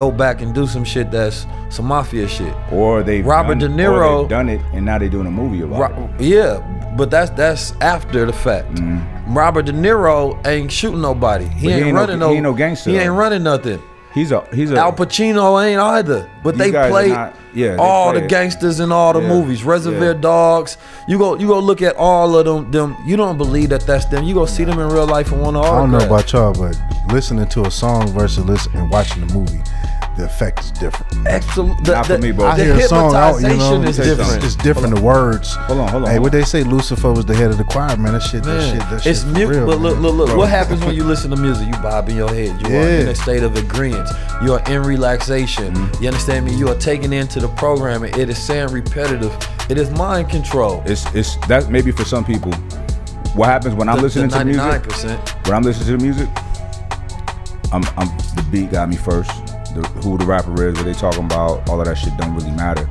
go back and do some shit that's some mafia shit. Or they've Robert De Niro done it and now they're doing a movie about it. Yeah, but that's after the fact. Mm-hmm. Robert De Niro ain't shooting nobody. He ain't running no gangster. He ain't running nothing. He's a Al Pacino ain't either. But they played all the gangsters in all the movies. Reservoir Dogs. You go look at all of them. You don't believe that that's them. You go see them in real life and want to autograph. I don't know about y'all, but listening to a song versus watching the movie, the effect is different. Excellent. I hear a song, you know, it's different. The words. Hold on. Hey, what they say? Lucifer was the head of the choir, man. That shit, it's real. But look. What happens when you listen to music? You bob in your head. You are in a state of agreement. You are in relaxation. Mm-hmm. You understand me? You are taken into the programming. It is saying repetitive. It is mind control. It's that maybe for some people. What happens when I'm listening to music? 99%. When I'm listening to the music, I'm the beat got me first. Who the rapper is, what they talking about, all of that shit don't really matter.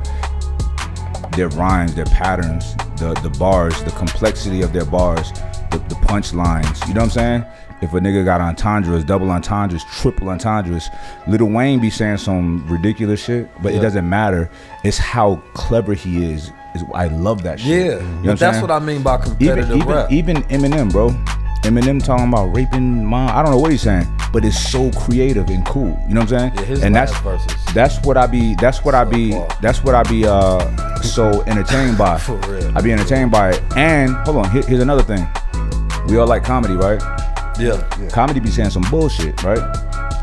Their rhymes, their patterns, the bars, the complexity of their bars, the punch lines, you know what I'm saying? If a nigga got entendres, double entendres, triple entendres, Lil Wayne be saying some ridiculous shit, but it doesn't matter. It's how clever he is. I love that shit. Yeah, you know what that's what I mean by competitive rap. Even Eminem, bro. Eminem talking about raping mom. I don't know what he's saying, but it's so creative and cool. You know what I'm saying? Yeah, his and that's what I be so entertained by. For real. I be entertained by it. And hold on, here's another thing. We all like comedy, right? Yeah. Comedy be saying some bullshit, right?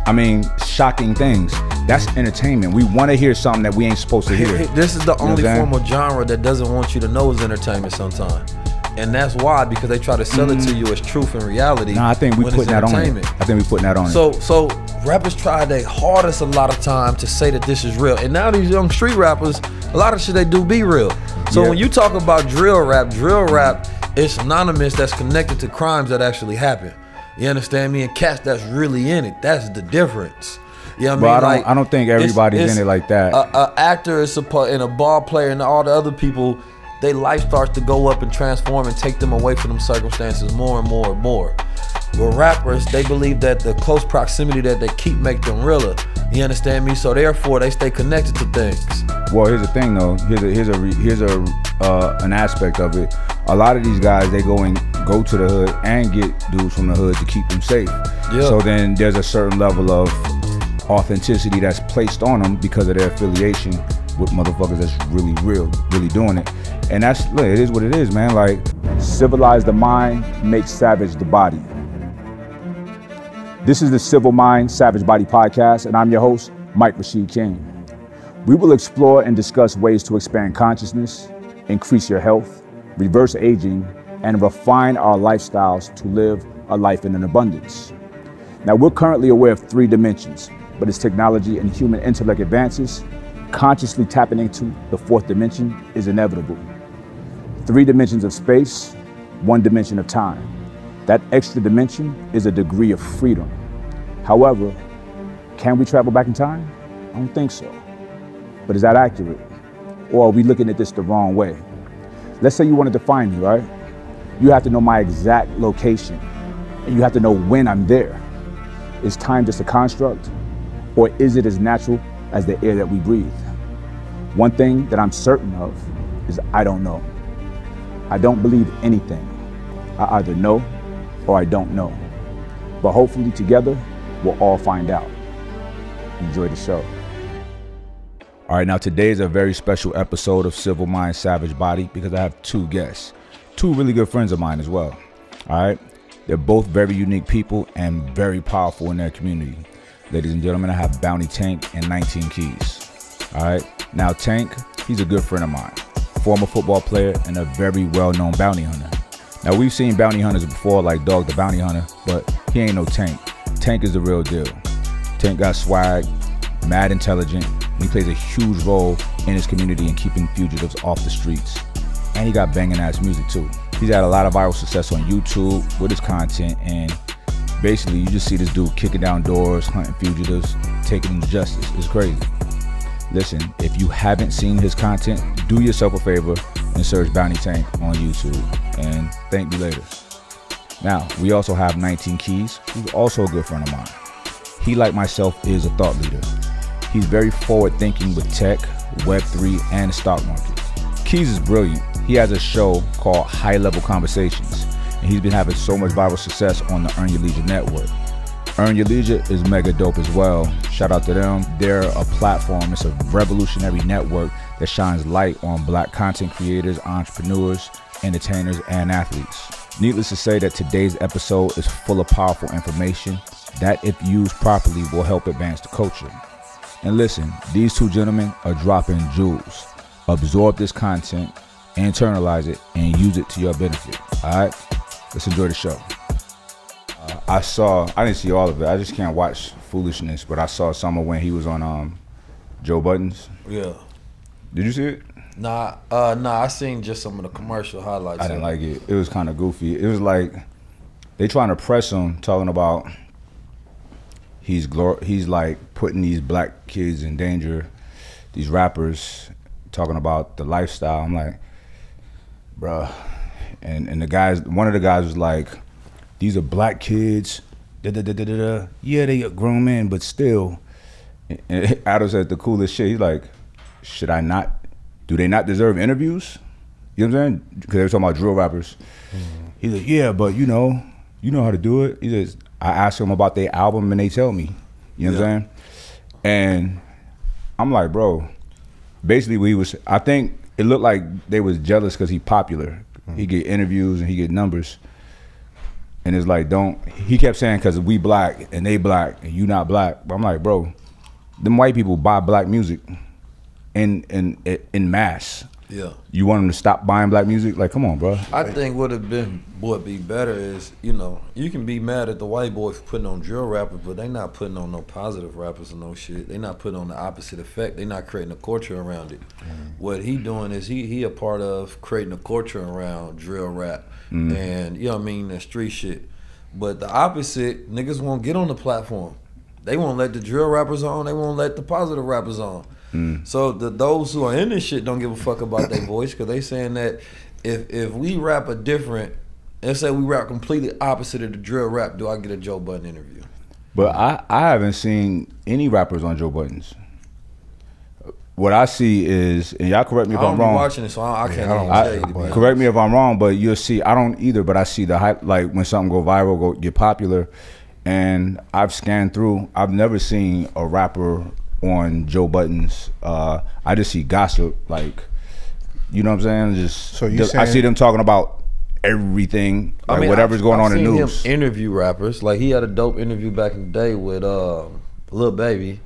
I mean, shocking things. That's entertainment. We want to hear something that we ain't supposed to hear. This is the only form of genre that doesn't want you to know is entertainment sometimes. And that's why, because they try to sell it to you as truth and reality. Nah, I think we putting that on it. I think we putting that on it. So rappers try their hardest a lot of time to say that this is real. And now these young street rappers, a lot of shit they do be real. So when you talk about drill rap is synonymous that's connected to crimes that actually happen. You understand me? And cats that's really in it. That's the difference. You know what I mean? I don't think everybody's in it like that. A actor is supposed, and a ball player and all the other people, their life starts to go up and transform and take them away from them circumstances more and more and more. But rappers, they believe that the close proximity that they keep make them realer. You understand me? So therefore, they stay connected to things. Well, here's the thing though. Here's an aspect of it. A lot of these guys, they go to the hood and get dudes from the hood to keep them safe. Yeah. So then there's a certain level of authenticity that's placed on them because of their affiliation with motherfuckers that's really real, really doing it. And that's, look, it is what it is, man. Like, civilize the mind, make savage the body. This is the Civil Mind, Savage Body podcast, and I'm your host, Mike Rashid King. We will explore and discuss ways to expand consciousness, increase your health, reverse aging, and refine our lifestyles to live a life in an abundance. Now, we're currently aware of three dimensions, but as technology and human intellect advances, consciously tapping into the fourth dimension is inevitable. Three dimensions of space, one dimension of time. That extra dimension is a degree of freedom. However, can we travel back in time? I don't think so. But is that accurate? Or are we looking at this the wrong way? Let's say you wanted to find me, right? You have to know my exact location, and you have to know when I'm there. Is time just a construct, or is it as natural as the air that we breathe? One thing that I'm certain of is I don't know. I don't believe anything. I either know or I don't know. But hopefully together, we'll all find out. Enjoy the show. All right, now today is a very special episode of Civil Mind, Savage Body because I have two guests, two really good friends of mine as well. All right, they're both very unique people and very powerful in their community. Ladies and gentlemen, I have Bounty Tank and 19 Keys. All right, now Tank, he's a good friend of mine, former football player and a very well-known bounty hunter. Now we've seen bounty hunters before like Dog the Bounty Hunter, but he ain't no Tank. Tank is the real deal. Tank got swag, mad intelligent, and he plays a huge role in his community in keeping fugitives off the streets. And he got banging ass music too. He's had a lot of viral success on YouTube with his content, and basically, you just see this dude kicking down doors, hunting fugitives, taking them to justice. It's crazy. Listen, if you haven't seen his content, do yourself a favor and search Bounty Tank on YouTube. And thank you later. Now, we also have 19 Keys, who's also a good friend of mine. He, like myself, is a thought leader. He's very forward-thinking with tech, Web3, and the stock market. Keys is brilliant. He has a show called High Level Conversations, and he's been having so much viral success on the Earn Your Leisure network. Earn Your Leisure is mega dope as well. Shout out to them. They're a platform. It's a revolutionary network that shines light on black content creators, entrepreneurs, entertainers, and athletes. Needless to say that today's episode is full of powerful information that, if used properly, will help advance the culture. And listen, these two gentlemen are dropping jewels. Absorb this content, internalize it, and use it to your benefit. All right, let's enjoy the show. I didn't see all of it. I just can't watch foolishness, but I saw some of when he was on Joe Budden's. Yeah. Did you see it? Nah, I seen just some of the commercial highlights. I didn't like it. It was kind of goofy. It was like they trying to press him, talking about he's like putting these black kids in danger, these rappers, talking about the lifestyle. I'm like, bruh. And the guys, one of the guys was like, these are black kids, da-da-da-da-da-da. Yeah, they are grown men, but still. And Adam said the coolest shit. He's like, should I not? Do they not deserve interviews? You know what I'm saying? Because they were talking about drill rappers. Mm-hmm. He's like, yeah, but you know how to do it. He says, I ask them about their album and they tell me. You know what I'm saying? And I'm like, bro, basically I think it looked like they was jealous because he popular. Mm-hmm. He get interviews and he get numbers. And it's like, he kept saying, because we black and they black and you not black. But I'm like, bro, them white people buy black music. In mass. Yeah. You want them to stop buying black music? Like, come on, bro. I think would be better is, you can be mad at the white boy for putting on drill rappers, but they not putting on no positive rappers or no shit. They not putting on the opposite effect. They not creating a culture around it. Mm. What he doing is he a part of creating a culture around drill rap and, that street shit. But the opposite, niggas won't get on the platform. They won't let the drill rappers on. They won't let the positive rappers on. So those who are in this shit don't give a fuck about their voice, because they saying that if we rap a different, let's say we rap completely opposite of the drill rap, do I get a Joe Budden interview? But I haven't seen any rappers on Joe Budden's. What I see is, and y'all correct me if I'm wrong. I'm watching it, so I can't tell you. Correct me if I'm wrong, but you'll see. I don't either, but I see the hype, like when something go viral, get popular, and I've scanned through. I've never seen a rapper on Joe Budden's. I just see gossip, like, you know what I'm saying? Just so I see them talking about everything, like whatever's going on in the news. I've seen him interview rappers. Like, he had a dope interview back in the day with Lil Baby.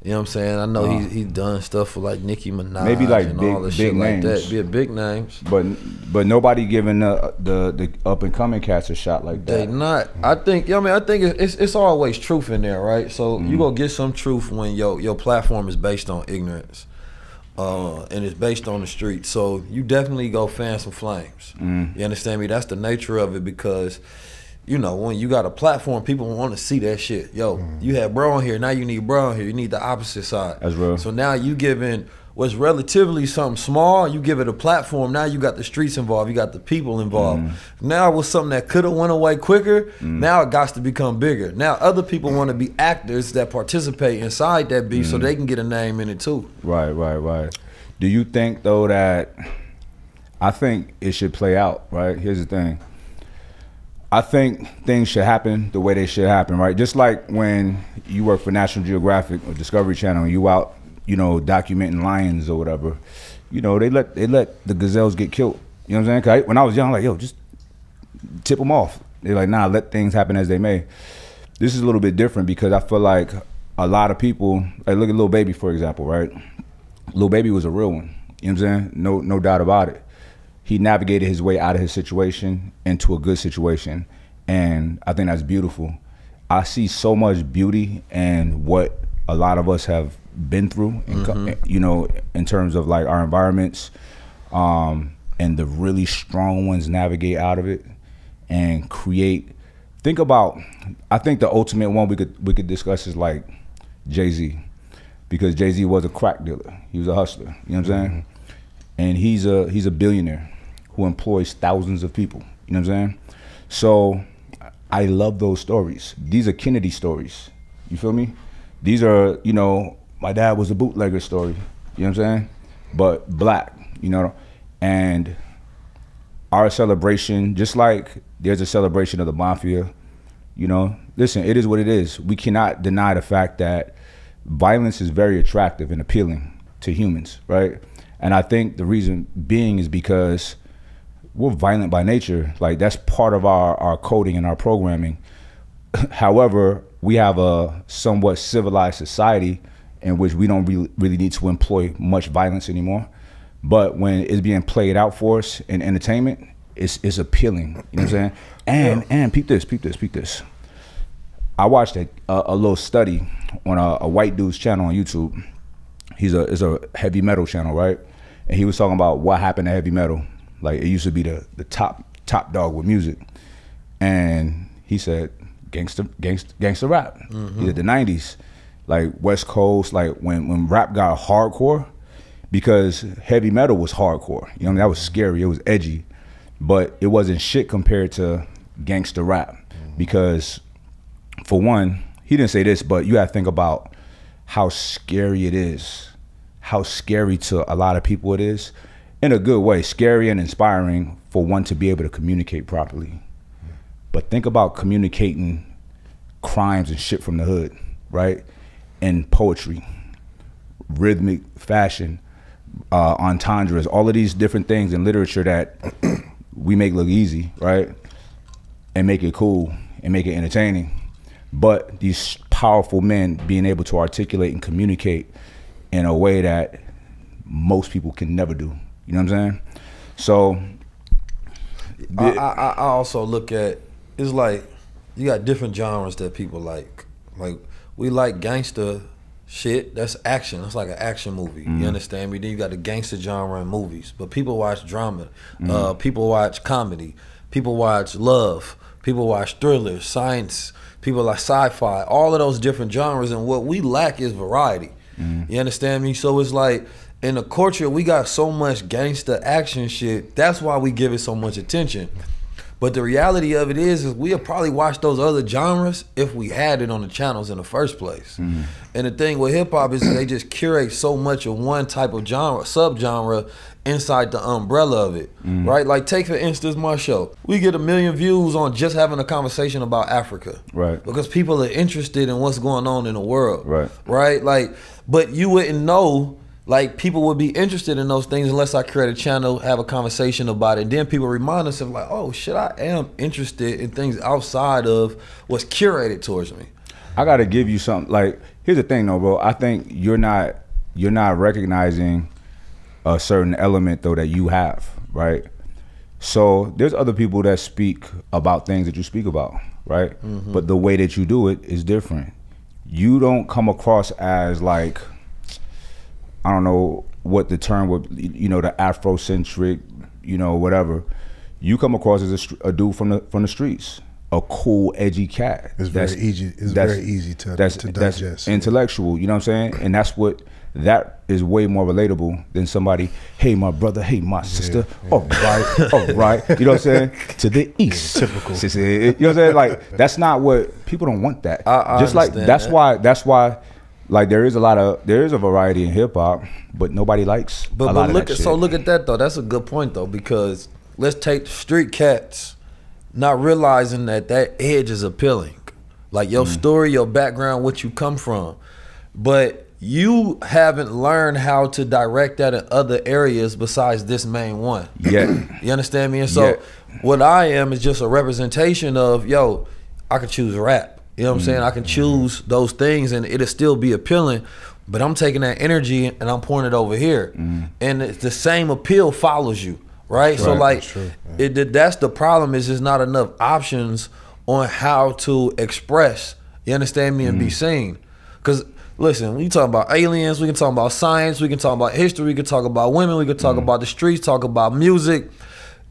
You know what I'm saying? I know he's done stuff for like Nicki Minaj, maybe like and big, all this big shit names. Like that. Big names. But nobody giving the up and coming cats a shot like that. They not. I think. I think it's always truth in there, right? So you gonna get some truth when your platform is based on ignorance, and it's based on the street. So you definitely go fan some flames. You understand me? That's the nature of it, because when you got a platform, people want to see that shit. Yo, you had bro on here, now you need bro on here. You need the opposite side. That's real. So now you giving what's relatively something small, you give it a platform, now you got the streets involved, you got the people involved. Now it was something that could have went away quicker, now it got to become bigger. Now other people want to be actors that participate inside that beat so they can get a name in it too. Right. Do you think, though, that, I think it should play out, right? Here's the thing. I think things should happen the way they should happen, right? Just like when you work for National Geographic or Discovery Channel and you out, documenting lions or whatever, they let the gazelles get killed. You know what I'm saying? When I was young, I'm like, yo, just tip them off. They're like, nah, let things happen as they may. This is a little bit different, because I feel like a lot of people, like look at Lil Baby, for example, right? Lil Baby was a real one, you know what I'm saying? No doubt about it. He navigated his way out of his situation into a good situation, and I think that's beautiful. I see so much beauty in what a lot of us have been through, in terms of like our environments, and the really strong ones navigate out of it and create. Think about, I think the ultimate one we could discuss is like Jay Z, because Jay Z was a crack dealer. He was a hustler. You know what I'm saying? And he's a billionaire who employs thousands of people, you know what I'm saying? So I love those stories. These are Kennedy stories, you feel me? These are, my dad was a bootlegger story, you know what I'm saying? But black, you know? And our celebration, just like there's a celebration of the mafia, you know? Listen, it is what it is. We cannot deny the fact that violence is very attractive and appealing to humans, right? And I think the reason being is because we're violent by nature. Like, that's part of our coding and our programming. However, we have a somewhat civilized society in which we don't really need to employ much violence anymore. But when it's being played out for us in entertainment, it's appealing, you know what I'm saying? And, and peep this. I watched a little study on a white dude's channel on YouTube. It's a heavy metal channel, right? And he was talking about what happened to heavy metal. Like, it used to be the top dog with music. And he said, gangsta rap. Mm-hmm. He said the 90s, like West Coast, like when rap got hardcore, because heavy metal was hardcore. You know what I mean? That was scary, it was edgy, but it wasn't shit compared to gangsta rap. Mm-hmm. Because for one, he didn't say this, but you gotta think about how scary it is, how scary to a lot of people it is, in a good way, scary and inspiring for one to be able to communicate properly. But think about communicating crimes and shit from the hood, right? In poetry, rhythmic fashion, entendres, all of these different things in literature that we make look easy, right? And make it cool and make it entertaining. But these powerful men being able to articulate and communicate in a way that most people can never do. You know what I'm saying? So I also look at, it's like you got different genres that people like. Like, we like gangster shit, that's action. That's like an action movie. Mm-hmm. You understand me? Then you got the gangster genre in movies. But people watch drama, mm-hmm. People watch comedy, people watch love, people watch thrillers, science, people like sci-fi, all of those different genres, and what we lack is variety. Mm-hmm. You understand me? So it's like, in the culture, we got so much gangster action shit, that's why we give it so much attention. But the reality of it is we'll probably watch those other genres if we had it on the channels in the first place. Mm-hmm. And the thing with hip-hop is they just curate so much of one type of genre, sub-genre, inside the umbrella of it, mm-hmm. right? Like, take for instance my show. We get 1 million views on just having a conversation about Africa. Right. Because people are interested in what's going on in the world. Right. Right? Like, but you wouldn't know, like, people would be interested in those things unless I create a channel, have a conversation about it. Then people remind us of, like, oh shit, I am interested in things outside of what's curated towards me. I gotta give you something. Like, here's the thing though, bro. I think you're not recognizing a certain element though that you have, right? So there's other people that speak about things that you speak about, right? Mm-hmm. But the way that you do it is different. You don't come across as, like, I don't know what the term would, you know, the Afrocentric, you know, whatever. You come across as a dude from the streets, a cool, edgy cat. It's very easy. It's very easy to digest. That's intellectual. You know what I'm saying? And that's what, that is way more relatable than somebody. Hey, my brother. Hey, my sister. Yeah, yeah. All right. You know what I'm saying? To the east. Typical. You know what I'm saying? Like, that's not what people don't want. That. I just like that's why. Like, there is a variety in hip hop, but nobody likes. But look at, so look at that though. That's a good point though, because let's take street cats, not realizing that edge is appealing, like your story, your background, what you come from, but you haven't learned how to direct that in other areas besides this main one. Yeah, you understand me? And so what I am is just a representation of, yo, I could choose rap. You know what I'm saying? I can choose those things and it'll still be appealing, but I'm taking that energy and I'm pouring it over here. And it's the same appeal follows you, right? So like, that's the problem, is there's not enough options on how to express, you understand me, and be seen. Because listen, we talk about aliens, we can talk about science, we can talk about history, we can talk about women, we can talk about the streets, talk about music.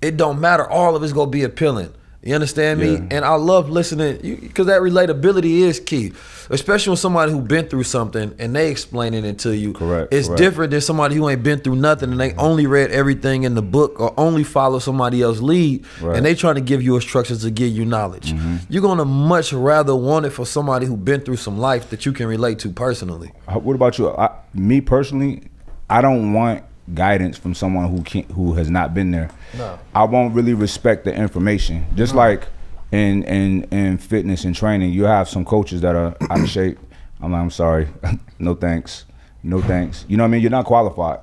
It don't matter, all of it's gonna be appealing. You understand me? Yeah. And I love listening, because that relatability is key, especially with somebody who been through something and they explaining it to you. Correct. It's different than somebody who ain't been through nothing and they only read everything in the book or only follow somebody else's lead, and they trying to give you instructions to give you knowledge. You're gonna much rather want it for somebody who been through some life that you can relate to personally. What about you? Me personally, I don't want guidance from someone who can't, who has not been there. No. I won't really respect the information. Just like in fitness and training, you have some coaches that are out of shape. I'm like, I'm sorry, no thanks, no thanks. You know what I mean? You're not qualified.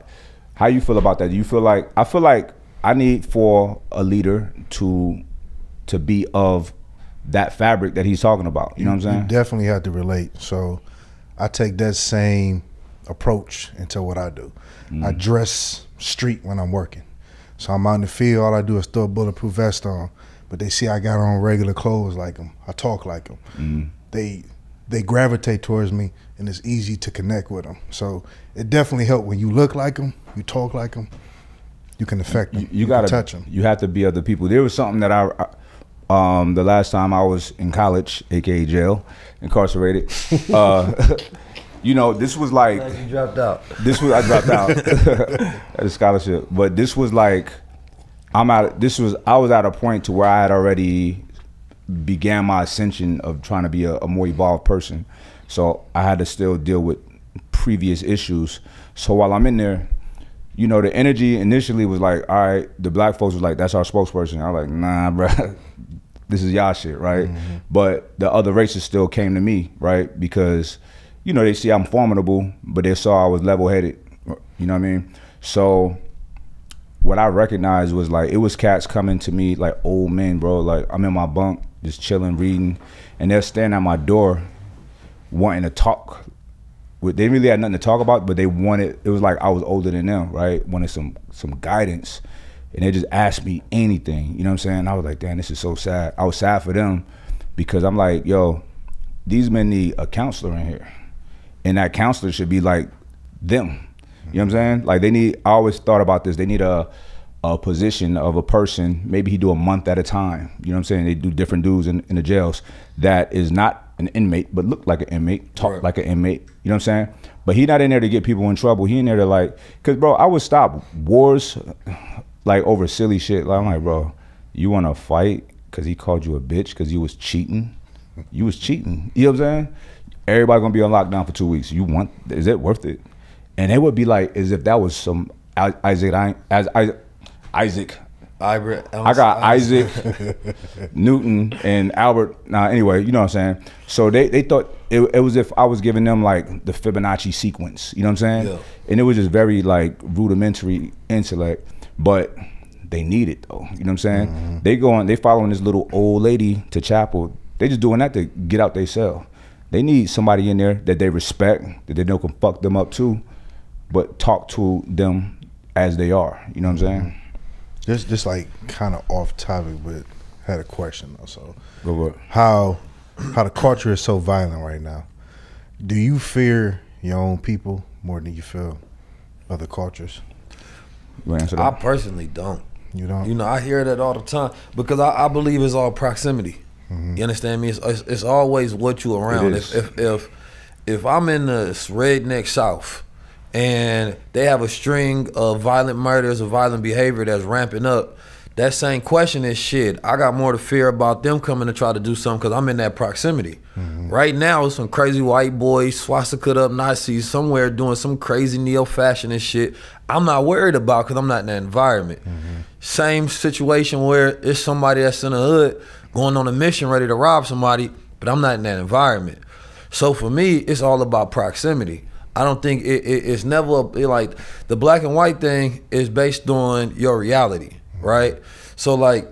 How you feel about that? Do you feel like, I feel like I need for a leader to be of that fabric that he's talking about. You know what I'm saying? You definitely have to relate. So I take that same approach into what I do. I dress street when I'm working. So I'm out in the field, all I do is throw a bulletproof vest on, but they see I got on regular clothes like them. I talk like them. They gravitate towards me, and it's easy to connect with them. So it definitely helped when you look like them, you talk like them, you can affect them, you gotta touch them. You have to be other people. There was something that I the last time I was in college, AKA jail, incarcerated, you know, this was like, you dropped out. This was, I dropped out at a scholarship, but this was like, I was at a point to where I had already began my ascension of trying to be a more evolved person. So I had to still deal with previous issues. So while I'm in there, you know, the energy initially was like, all right, the black folks was like, that's our spokesperson. I was like, nah, bruh, this is y'all shit, right? But the other races still came to me, right? Because, you know, they see I'm formidable, but they saw I was level-headed, you know what I mean? So what I recognized was like, it was cats coming to me like old men, bro. Like I'm in my bunk, just chilling, reading, and they're standing at my door wanting to talk. They really had nothing to talk about, but they wanted, it was like I was older than them, right? Wanted some guidance, and they just asked me anything, you know what I'm saying? I was like, damn, this is so sad. I was sad for them because I'm like, yo, these men need a counselor in here. And that counselor should be like them. You know what I'm saying? Like they need, I always thought about this, they need a position of a person, maybe he do a month at a time. You know what I'm saying? They do different dudes in the jails that is not an inmate, but look like an inmate, talk like an inmate. You know what I'm saying? But he not in there to get people in trouble. He in there to like, cause bro, I would stop wars like over silly shit. Like, I'm like, bro, you wanna fight? Cause he called you a bitch, cause you was cheating. You was cheating, you know what I'm saying? Everybody gonna be on lockdown for 2 weeks. You want, is it worth it? And they would be like, as if that was some Isaac Newton and Albert. Nah, anyway, you know what I'm saying? So they thought it was if I was giving them like the Fibonacci sequence, you know what I'm saying? Yeah. And it was just very like rudimentary intellect, but they need it though, you know what I'm saying? They go on, they following this little old lady to chapel. They just doing that to get out they cell. They need somebody in there that they respect, that they know can fuck them up too, but talk to them as they are. You know what I'm saying? Just like kind of off topic, but had a question also. How the culture is so violent right now. Do you fear your own people more than you fear other cultures? I personally don't. You don't? You know, I hear that all the time because I believe it's all proximity. You understand me? It's always what you around. If I'm in the redneck South and they have a string of violent murders or violent behavior that's ramping up, that same question is shit. I got more to fear about them coming to try to do something because I'm in that proximity. Right now, it's some crazy white boys, swastika up Nazis somewhere doing some crazy neo-fashion shit I'm not worried about because I'm not in that environment. Same situation where it's somebody that's in the hood going on a mission ready to rob somebody, but I'm not in that environment. So for me, it's all about proximity. I don't think it's never, like, the black and white thing is based on your reality, right? So like,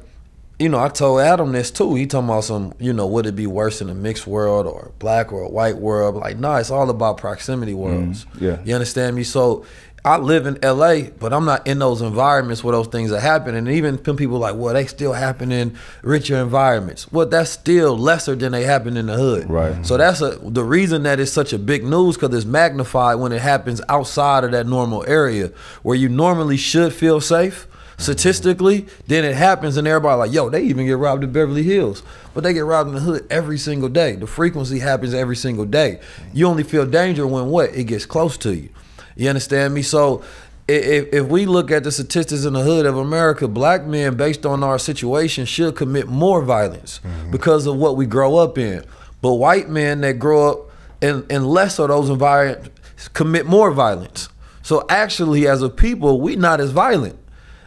you know, I told Adam this too. He talking about some, you know, would it be worse in a mixed world or a black or a white world? Like, nah, it's all about proximity worlds. You understand me? So I live in LA, but I'm not in those environments where those things are happening. And even people like, well, they still happen in richer environments. Well, that's still lesser than they happen in the hood. So that's the reason that it's such a big news, because it's magnified when it happens outside of that normal area where you normally should feel safe. statistically, then it happens and everybody like, yo, they even get robbed in Beverly Hills. But they get robbed in the hood every single day. The frequency happens every single day. You only feel danger when what? It gets close to you. You understand me? So if we look at the statistics in the hood of America, black men, based on our situation, should commit more violence because of what we grow up in. But white men that grow up in less of those environments commit more violence. So actually, as a people, we not as violent.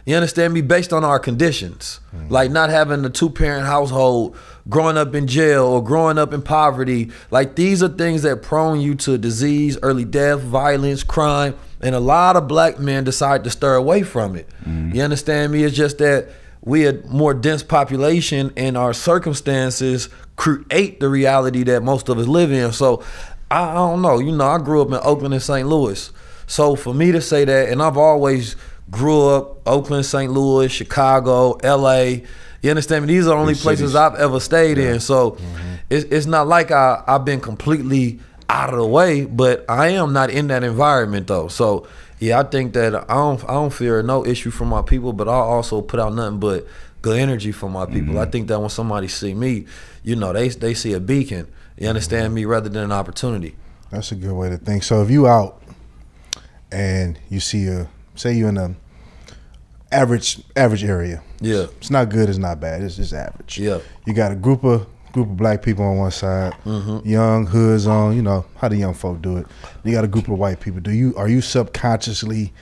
You understand me? Based on our conditions. Like not having a two-parent household, growing up in jail or growing up in poverty. Like these are things that prone you to disease, early death, violence, crime. And a lot of black men decide to stir away from it. You understand me? It's just that we a more dense population and our circumstances create the reality that most of us live in. So I don't know. You know, I grew up in Oakland and St. Louis. So for me to say that, and I've always grew up Oakland, St. Louis, Chicago, LA. You understand me? These are the only places I've ever stayed in. So it's not like I've been completely out of the way, but I am not in that environment though. So yeah, I think that I don't fear no issue from my people, but I also put out nothing but good energy for my people. I think that when somebody see me, you know, they see a beacon. You understand me? Rather than an opportunity. That's a good way to think. So if you out and you see a, say you in an average area. Yeah. It's not good, it's not bad, it's just average. Yeah. You got a group of black people on one side, young hoods on, you know, how the young folk do it. You got a group of white people. Are you subconsciously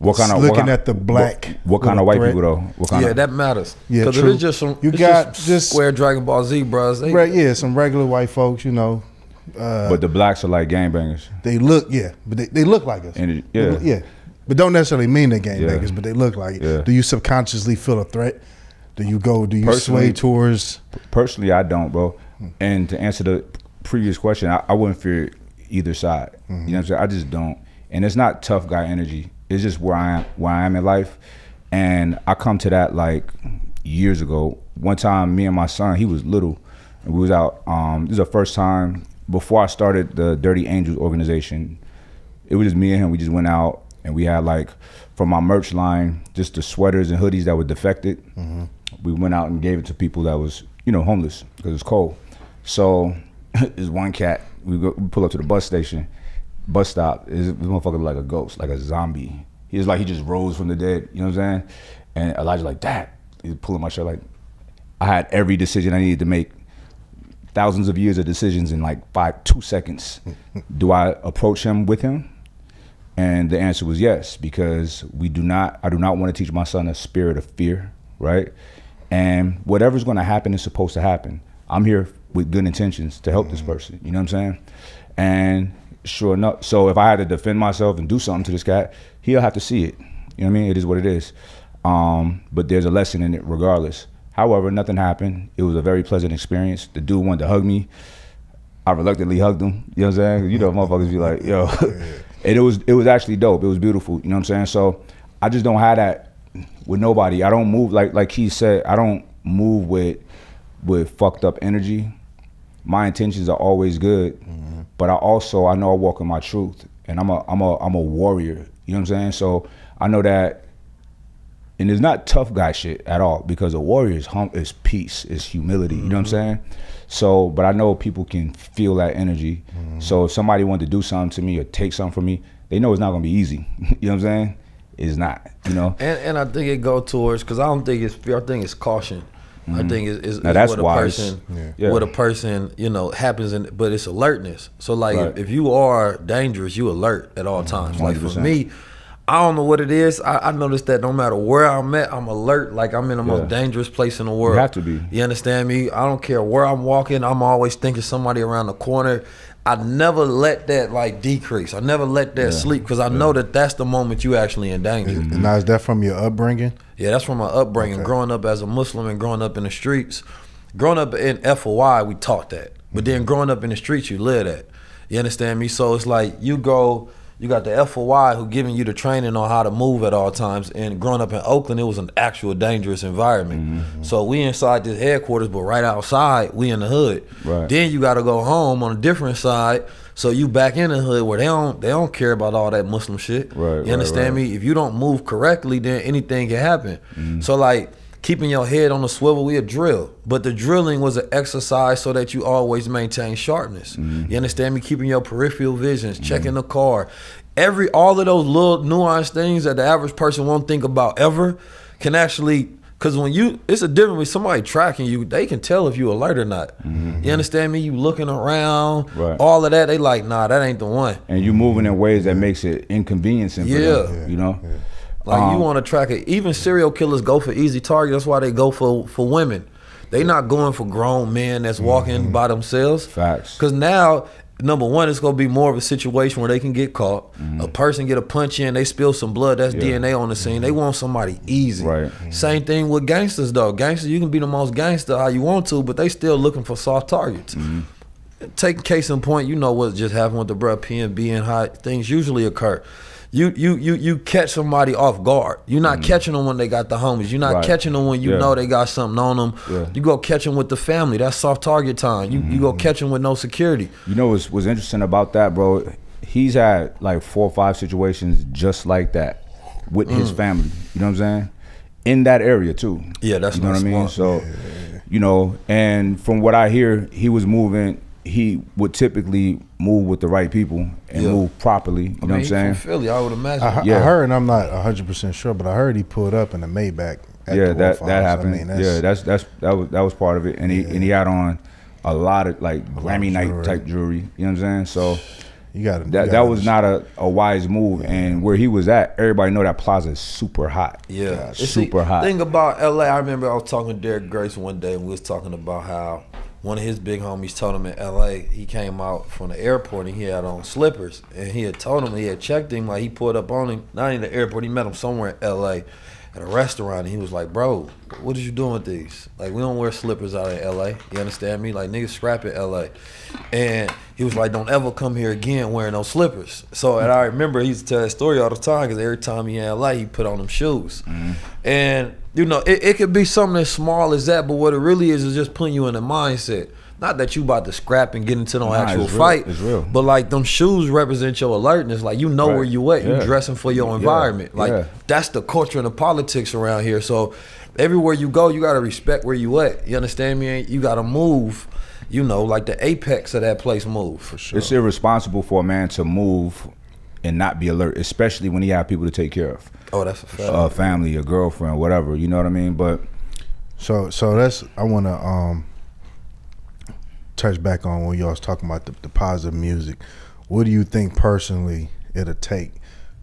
looking at the black, what kind of white people though? That matters. Yeah, because it's just some you got just square Dragon Ball Z bros. Right, yeah, some regular white folks, you know. But the blacks are like gangbangers. They look, yeah, but they look like us. And yeah, but don't necessarily mean they're gangbangers, but they look like it. Do you subconsciously feel a threat? Do you go? Do you sway towards? Personally, I don't, bro. And to answer the previous question, I wouldn't fear either side. You know what I'm saying? I just don't. And it's not tough guy energy. It's just where I am in life. And I come to that like years ago. One time, me and my son, he was little, and we was out. This is the first time. Before I started the Dirty Angels organization, it was just me and him. We just went out and we had like, from my merch line, just the sweaters and hoodies that were defected. We went out and gave it to people that was, you know, homeless because it's cold. So there's one cat, we pull up to the bus stop. This motherfucker like a ghost, like a zombie. He was like, he just rose from the dead, you know what I'm saying? And Elijah like, Dad, he's pulling my shirt like, I had every decision I needed to make. Thousands of years of decisions in like 2 seconds. Do I approach him with him? And the answer was yes, because I do not want to teach my son a spirit of fear, right? And whatever's going to happen is supposed to happen. I'm here with good intentions to help this person, you know what I'm saying? And sure enough, so if I had to defend myself and do something to this guy, he'll have to see it. You know what I mean? It is what it is. But there's a lesson in it regardless. However, nothing happened. It was a very pleasant experience. The dude wanted to hug me. I reluctantly hugged him. You know what I'm saying? You know, motherfuckers be like, yo. And it was actually dope. It was beautiful. You know what I'm saying? So I just don't have that with nobody. I don't move like he said. I don't move with fucked up energy. My intentions are always good, but I know I walk in my truth, and I'm a warrior. You know what I'm saying? So I know that. And it's not tough guy shit at all, because a warrior is peace, is humility, you know what I'm saying? So, but I know people can feel that energy. So if somebody wanted to do something to me or take something from me, they know it's not gonna be easy, you know what I'm saying? It's not, you know? And I think it go towards, cause I don't think it's fear, I think it's caution. I think it's what a person, what a person, you know, happens in, but it's alertness. So like, if you are dangerous, you alert at all times. 100%. Like for me, I don't know what it is. I noticed that no matter where I'm at, I'm alert, like I'm in the most dangerous place in the world. You have to be. You understand me? I don't care where I'm walking. I'm always thinking somebody around the corner. I never let that like decrease. I never let that sleep, because I know that that's the moment you actually in danger. And now is that from your upbringing? Yeah, that's from my upbringing. Okay. Growing up as a Muslim and growing up in the streets. Growing up in FOY, we taught that. But then growing up in the streets, you live that. You understand me? So it's like you go... You got the FOY who giving you the training on how to move at all times. And growing up in Oakland, it was an actual dangerous environment. So we inside this headquarters, but right outside, we in the hood. Then you got to go home on a different side. So you back in the hood where they don't care about all that Muslim shit. Right. You understand me? If you don't move correctly, then anything can happen. Mm. So like keeping your head on the swivel, we a drill. But the drilling was an exercise so that you always maintain sharpness. Mm. You understand me? Keeping your peripheral visions, checking the car. All of those little nuanced things that the average person won't think about ever can actually, because when you, it's a difference with somebody tracking you, they can tell if you alert or not. Mm-hmm. You understand me? You looking around, all of that, they like, nah, that ain't the one. And you moving in ways that makes it inconveniencing for them, you know? Yeah. Like you want to track it. Even serial killers go for easy targets. That's why they go for women. They not going for grown men that's walking by themselves. Facts. Because now, number one, it's gonna be more of a situation where they can get caught. Mm-hmm. A person get a punch in, they spill some blood, that's DNA on the scene. Mm-hmm. They want somebody easy. Right. Mm-hmm. Same thing with gangsters though. Gangsters, you can be the most gangster how you want to, but they still looking for soft targets. Mm-hmm. Take case in point, you know what just happened with the bruh P&B and how things usually occur. You catch somebody off guard. You're not catching them when they got the homies. You're not catching them when you know they got something on them. Yeah. You go catch them with the family. That's soft target time. You go catch them with no security. You know what's interesting about that, bro? He's had like 4 or 5 situations just like that with his family. You know what I'm saying? In that area too. Yeah, that's you know what I mean. So, you know, and from what I hear, he was moving. He would typically move with the right people and move properly. You know what I'm saying? From Philly, I would imagine. I heard, and I'm not 100% sure, but I heard he pulled up in a Maybach. At that happened. I mean, that was part of it. And he had on a lot of like Grammy night type jewelry. You know what I'm saying? So you got that was not a wise move. And where he was at, everybody know that plaza is super hot. Yeah, God, super hot. Thing about LA, I remember I was talking to Derek Grace one day, and we was talking about how one of his big homies told him in LA, he came out from the airport and he had on slippers. And he had told him, he had checked him, like he pulled up on him, not in the airport, he met him somewhere in LA at a restaurant. And he was like, bro, what are you doing with these? Like, we don't wear slippers out in LA. You understand me? Like, niggas scrap in LA. And he was like, don't ever come here again wearing no slippers. So, and I remember he used to tell that story all the time because every time he in LA, he put on them shoes. Mm-hmm. And you know, it could be something as small as that, but what it really is just putting you in a mindset. Not that you about to scrap and get into no actual fight, it's real. But like them shoes represent your alertness. Like you know where you at, you dressing for your environment. Like that's the culture and the politics around here. So everywhere you go, you gotta respect where you at. You understand me? You gotta move, you know, like the apex of that place move for sure. It's irresponsible for a man to move and not be alert, especially when he have people to take care of. Oh, that's a fact. Family, a girlfriend, whatever. You know what I mean? But so that's, I want to touch back on when y'all was talking about the positive music. What do you think personally it'll take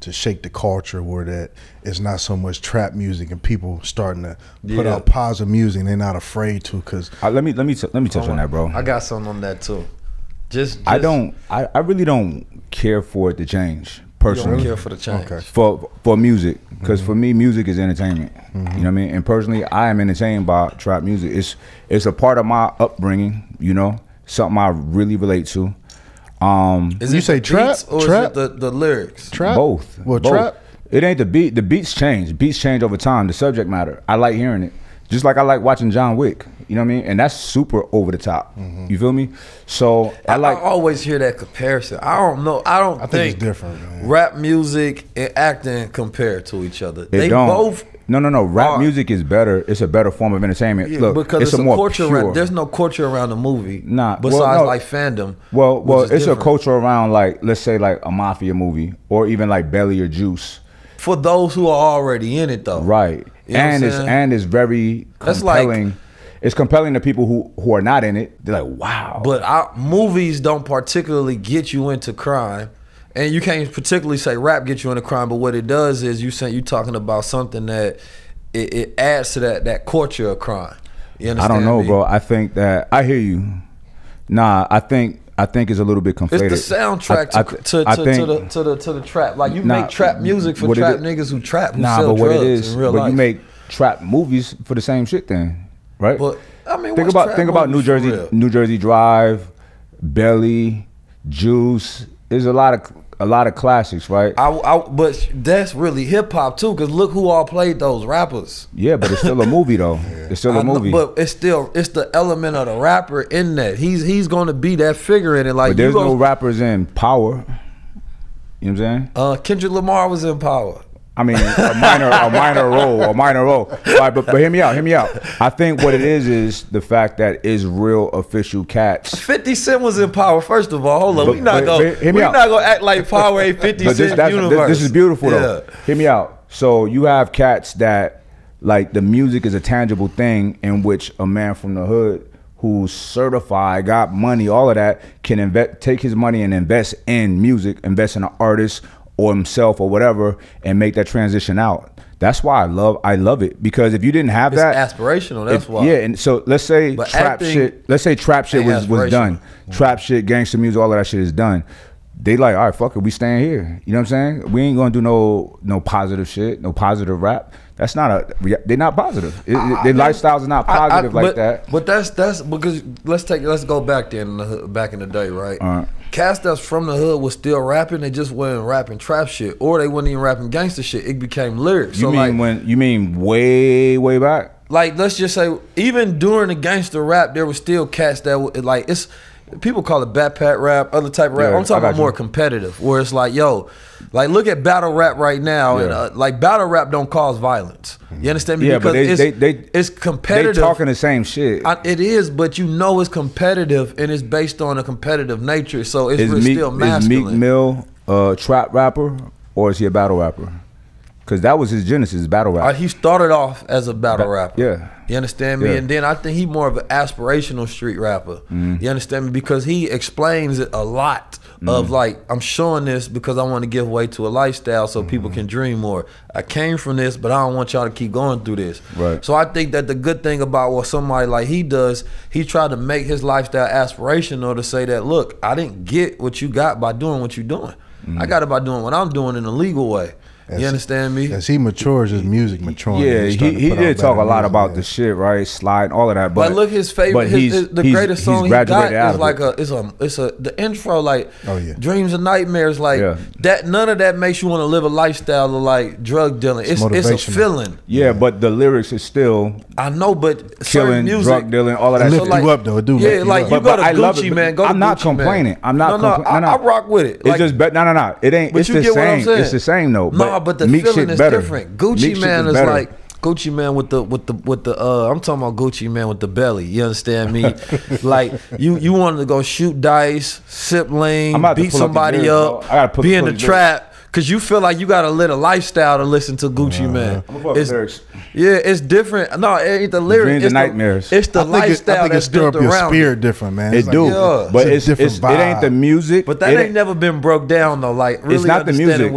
to shake the culture where that it's not so much trap music and people starting to put out positive music and they're not afraid to? Because let me touch on that, bro. I got something on that too. Just I really don't care for it to change. Personally, you don't care for the change for music, because for me, music is entertainment. You know what I mean? And personally, I am entertained by trap music. It's a part of my upbringing. You know, something I really relate to. Is you say trap or trap? Is it the lyrics? Trap? Both. Well, both. Trap. It ain't the beat. The beats change. Beats change over time. The subject matter. I like hearing it, just like I like watching John Wick. You know what I mean? And that's super over the top. You feel me? So I always hear that comparison. I don't know. I think it's different, man. Rap music and acting compared to each other. They both. No. Rap music is better. It's a better form of entertainment. Yeah, look, because it's a more culture. There's no culture around the movie. Nah. Besides like fandom. Well, it's different. A culture around like, let's say like a mafia movie or even like Belly or Juice. For those who are already in it though. Right. You know and it's very compelling. It's compelling to people who are not in it. They're like, wow. But movies don't particularly get you into crime. And you can't particularly say rap gets you into crime. But what it does is you talking about something that it adds to that culture of crime. You understand? I don't know, bro. I think that I hear you. Nah, I think it's a little bit conflated. It's the soundtrack to the trap. Like you make trap music for trap niggas who trap and sell drugs in real life. But you make trap movies for the same shit then. Right. But I mean, think about New Jersey Drive, Belly, Juice. There's a lot of a lot of classics, right? But that's really hip hop too, because look who all played those rappers. Yeah, but it's still a movie though. Yeah. It's still a movie. Know, but it's still, it's the element of the rapper in that. He's gonna be that figure in it. Like, but there's no rappers in Power. You know what I'm saying? Kendrick Lamar was in Power. I mean, a minor role. Right, but hear me out, I think what it is the fact that it's real official cats. 50 Cent was in Power, first of all. Hold on, we not gonna act like Power ain't 50 Cent universe. This is beautiful though. Yeah. Hear me out. So you have cats that, like, the music is a tangible thing in which a man from the hood who's certified, got money, all of that, can invest, take his money and invest in music, invest in an artist, or himself or whatever, and make that transition out. That's why I love it, because if you didn't have that, aspirational. That's why. Yeah, and so let's say trap shit was done. Mm-hmm. Trap shit, gangster music, all of that shit is done. They like, all right, fuck it, we staying here. You know what I'm saying? We ain't gonna do no positive shit, no positive rap. That's not a. They're not positive. Their lifestyles are not positive like that. But that's because let's go back there in the hood, back in the day, right? Cats that's from the hood was still rapping. They just weren't rapping trap shit, or they weren't even rapping gangster shit. It became lyrics. You mean way back? Like, let's just say even during the gangster rap, there was still cats that like, it's, people call it backpack rap, other type of rap. Yeah, I'm talking about more competitive, where it's like, yo, like, look at battle rap right now. Yeah. And, like, battle rap don't cause violence. You understand me? Yeah, because it's competitive. They talking the same shit. It is, but you know it's competitive, and it's based on a competitive nature, so it's still masculine. Is Meek Mill a trap rapper, or is he a battle rapper? Because that was his genesis, battle rap. He started off as a battle rapper. Yeah. You understand me? Yeah. And then I think he's more of an aspirational street rapper. Mm. You understand me? Because he explains it a lot of, like, I'm showing this because I want to give way to a lifestyle so people can dream more. I came from this, but I don't want y'all to keep going through this. Right. So I think that the good thing about what somebody like he does, he tried to make his lifestyle aspirational to say that, look, I didn't get what you got by doing what you're doing. Mm. I got it by doing what I'm doing in a legal way. As, you understand me? As he matures, his music maturing. Yeah, he did talk a lot about the shit, right? Slide, all of that. But look, his favorite, the greatest song he got is like the intro, like, oh, yeah, Dreams and Nightmares, like, yeah, that. None of that makes you want to live a lifestyle of like drug dealing. It's a feeling. Yeah, but the lyrics is still, I know, but killing, music, drug dealing, all of that. Lift you up though, dude. Yeah, like, you go to Gucci, man. Go to Gucci, man. I'm not complaining. No, I rock with it. It's just no. It ain't. It's the same. It's the same though. But the feeling is different. Gucci Man is like Gucci Man with the I'm talking about Gucci Man with the belly. You understand me? Like, you wanted to go shoot dice, sip lean, beat somebody up, be in the trap, because you feel like you got to live a lifestyle to listen to Gucci Man. It's different. No, it ain't the lyrics. It's the nightmares. It's the lifestyle. I think it's built around your spirit different, man. It do, but it's different. It ain't the music. But that ain't never been broke down though. Like, really, it's not the music.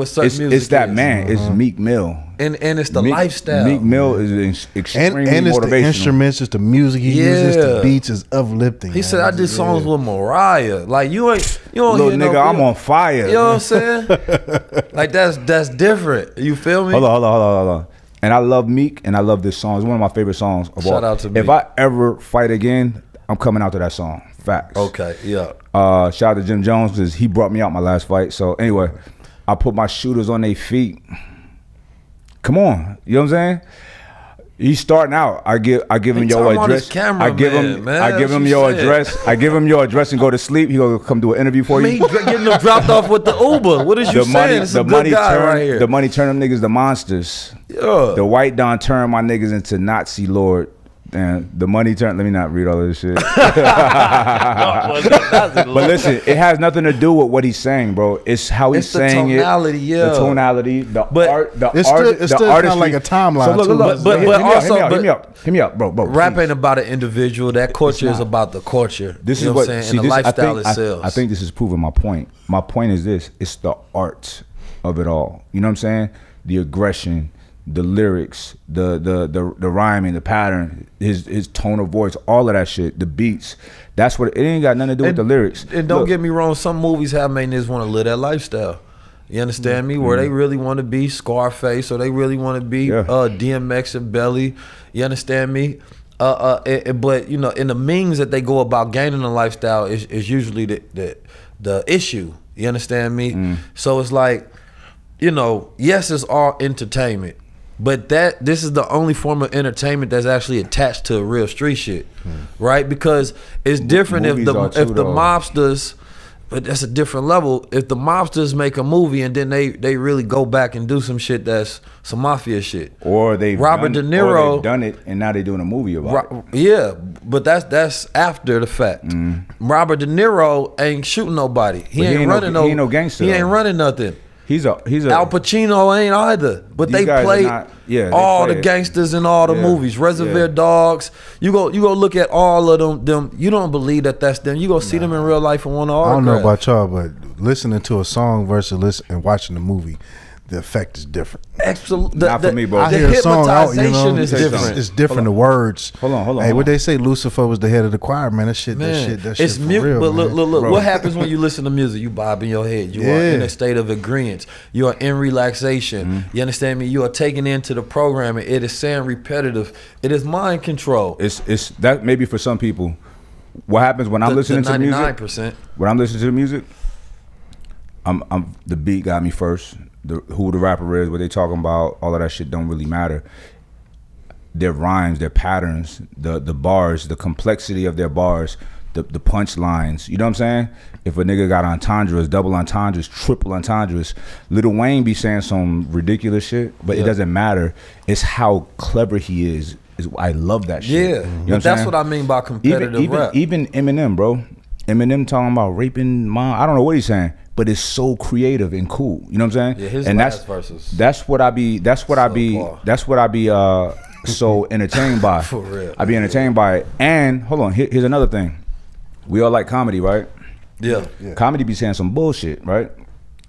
It's that man. It's Meek Mill. And it's the lifestyle. Meek Mill is extremely motivational. And it's the instruments, it's the music he uses, the beats is uplifting. He said, I did songs with Mariah. Like, you don't hear no nigga, I'm on fire. You know what I'm saying? Like, that's different. You feel me? Hold on. And I love Meek, and I love this song. It's one of my favorite songs of all. Shout out to Meek. If I ever fight again, I'm coming out to that song. Facts. Okay, yeah. Shout out to Jim Jones, because he brought me out my last fight. So anyway, I put my shooters on their feet. Come on, you know what I'm saying? He's starting out. I give him your address. I give him your address and go to sleep. He gonna come do an interview for you. Getting him dropped off with the Uber. What is you saying? The money turned them niggas to monsters. Yeah. The white Don turned my niggas into Nazi lord. And the money turned. Let me not read all this shit. But listen, it has nothing to do with what he's saying, bro. It's how he's saying it. The tonality, yeah. The tonality, the art, it's like a timeline. So look. But hear me out, bro. Rap ain't about an individual. That culture is about the culture. This is what I'm saying. And the lifestyle itself. I think this is proving my point. My point is this: it's the art of it all. You know what I'm saying? The aggression, the lyrics, the rhyming, the pattern, his tone of voice, all of that shit, the beats. That's what it ain't got nothing to do with the lyrics. And don't get me wrong, some movies have made this want to live that lifestyle. You understand me? Where they really want to be Scarface, or they really want to be DMX and Belly. You understand me? But you know, in the means that they go about gaining a lifestyle is usually the issue. You understand me? Mm. So it's like, you know, yes, it's all entertainment, but this is the only form of entertainment that's actually attached to real street shit, right? Because it's different if the mobsters, but that's a different level. If the mobsters make a movie and then they really go back and do some shit that's some mafia shit, or Robert De Niro done it and now they're doing a movie about it. Yeah, but that's after the fact. Robert De Niro ain't shooting nobody. He ain't running no gangster. He ain't running nothing. He's a Al Pacino ain't either. But they played all the gangsters in all the movies. Reservoir Dogs. You go look at all of them. You don't believe that that's them. You go see them in real life and want to autograph. I don't know about y'all, but listening to a song versus watching the movie, the effect is different. Absolutely. Not for me, bro. I hear a song out, you know, is different. It's different. The words. Hold on. Hey, what they say? Lucifer was the head of the choir, man. That shit. It's real. But look. Bro. What happens when you listen to music? You bob in your head. You are in a state of agreement. You are in relaxation. You understand me? You are taken into the programming. It is saying repetitive. It is mind control. It's that maybe for some people. What happens when I'm listening to music? 99%. When I'm listening to the music, the beat got me first. Who the rapper is, what they talking about, all of that shit don't really matter. Their rhymes, their patterns, the bars, the complexity of their bars, the punch lines. You know what I'm saying? If a nigga got entendres, double entendres, triple entendres, Lil Wayne be saying some ridiculous shit, but it doesn't matter. It's how clever he is. I love that shit. Yeah, that's what I mean by competitive rap. Even Eminem, bro. Eminem talking about raping mom. I don't know what he's saying, but it's so creative and cool. You know what I'm saying? Yeah, that's what I be so entertained by. For real. I be entertained by it. And hold on, here's another thing. We all like comedy, right? Yeah. Comedy be saying some bullshit, right?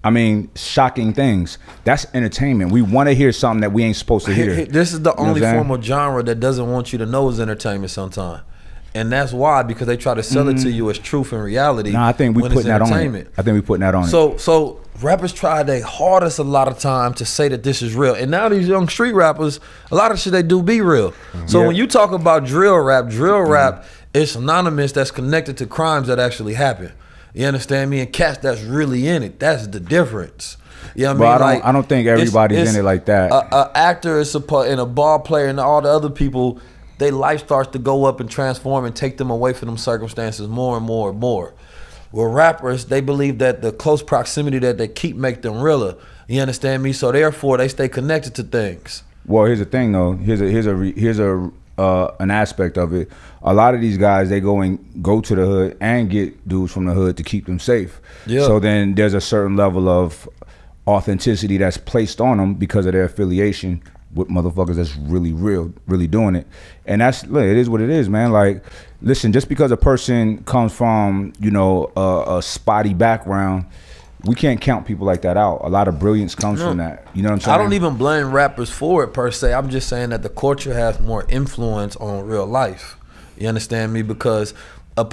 I mean, shocking things. That's entertainment. We want to hear something that we ain't supposed to hear. This is the only form of genre that doesn't want you to know is entertainment sometimes. And that's why, because they try to sell it to you as truth and reality. No, I think we putting that on it. I think we putting that on it. So rappers try their hardest a lot of time to say that this is real. And now these young street rappers, a lot of shit they do be real. So when you talk about drill rap is synonymous that's connected to crimes that actually happen. You understand me? And cats that's really in it. That's the difference. Yeah, you know what I mean? I don't think everybody's in it like that. A actor is and a ball player and all the other people. Their life starts to go up and transform and take them away from them circumstances more and more and more. Well, rappers, they believe that the close proximity that they keep make them realer. You understand me? So therefore, they stay connected to things. Well, here's the thing, though. Here's an aspect of it. A lot of these guys, they go to the hood and get dudes from the hood to keep them safe. Yeah. So then there's a certain level of authenticity that's placed on them because of their affiliation with motherfuckers that's really real, really doing it. And that's, look, it is what it is, man. Like, listen, just because a person comes from, you know, a spotty background, we can't count people like that out. A lot of brilliance comes from that. You know what I'm saying? I don't even blame rappers for it, per se. I'm just saying that the culture has more influence on real life. You understand me? Because,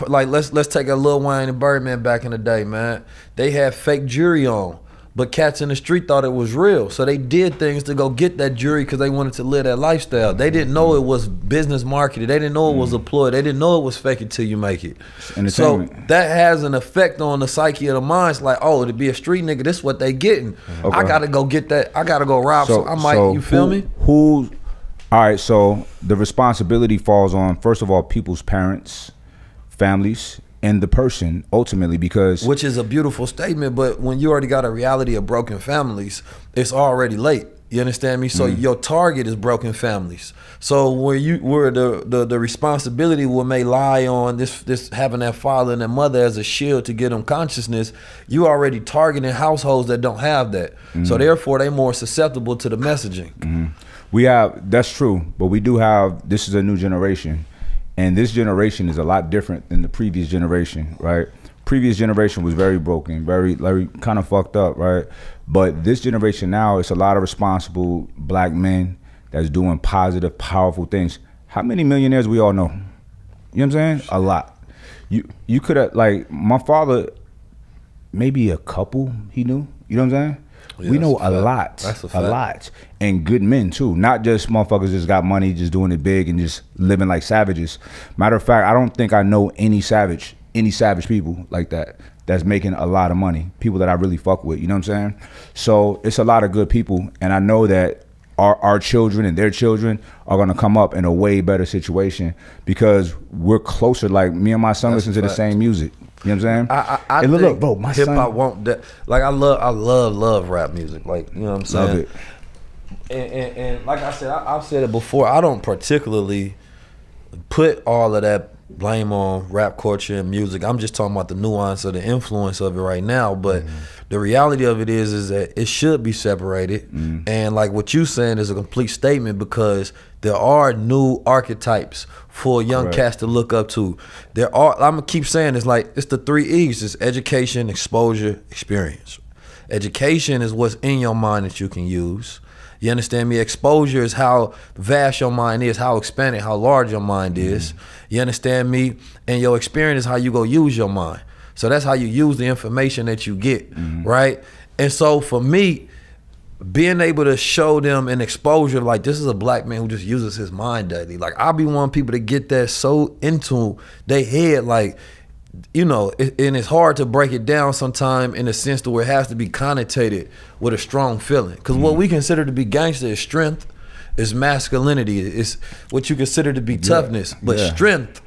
like, let's take a Lil Wayne and Birdman back in the day, man. They had fake jewelry on. But cats in the street thought it was real. So they did things to go get that jewelry because they wanted to live that lifestyle. They didn't know it was business marketed. They didn't know it was a ploy. They didn't know it was fake it till you make it. So that has an effect on the psyche of the minds. Like, oh, to be a street nigga, this is what they getting. Okay. I got to go get that. I got to go rob. So, you feel me? All right, so the responsibility falls on, first of all, people's parents, families, and the person ultimately, because which is a beautiful statement, but when you already got a reality of broken families, it's already late. You understand me? So your target is broken families. So where the responsibility may lie on this having that father and that mother as a shield to get them consciousness, you already targeting households that don't have that. So therefore they more susceptible to the messaging. We have, that's true, but we do have, this is a new generation. And this generation is a lot different than the previous generation, right? Previous generation was very broken, very kind of fucked up, right? But this generation now, it's a lot of responsible black men that's doing positive, powerful things. How many millionaires we all know? You know what I'm saying? A lot. You could have, like, my father, maybe a couple he knew, you know what I'm saying? Yeah, we know a lot, and good men too. Not just motherfuckers just got money, just doing it big and just living like savages. Matter of fact, I don't think I know any savage, any savage people like that that's making a lot of money, people that I really fuck with, you know what I'm saying? So it's a lot of good people, and I know that our children and their children are gonna come up in a way better situation because we're closer. Like, me and my son listen to the same music. You know what I'm saying? I and look, bro, my hip hop won't that. Like, I love rap music. Like, you know what I'm saying? Love it. And like I said, I've said it before. I don't particularly put all of that blame on rap culture and music. I'm just talking about the nuance or the influence of it right now. But the reality of it is that it should be separated. And like what you saying is a complete statement, because there are new archetypes for young cats to look up to. There are, I'm gonna keep saying this, like it's the 3 E's: it's education, exposure, experience. Education is what's in your mind that you can use. You understand me? Exposure is how vast your mind is, how expanded, how large your mind is. You understand me? And your experience is how you go use your mind. So that's how you use the information that you get, right? And so for me, being able to show them an exposure, like this is a black man who just uses his mind daily. Like, I be wanting people to get that so into their head, like, you know, and it's hard to break it down sometime in a sense to where it has to be connotated with a strong feeling. Because what we consider to be gangster is strength, is masculinity, is what you consider to be toughness. But strength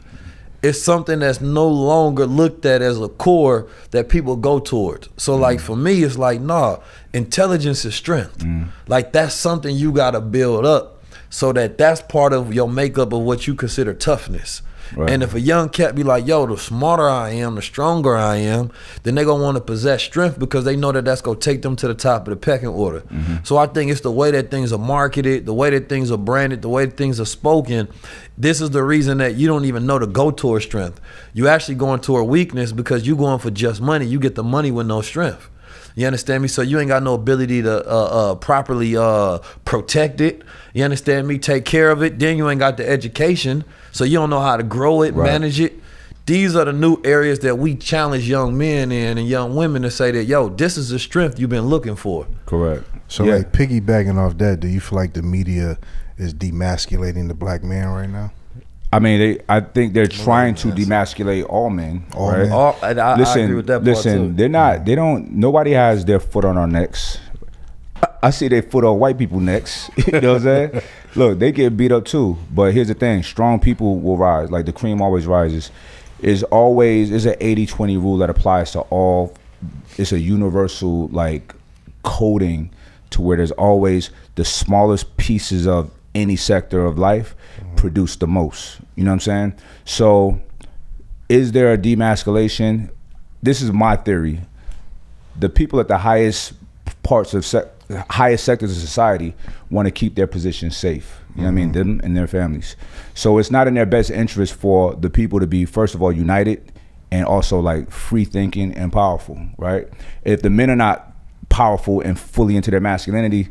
is something that's no longer looked at as a core that people go towards. So like for me, it's like, nah, intelligence is strength. Like, that's something you gotta build up so that that's part of your makeup of what you consider toughness. And if a young cat be like, yo, the smarter I am, the stronger I am, then they gonna wanna possess strength because they know that that's gonna take them to the top of the pecking order. So I think it's the way that things are marketed, the way that things are branded, the way that things are spoken. This is the reason that you don't even know to go toward strength. You actually going toward weakness because you going for just money. You get the money with no strength. You understand me? So you ain't got no ability to properly protect it. You understand me? Take care of it. Then you ain't got the education, so you don't know how to grow it, manage it. These are the new areas that we challenge young men in and young women to say that, yo, this is the strength you've been looking for. Correct. So like, piggybacking off that, do you feel like the media is demasculating the black man right now? I mean, I think they're trying to demasculate all men. All men. I agree with that part too. They're not. They don't. Nobody has their foot on our necks. I see their foot on white people's necks. You know what I'm saying? Look, they get beat up too. But here's the thing: strong people will rise. Like, the cream always rises. It's an 80-20 rule that applies to all. It's a universal like coding to where there's always the smallest pieces of any sector of life produce the most. You know what I'm saying? So is there a demasculation? This is my theory. The people at the highest parts of highest sectors of society want to keep their positions safe. You know what I mean? Them and their families. So it's not in their best interest for the people to be, first of all, united and also like free thinking and powerful, right? If the men are not powerful and fully into their masculinity,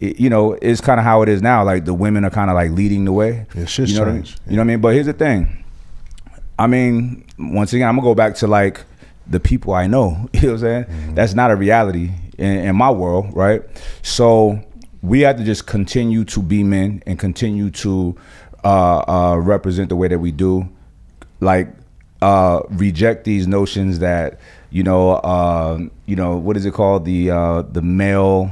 you know, it's kind of how it is now. Like, the women are kind of like leading the way. You know what I mean? You know what I mean? But here's the thing. I mean, once again, I'm gonna go back to like the people I know. You know what I'm saying? That's not a reality in my world, right? So we have to just continue to be men and continue to represent the way that we do. Like, reject these notions that, you know, what is it called? The male.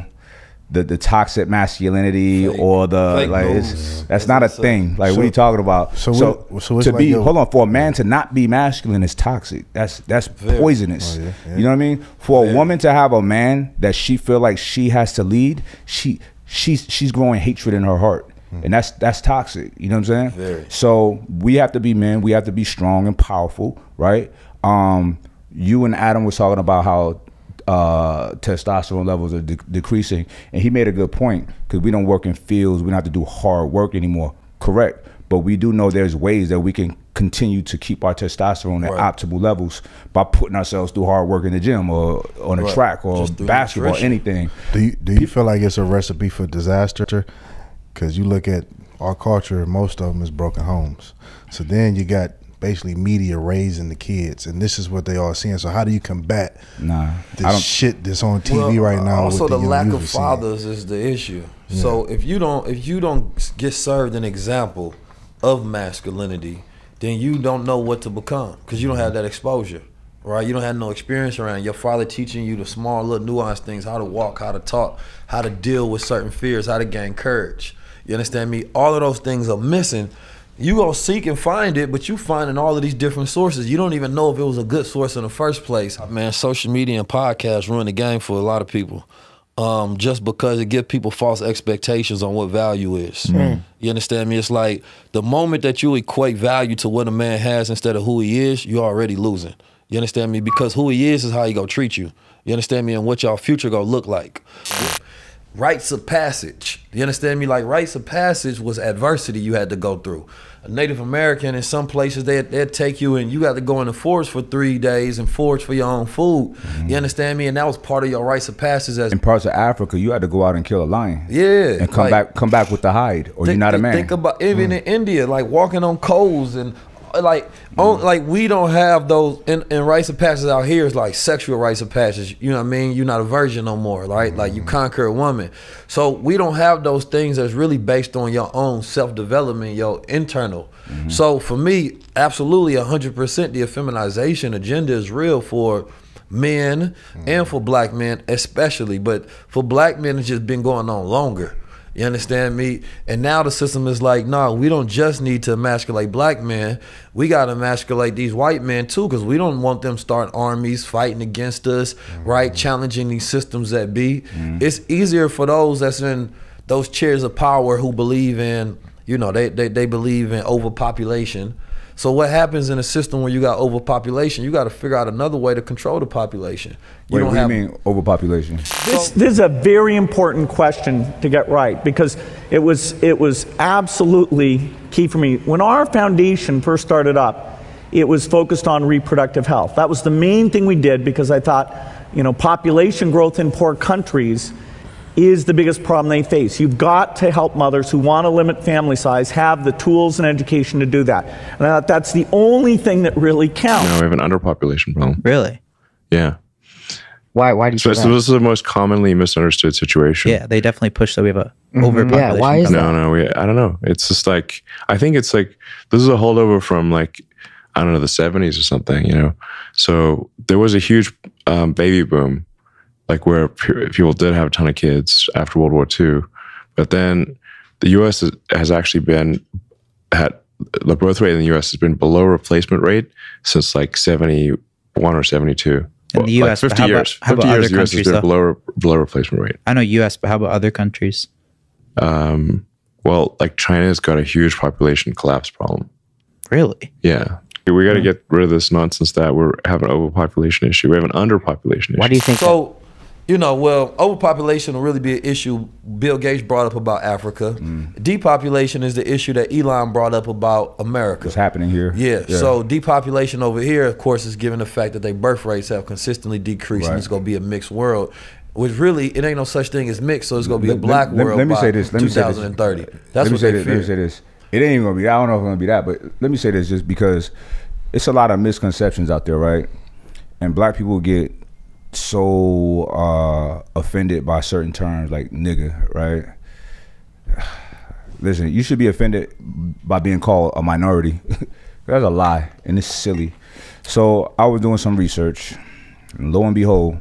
The toxic masculinity or the fake like that's not a thing. Like, what are you talking about? So it's to like, be hold on, for a man to not be masculine is toxic. That's poisonous. You know what I mean? For a woman to have a man that she feel like she has to lead, she's growing hatred in her heart. And that's toxic. You know what I'm saying? So we have to be men, we have to be strong and powerful, right? You and Adam was talking about how testosterone levels are decreasing, and he made a good point, because we don't work in fields, we don't have to do hard work anymore. Correct. But we do know there's ways that we can continue to keep our testosterone at optimal levels by putting ourselves through hard work in the gym or on a track or basketball, anything. Do you feel like it's a recipe for disaster? Because you look at our culture, most of them is broken homes. So then you got basically media raising the kids, and this is what they are seeing. So how do you combat the shit that's on TV right now? Also, the lack of fathers is the issue. So if you don't get served an example of masculinity, then you don't know what to become because you don't have that exposure, right? You don't have no experience around your father teaching you the small little nuanced things, how to walk, how to talk, how to deal with certain fears, how to gain courage. You understand me? All of those things are missing. You go seek and find it, but you finding all of these different sources. You don't even know if it was a good source in the first place. Man, social media and podcasts ruin the game for a lot of people. Just because it gives people false expectations on what value is. Mm. You understand me? It's like the moment that you equate value to what a man has instead of who he is, you're already losing. You understand me? Because who he is how he gonna treat you. You understand me? And what y'all future gonna look like. Rites of passage. You understand me? Like rites of passage was adversity you had to go through. A Native American in some places, they'd take you and you got to go in the forest for 3 days and forage for your own food. Mm-hmm. You understand me? And that was part of your rites of passage. As in parts of Africa, you had to go out and kill a lion. Yeah, and come like, back with the hide, or you're not a man. Think about even in India, like walking on coals and like we don't have those in rites of passage out here. It's like sexual rites of passage. You know what I mean? You're not a virgin no more, right? Like you conquer a woman. So we don't have those things that's really based on your own self-development, your internal. So for me, absolutely 100% the effeminization agenda is real for men and for black men especially. But for black men, it's just been going on longer. You understand me? And now the system is like, nah, we don't just need to emasculate black men. We got to emasculate these white men too, because we don't want them starting armies, fighting against us, right? Challenging these systems that be. It's easier for those that's in those chairs of power who believe in, you know, they believe in overpopulation. So what happens in a system where you got overpopulation? You got to figure out another way to control the population. You Wait, don't what have do you mean overpopulation? This is a very important question to get right, because it was absolutely key for me. When our foundation first started up, it was focused on reproductive health. That was the main thing we did, because I thought, you know, population growth in poor countries is the biggest problem they face. You've got to help mothers who want to limit family size have the tools and education to do that. And I thought that's the only thing that really counts. No, we have an underpopulation problem. Really? Yeah. Why do you so say that? So this is the most commonly misunderstood situation. Yeah, they definitely push that we have a overpopulation. Yeah, why is that? I don't know. It's just like, I think it's like, this is a holdover from like, I don't know, the 70s or something, you know? So there was a huge baby boom, like where people did have a ton of kids after World War II. But then the US has actually been at, the birth rate in the US has been below replacement rate since like 71 or 72. In the US, like 50 years. How about other countries though? Below replacement rate. I know US, but how about other countries? Well, like China's got a huge population collapse problem. Really? Yeah. We got to get rid of this nonsense that we have an overpopulation issue. We have an underpopulation issue. Why do you think so? You know, well, overpopulation will really be an issue Bill Gates brought up about Africa. Depopulation is the issue that Elon brought up about America. It's happening here. Yeah, so depopulation over here, of course, is given the fact that their birth rates have consistently decreased, and it's going to be a mixed world, which really, it ain't no such thing as mixed, so it's going to be a black world by 2030. That's what they fear. Let me say this. It ain't even going to be, I don't know if it's going to be that, but let me say this just because it's a lot of misconceptions out there, right? And black people get so offended by certain terms like nigga, right? Listen, you should be offended by being called a minority. That's a lie, and it's silly. So I was doing some research, and lo and behold,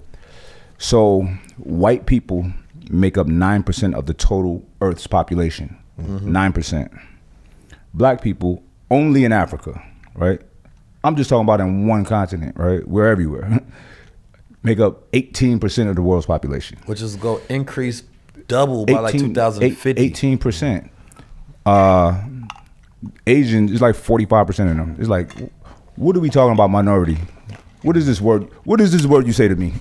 so white people make up 9% of the total Earth's population, 9%. Black people, only in Africa, right? I'm just talking about in one continent, right? We're everywhere. Make up 18% of the world's population. Which is going to increase double by like 2050. 18%. Asian is like 45% of them. It's like, what are we talking about minority? What is this word? What is this word you say to me?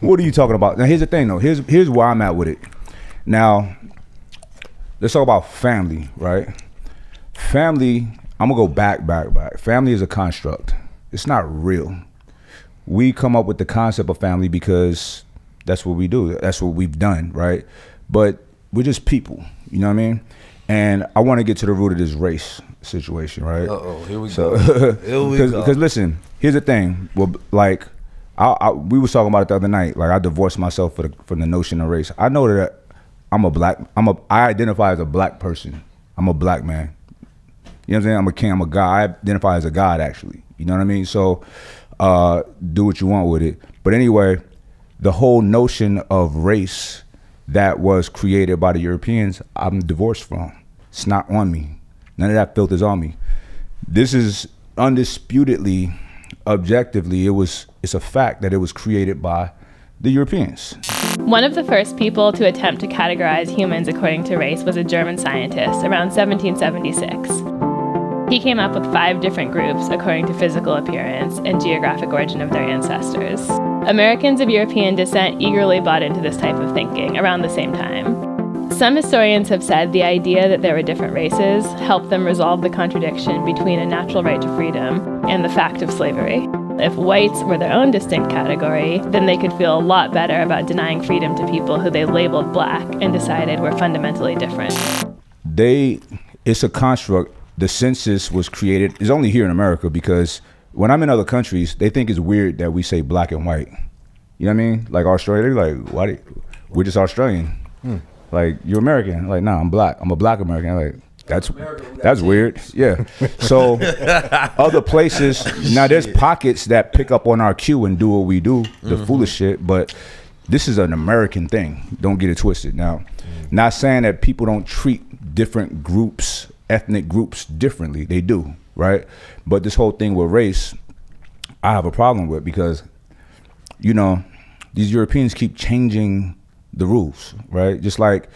What are you talking about? Now here's the thing though. Here's where I'm at with it. Now, let's talk about family, right? Family, I'm gonna go back. Family is a construct. It's not real. We come up with the concept of family because that's what we do. That's what we've done, right? But we're just people, you know what I mean? And I want to get to the root of this race situation, right? Uh-oh, here we go. Because listen, here's the thing. Well, like, we was talking about it the other night. Like, I divorced myself from the notion of race. I know that I identify as a black person. I'm a black man. You know what I'm saying? I'm a guy. I identify as a god, actually. You know what I mean? So do what you want with it. But anyway, the whole notion of race that was created by the Europeans, I'm divorced from. It's not on me. None of that filters on me. This is undisputedly, objectively, it's a fact that it was created by the Europeans. One of the first people to attempt to categorize humans according to race was a German scientist around 1776. He came up with 5 different groups according to physical appearance and geographic origin of their ancestors. Americans of European descent eagerly bought into this type of thinking around the same time. Some historians have said the idea that there were different races helped them resolve the contradiction between a natural right to freedom and the fact of slavery. If whites were their own distinct category, then they could feel a lot better about denying freedom to people who they labeled black and decided were fundamentally different. It's a construct. The census was created, it's only here in America, because when I'm in other countries, they think it's weird that we say black and white. You know what I mean? Like Australia, they're like, why? We're just Australian. Like, you're American. Like, nah, I'm black. I'm a black American. Like, that's weird. Yeah. So other places, now there's pockets that pick up on our cue and do what we do, the foolish shit, but this is an American thing. Don't get it twisted. Now, not saying that people don't treat different groups, ethnic groups differently. They do, right? But this whole thing with race, I have a problem with, because, you know, these Europeans keep changing the rules, right? Just like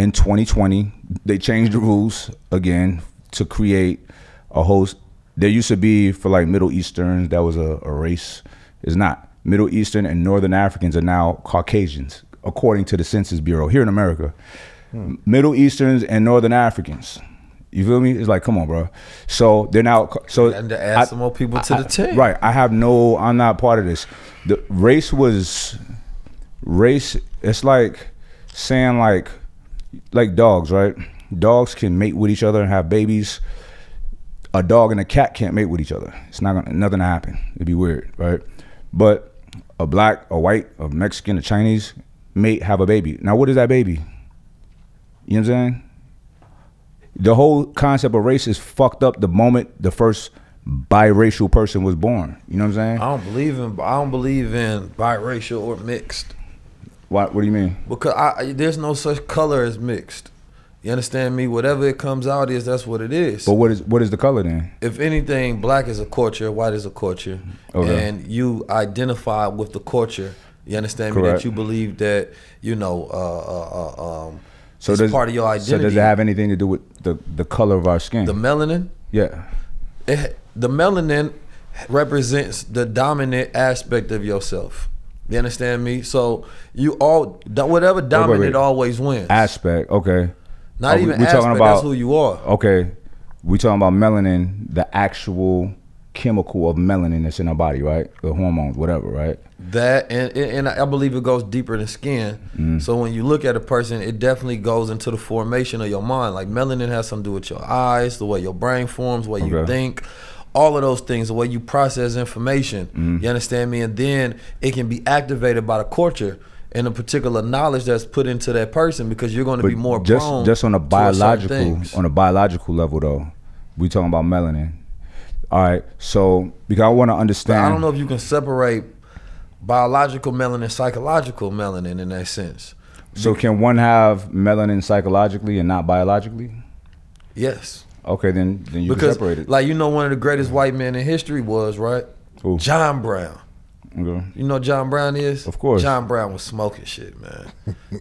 in 2020, they changed the rules again to create a host. There used to be, for like Middle Easterns, that was a race. It's not. Middle Eastern and Northern Africans are now Caucasians, according to the Census Bureau here in America. Middle Easterns and Northern Africans. You feel me? It's like, come on, bro. So they're now. So and to add some more people to the team. Right. I'm not part of this. The race was, it's like saying like dogs, right? Dogs can mate with each other and have babies. A dog and a cat can't mate with each other. It's not gonna, nothing to happen. It'd be weird, right? But a black, a white, a Mexican, a Chinese mate, have a baby. Now, what is that baby? You know what I'm saying? The whole concept of race is fucked up the moment the first biracial person was born. You know what I'm saying? I don't believe in biracial or mixed. What do you mean? Because there's no such color as mixed. You understand me? Whatever it comes out is, that's what it is. But what is the color then? If anything, black is a culture, white is a culture. Okay. And you identify with the culture. You understand me? That you believe that, you know, so it's part of your identity. So does it have anything to do with the color of our skin? The melanin? Yeah. The melanin represents the dominant aspect of yourself. You understand me? So whatever dominant always wins. Aspect, okay. Not even aspect, talking about, that's who you are. Okay, we talking about melanin, the actual chemical of melanin that's in our body, right? The hormones, whatever, right? That, and I believe it goes deeper than skin. So when you look at a person, it definitely goes into the formation of your mind. Like melanin has something to do with your eyes, the way your brain forms, the way you think. All of those things, the way you process information, you understand me? And then it can be activated by the culture and the particular knowledge that's put into that person, because you're going to be more prone just on a biological level, though. We talking about melanin. All right, so because I want to understand. Now, I don't know if you can separate biological melanin, psychological melanin in that sense. So can one have melanin psychologically and not biologically? Yes. Okay, then you can separate it. Like, you know, one of the greatest white men in history was, right? Ooh. John Brown. Okay. You know John Brown is? Of course. John Brown was smoking shit, man.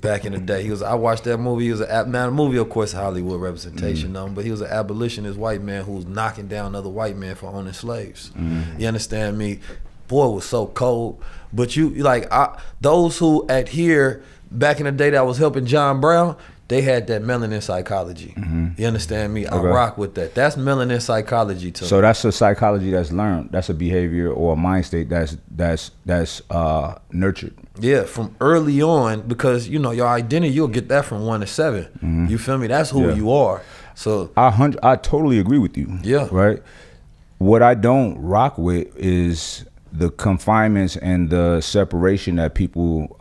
Back in the day. I watched that movie. He was the movie, of course, Hollywood representation, but he was an abolitionist white man who was knocking down other white men for owning slaves. You understand me? Boy, it was so cold. But those who adhere back in the day that was helping John Brown, they had that melanin psychology. You understand me? Okay. I rock with that. That's melanin psychology to me. So that's a psychology that's learned. That's a behavior or a mind state that's nurtured. Yeah, from early on, because you know your identity, you'll get that from 1 to 7. You feel me? That's who you are. So I totally agree with you. Yeah. Right. What I don't rock with is the confinements and the separation that people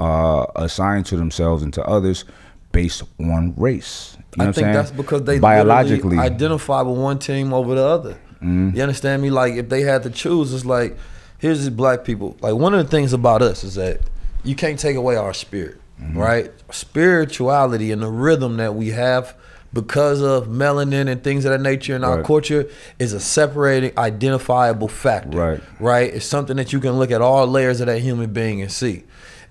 assign to themselves and to others based on race. You know I think that's because they biologically identify with one team over the other. Mm. You understand me? Like if they had to choose, it's like, here's these black people. Like one of the things about us is that you can't take away our spirit, right? Spirituality and the rhythm that we have because of melanin and things of that nature in our culture is a separating, identifiable factor, right? It's something that you can look at all layers of that human being and see.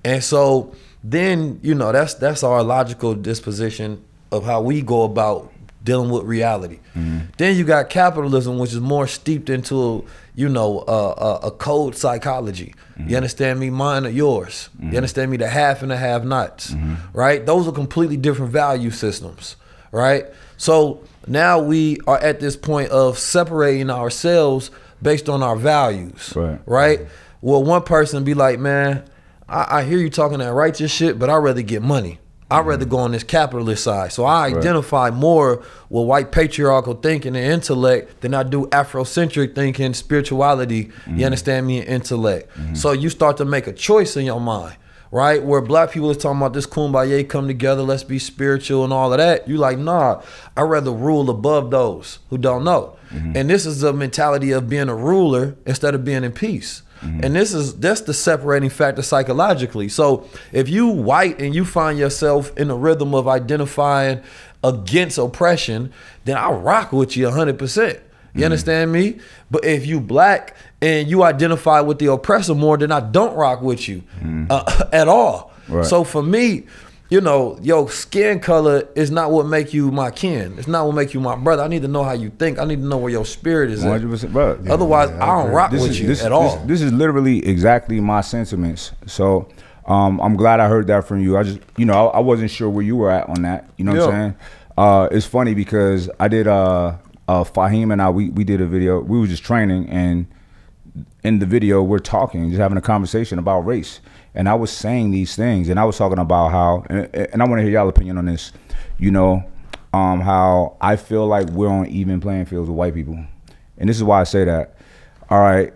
And so then, you know, that's our logical disposition of how we go about dealing with reality. Then you got capitalism, which is more steeped into, you know, a code psychology. You understand me? Mine or yours. You understand me? The half and the have nots, right? Those are completely different value systems, right? So now we are at this point of separating ourselves based on our values, right? Well, one person be like, man, I hear you talking that righteous shit, but I'd rather get money. I'd rather go on this capitalist side. So I identify more with white patriarchal thinking and intellect than I do Afrocentric thinking, spirituality, you understand me, and intellect. So you start to make a choice in your mind, right? Where black people is talking about this kumbaya, come together, let's be spiritual and all of that. You like, nah, I'd rather rule above those who don't know. And this is the mentality of being a ruler instead of being in peace. And that's the separating factor psychologically. So if you white and you find yourself in the rhythm of identifying against oppression, then I rock with you 100%. You understand me? But if you black and you identify with the oppressor more, then I don't rock with you at all. So for me, you know, your skin color is not what make you my kin. It's not what make you my brother. I need to know how you think. I need to know where your spirit is 100%, at. Bro, yeah, otherwise, yeah, I don't rock with you at all. This is literally exactly my sentiments. So I'm glad I heard that from you. I just, you know, I wasn't sure where you were at on that. You know what I'm saying? It's funny because I did, Fahim and I, we did a video. We were just training, and in the video, we're talking, just having a conversation about race. And I was saying these things, and I was talking about how, and I want to hear y'all opinion on this, you know, how I feel like we're on even playing fields with white people. And this is why I say that. All right,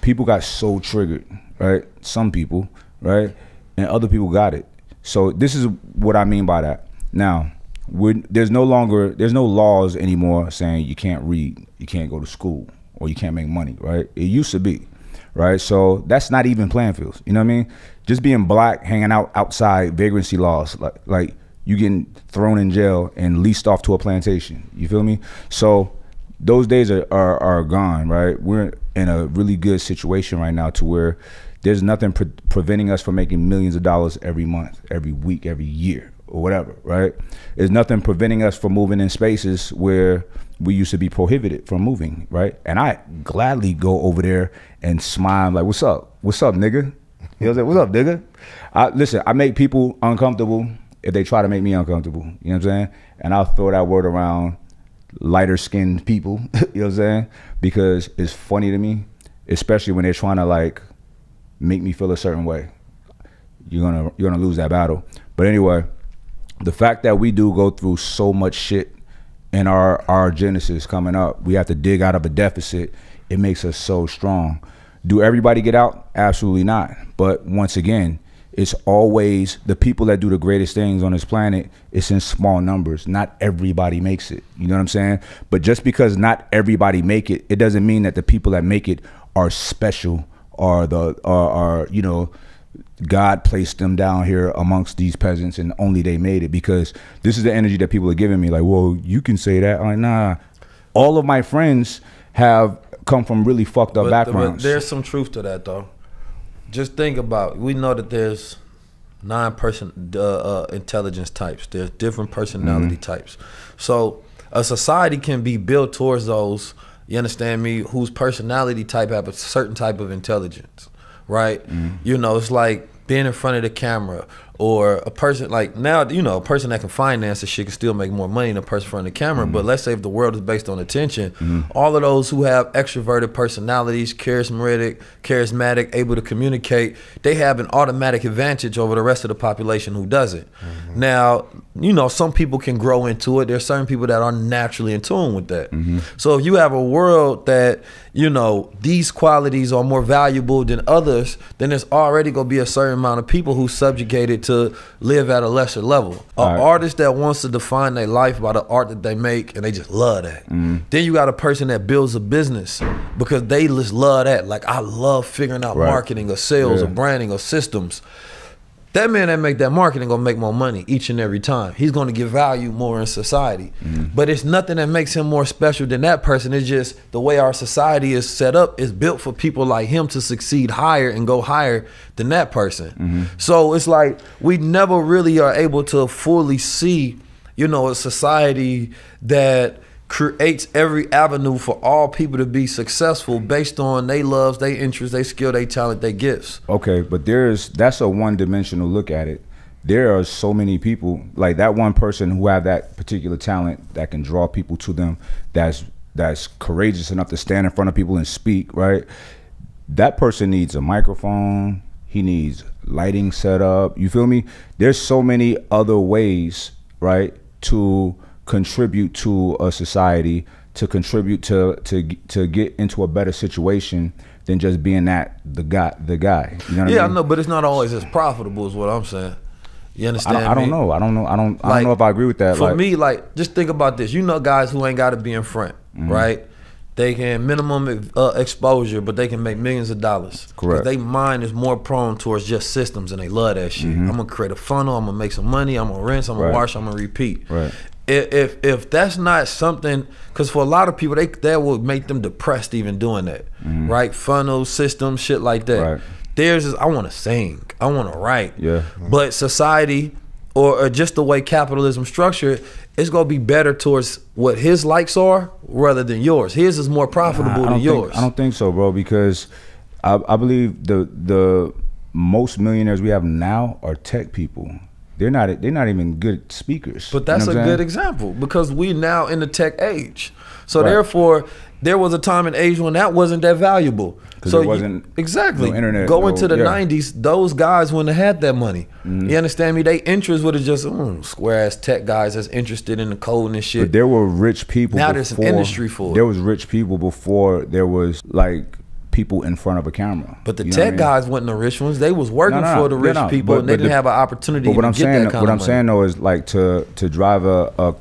people got so triggered, right? Some people, right? And other people got it. So this is what I mean by that. Now, there's no laws anymore saying you can't read, you can't go to school, or you can't make money, right? It used to be. Right, so that's not even playing fields. You know what I mean? Just being black, hanging out outside, vagrancy laws, like you getting thrown in jail and leased off to a plantation. You feel me? So those days are gone, right? We're in a really good situation right now to where there's nothing preventing us from making millions of dollars every month, every week, every year, or whatever, right? There's nothing preventing us from moving in spaces where we used to be prohibited from moving, right? And I gladly go over there and smile, like, what's up, nigga? You know what I'm saying? What's up, nigga? Listen, I make people uncomfortable if they try to make me uncomfortable, you know what I'm saying? And I'll throw that word around lighter-skinned people, you know what I'm saying? Because it's funny to me, especially when they're trying to, like, make me feel a certain way. You're gonna lose that battle. But anyway, the fact that we do go through so much shit in our genesis coming up, we have to dig out of a deficit. It makes us so strong. Do everybody get out? Absolutely not. But once again, it's always the people that do the greatest things on this planet. It's in small numbers. Not everybody makes it. You know what I'm saying? But just because not everybody make it, it doesn't mean that the people that make it are special or are you know, God placed them down here amongst these peasants and only they made it. Because this is the energy that people are giving me, like, well, you can say that. I'm like, nah, all of my friends have come from really fucked up backgrounds. There's some truth to that though. Just think about, we know that there's 9 intelligence types. There's different personality types. So a society can be built towards those, you understand me, whose personality type have a certain type of intelligence. Right? You know, it's like being in front of the camera, or a person like now, you know, a person that can finance this shit can still make more money than a person in front of the camera. But let's say if the world is based on attention, all of those who have extroverted personalities, charismatic, able to communicate, they have an automatic advantage over the rest of the population who doesn't. Now, you know, some people can grow into it. There's certain people that are naturally in tune with that. So if you have a world that, you know, these qualities are more valuable than others, then there's already gonna be a certain amount of people who subjugated to live at a lesser level. An artist that wants to define their life by the art that they make, and they just love that. Then you got a person that builds a business because they just love that. Like, I love figuring out marketing or sales or branding or systems. That man that make that marketing gonna make more money each and every time. He's gonna give value more in society. But it's nothing that makes him more special than that person. It's just the way our society is set up is built for people like him to succeed higher and go higher than that person. So it's like we never really are able to fully see, you know, a society that creates every avenue for all people to be successful based on their loves, their interests, their skill, their talent, their gifts. Okay, but that's a one-dimensional look at it. There are so many people, like that one person who have that particular talent that can draw people to them, that's courageous enough to stand in front of people and speak, right? That person needs a microphone, he needs lighting set up, you feel me? There's so many other ways, right, to contribute to a society, to contribute to get into a better situation than just being the guy. You know what I mean? I know, but it's not always as profitable is what I'm saying. You understand? I don't know if I agree with that. For me, like, just think about this. You know, guys who ain't got to be in front, right? They can minimum exposure, but they can make millions of dollars. Correct. Their mind is more prone towards just systems, and they love that shit. I'm gonna create a funnel. I'm gonna make some money. I'm gonna rinse. I'm gonna wash. I'm gonna repeat. Right. If that's not something, because for a lot of people, that will make them depressed even doing that, right? Funnel system, shit like that. Theirs is, I want to sing, I want to write. But society, or just the way capitalism structured, it's gonna be better towards what his likes are rather than yours. His is more profitable than yours. I don't think so, bro, because I believe the most millionaires we have now are tech people. They're not even good speakers. But that's a good example because we now in the tech age. So therefore, there was a time and age when that wasn't that valuable. So there wasn't no internet. Go into the 90s, those guys wouldn't have had that money. You understand me? They interest would have just square ass tech guys that's interested in the code and shit. But there were rich people. Now there's an industry for it. There was rich people before there was like people in front of a camera. But the tech guys weren't the rich ones. They was working for the rich people, and they didn't have an opportunity to get that kind of money. What I'm saying though is like to drive a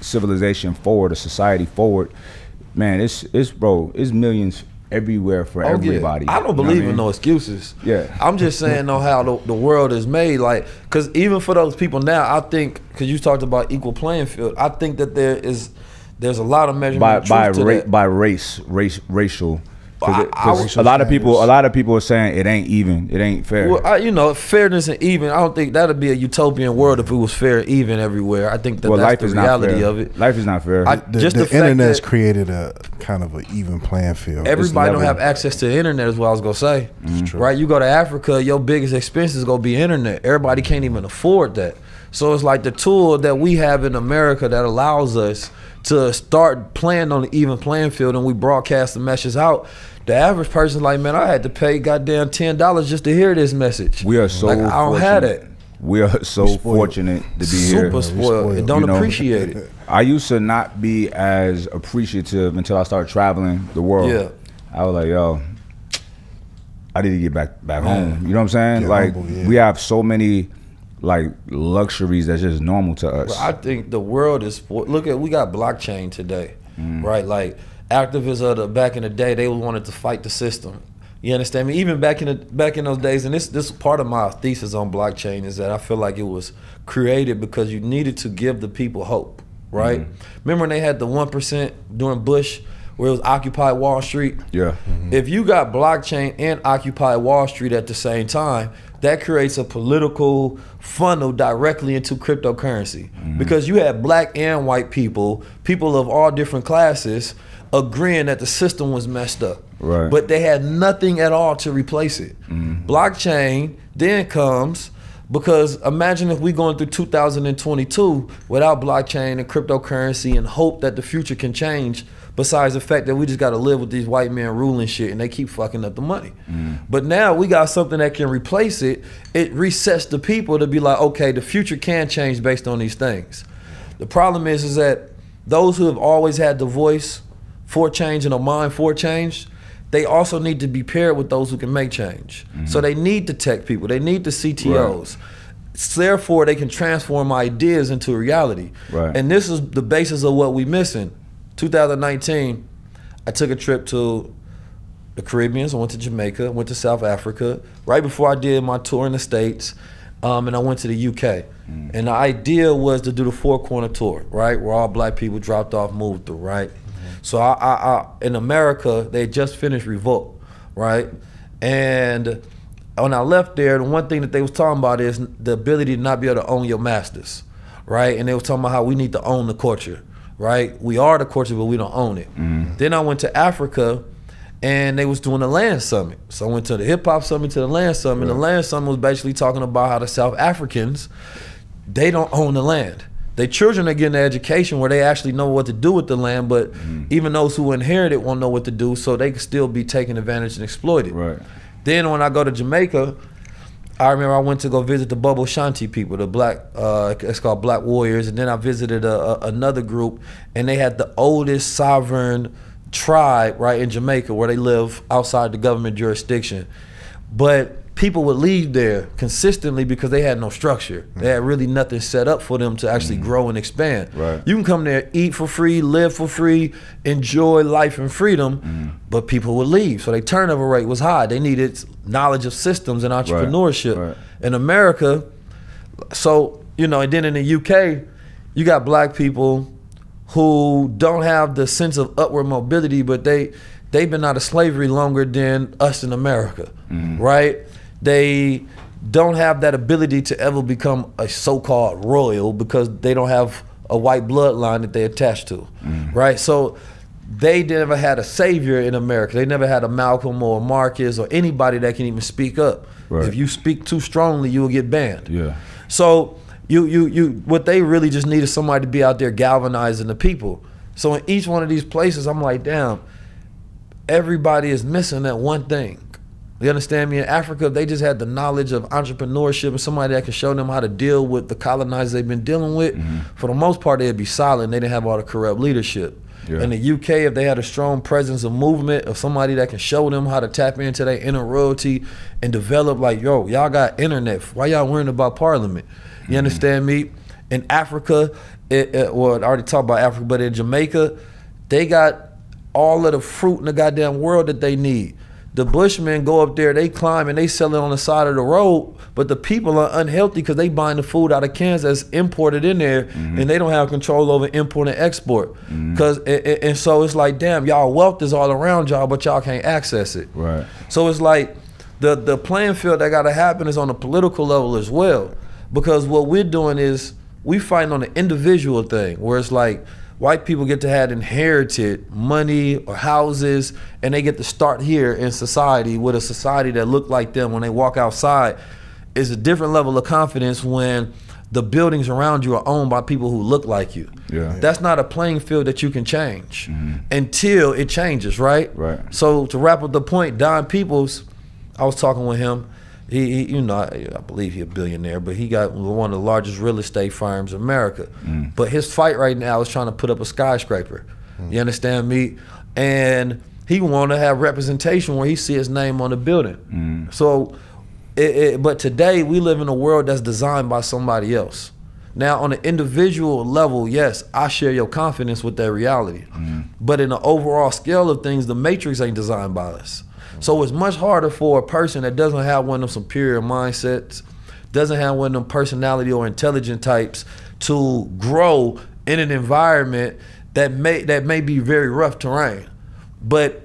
civilization forward, a society forward, man, it's millions everywhere for everybody. I don't believe in no excuses. I'm just saying though how the world is made, like, because even for those people now, I think, because you talked about equal playing field, I think that there's a lot of measurement by racial. A lot of people are saying it ain't even. It ain't fair. Well, you know, fairness and even. I don't think that'd be a utopian world if it was fair and even everywhere. I think that that's the reality of it. Life is not fair. The internet's created a kind of an even playing field. Everybody don't have access to the internet, is what I was gonna say. Right? You go to Africa, your biggest expense is gonna be internet. Everybody can't even afford that. So it's like the tool that we have in America that allows us to start playing on the even playing field, and we broadcast the message out. The average person's like, man, I had to pay goddamn $10 just to hear this message. We are so fortunate. I don't have that. We are so fortunate to be here. Super spoiled. And don't appreciate it. I used to not be as appreciative until I started traveling the world. I was like, yo, I need to get back home. You know what I'm saying? Like, we have so many like luxuries that's just normal to us. I think the world is, look at, we got blockchain today, right? Like activists of the back in the day, they wanted to fight the system. You understand me? Even back in those days, and this part of my thesis on blockchain is that I feel like it was created because you needed to give the people hope, right? Remember when they had the 1% during Bush, where it was Occupy Wall Street? If you got blockchain and Occupy Wall Street at the same time, that creates a political funnel directly into cryptocurrency. Because you had black and white people, people of all different classes, agreeing that the system was messed up. But they had nothing at all to replace it. Blockchain then comes, because imagine if we going through 2022 without blockchain and cryptocurrency and hope that the future can change, besides the fact that we just gotta live with these white men ruling shit and they keep fucking up the money. But now we got something that can replace it. It resets the people to be like, okay, the future can change based on these things. The problem is that those who have always had the voice for change and a mind for change, they also need to be paired with those who can make change. Mm-hmm. So they need the tech people, they need the CTOs. Right. Therefore, they can transform ideas into reality. Right. And this is the basis of what we're missing. 2019, I took a trip to the Caribbean, I went to Jamaica, went to South Africa, right before I did my tour in the States, and I went to the UK. Mm. And the idea was to do the four corner tour, right? Where all black people dropped off, moved through, right? Mm-hmm. So in America, they just finished Revolt, right? And when I left there, the one thing that they was talking about is the ability to not be able to own your masters, right? And they was talking about how we need to own the culture, right? We are the culture, but we don't own it. Mm. Then I went to Africa, and they was doing a land summit. So I went to the hip hop summit, to the land summit. Right. And the land summit was basically talking about how the South Africans, they don't own the land. Their children are getting an education where they actually know what to do with the land, but even those who inherit it won't know what to do, so they can still be taken advantage and exploited. Right. Then when I go to Jamaica, I remember I went to go visit the Bobo Shanti people, the black, it's called Black Warriors, and then I visited another group, and they had the oldest sovereign tribe right in Jamaica where they live outside the government jurisdiction. But people would leave there consistently because they had no structure. They had really nothing set up for them to actually grow and expand. Right. You can come there, eat for free, live for free, enjoy life and freedom, but people would leave. So their turnover rate was high. They needed knowledge of systems and entrepreneurship. Right. Right. In America, so, you know, and then in the UK, you got black people who don't have the sense of upward mobility, but they've been out of slavery longer than us in America, right? They don't have that ability to ever become a so-called royal because they don't have a white bloodline that they attach to, right? So they never had a savior in America. They never had a Malcolm or a Marcus or anybody that can even speak up. Right. If you speak too strongly, you'll get banned. Yeah. So what they really just need is somebody to be out there galvanizing the people. So in each one of these places, I'm like, damn, everybody is missing that one thing. You understand me? In Africa, they just had the knowledge of entrepreneurship and somebody that can show them how to deal with the colonizers they've been dealing with. For the most part, they'd be silent. They didn't have all the corrupt leadership. Yeah. In the UK, if they had a strong presence of movement, of somebody that can show them how to tap into their inner royalty and develop like, yo, y'all got internet. Why y'all worrying about parliament? You understand me? In Africa, well, I already talked about Africa, but in Jamaica, they got all of the fruit in the goddamn world that they need. The Bushmen go up there, they climb and they sell it on the side of the road, but the people are unhealthy because they buying the food out of cans that's imported in there and they don't have control over import and export. And so it's like, damn, y'all wealth is all around y'all, but y'all can't access it. Right. So it's like the playing field that gotta happen is on the political level as well. Because what we're doing is we fighting on an individual thing where it's like, white people get to have inherited money or houses, and they get to start here in society with a society that look like them when they walk outside. It's a different level of confidence when the buildings around you are owned by people who look like you. Yeah. That's not a playing field that you can change until it changes, right? Right. So to wrap up the point, Don Peebles, I was talking with him. He you know, I believe he's a billionaire, but he got one of the largest real estate firms in America. But his fight right now is trying to put up a skyscraper. You understand me? And he want to have representation where he see his name on the building. So, but today we live in a world that's designed by somebody else. Now, on an individual level, yes, I share your confidence with that reality. But in the overall scale of things, the matrix ain't designed by us. So it's much harder for a person that doesn't have one of them superior mindsets, doesn't have one of them personality or intelligent types to grow in an environment that may be very rough terrain. But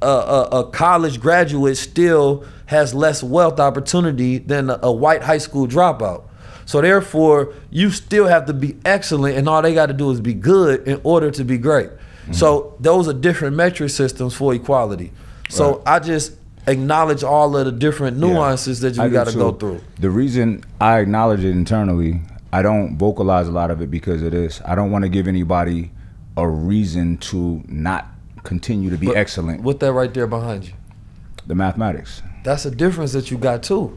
a college graduate still has less wealth opportunity than a white high school dropout. So therefore, you still have to be excellent, and all they got to do is be good in order to be great. So those are different metric systems for equality. So right. I just acknowledge all of the different nuances that you got to go through. The reason I acknowledge it internally, I don't vocalize a lot of it because of this. I don't want to give anybody a reason to not continue to be excellent. With that right there behind you? The mathematics. That's a difference that you got too.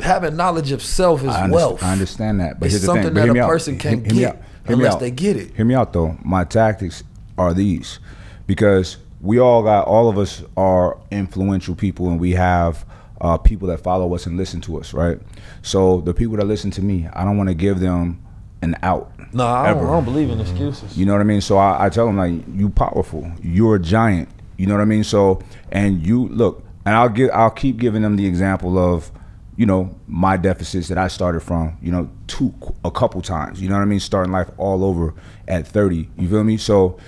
Having knowledge of self is wealth. I understand that. But it's here's something the thing. But that a person can't get unless they get it. Hear me out though. My tactics are these because all of us are influential people, and we have people that follow us and listen to us, right? So the people that listen to me, I don't want to give them an out. No, I don't believe in excuses. You know what I mean? So I tell them, like, you powerful, you're a giant. You know what I mean? So, and you look, and I'll keep giving them the example of, you know, my deficits that I started from, you know, a couple times, you know what I mean? Starting life all over at 30, you feel me? So,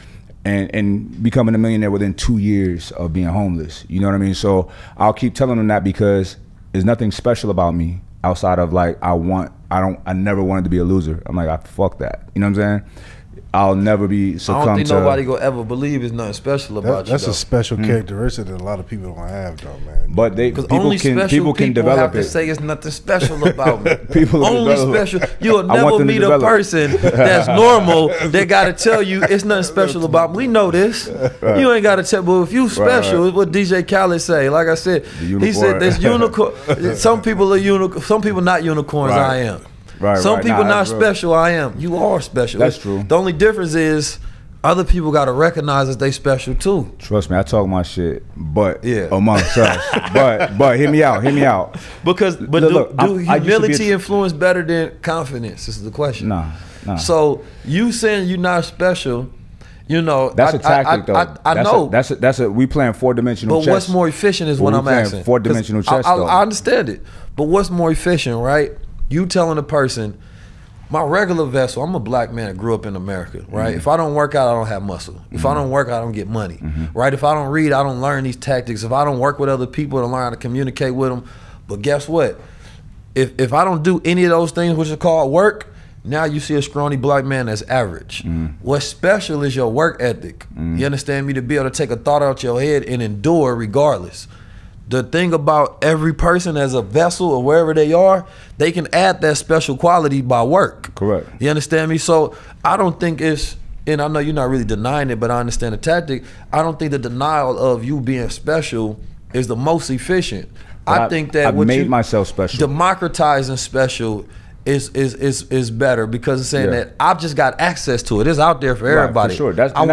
and becoming a millionaire within 2 years of being homeless, you know what I mean? So I'll keep telling them that, because there's nothing special about me outside of, like, I never wanted to be a loser. I'm like, fuck that, you know what I'm saying? I'll never be succumb to. I don't think nobody gonna ever believe it's nothing special about you. That's a special characteristic that a lot of people don't have, though, man. But people can develop it. Have to say it's nothing special about me. People only special. You'll never meet a person that's normal that gotta tell you it's nothing special about me. We know this. Right. You ain't gotta tell. Well, if you special, right. It's what DJ Khaled say. Like I said, he said there's unicorn. Some people are unicorn. Some people not unicorns. Right. I am. Right, Some people not special, I am. You are special. That's true. The only difference is other people got to recognize that they special too. Trust me, I talk my shit, but yeah, amongst us. But hear me out, hear me out. Look, do humility influence better than confidence? This is the question. Nah. So you saying you're not special, you know, that's a tactic though. I know. We playing four-dimensional chess. But what's more efficient is what I'm asking. Four-dimensional chess though. I understand it, but what's more efficient, right? You telling a person, my regular vessel, I'm a black man that grew up in America, right? Mm-hmm. If I don't work out, I don't have muscle. If I don't work out, I don't get money, right? If I don't read, I don't learn these tactics. If I don't work with other people to learn how to communicate with them, but guess what? If I don't do any of those things, which are called work, now you see a scrawny black man that's average. What's special is your work ethic. You understand me? To be able to take a thought out your head and endure regardless. The thing about every person as a vessel or wherever they are, they can add that special quality by work. Correct. You understand me? So I don't think it's, and I know you're not really denying it, but I understand the tactic. I don't think the denial of you being special is the most efficient. I think that I've made myself special. Democratizing special is better, because it's saying that I've just got access to it. It's out there for everybody. Right, for sure. That's what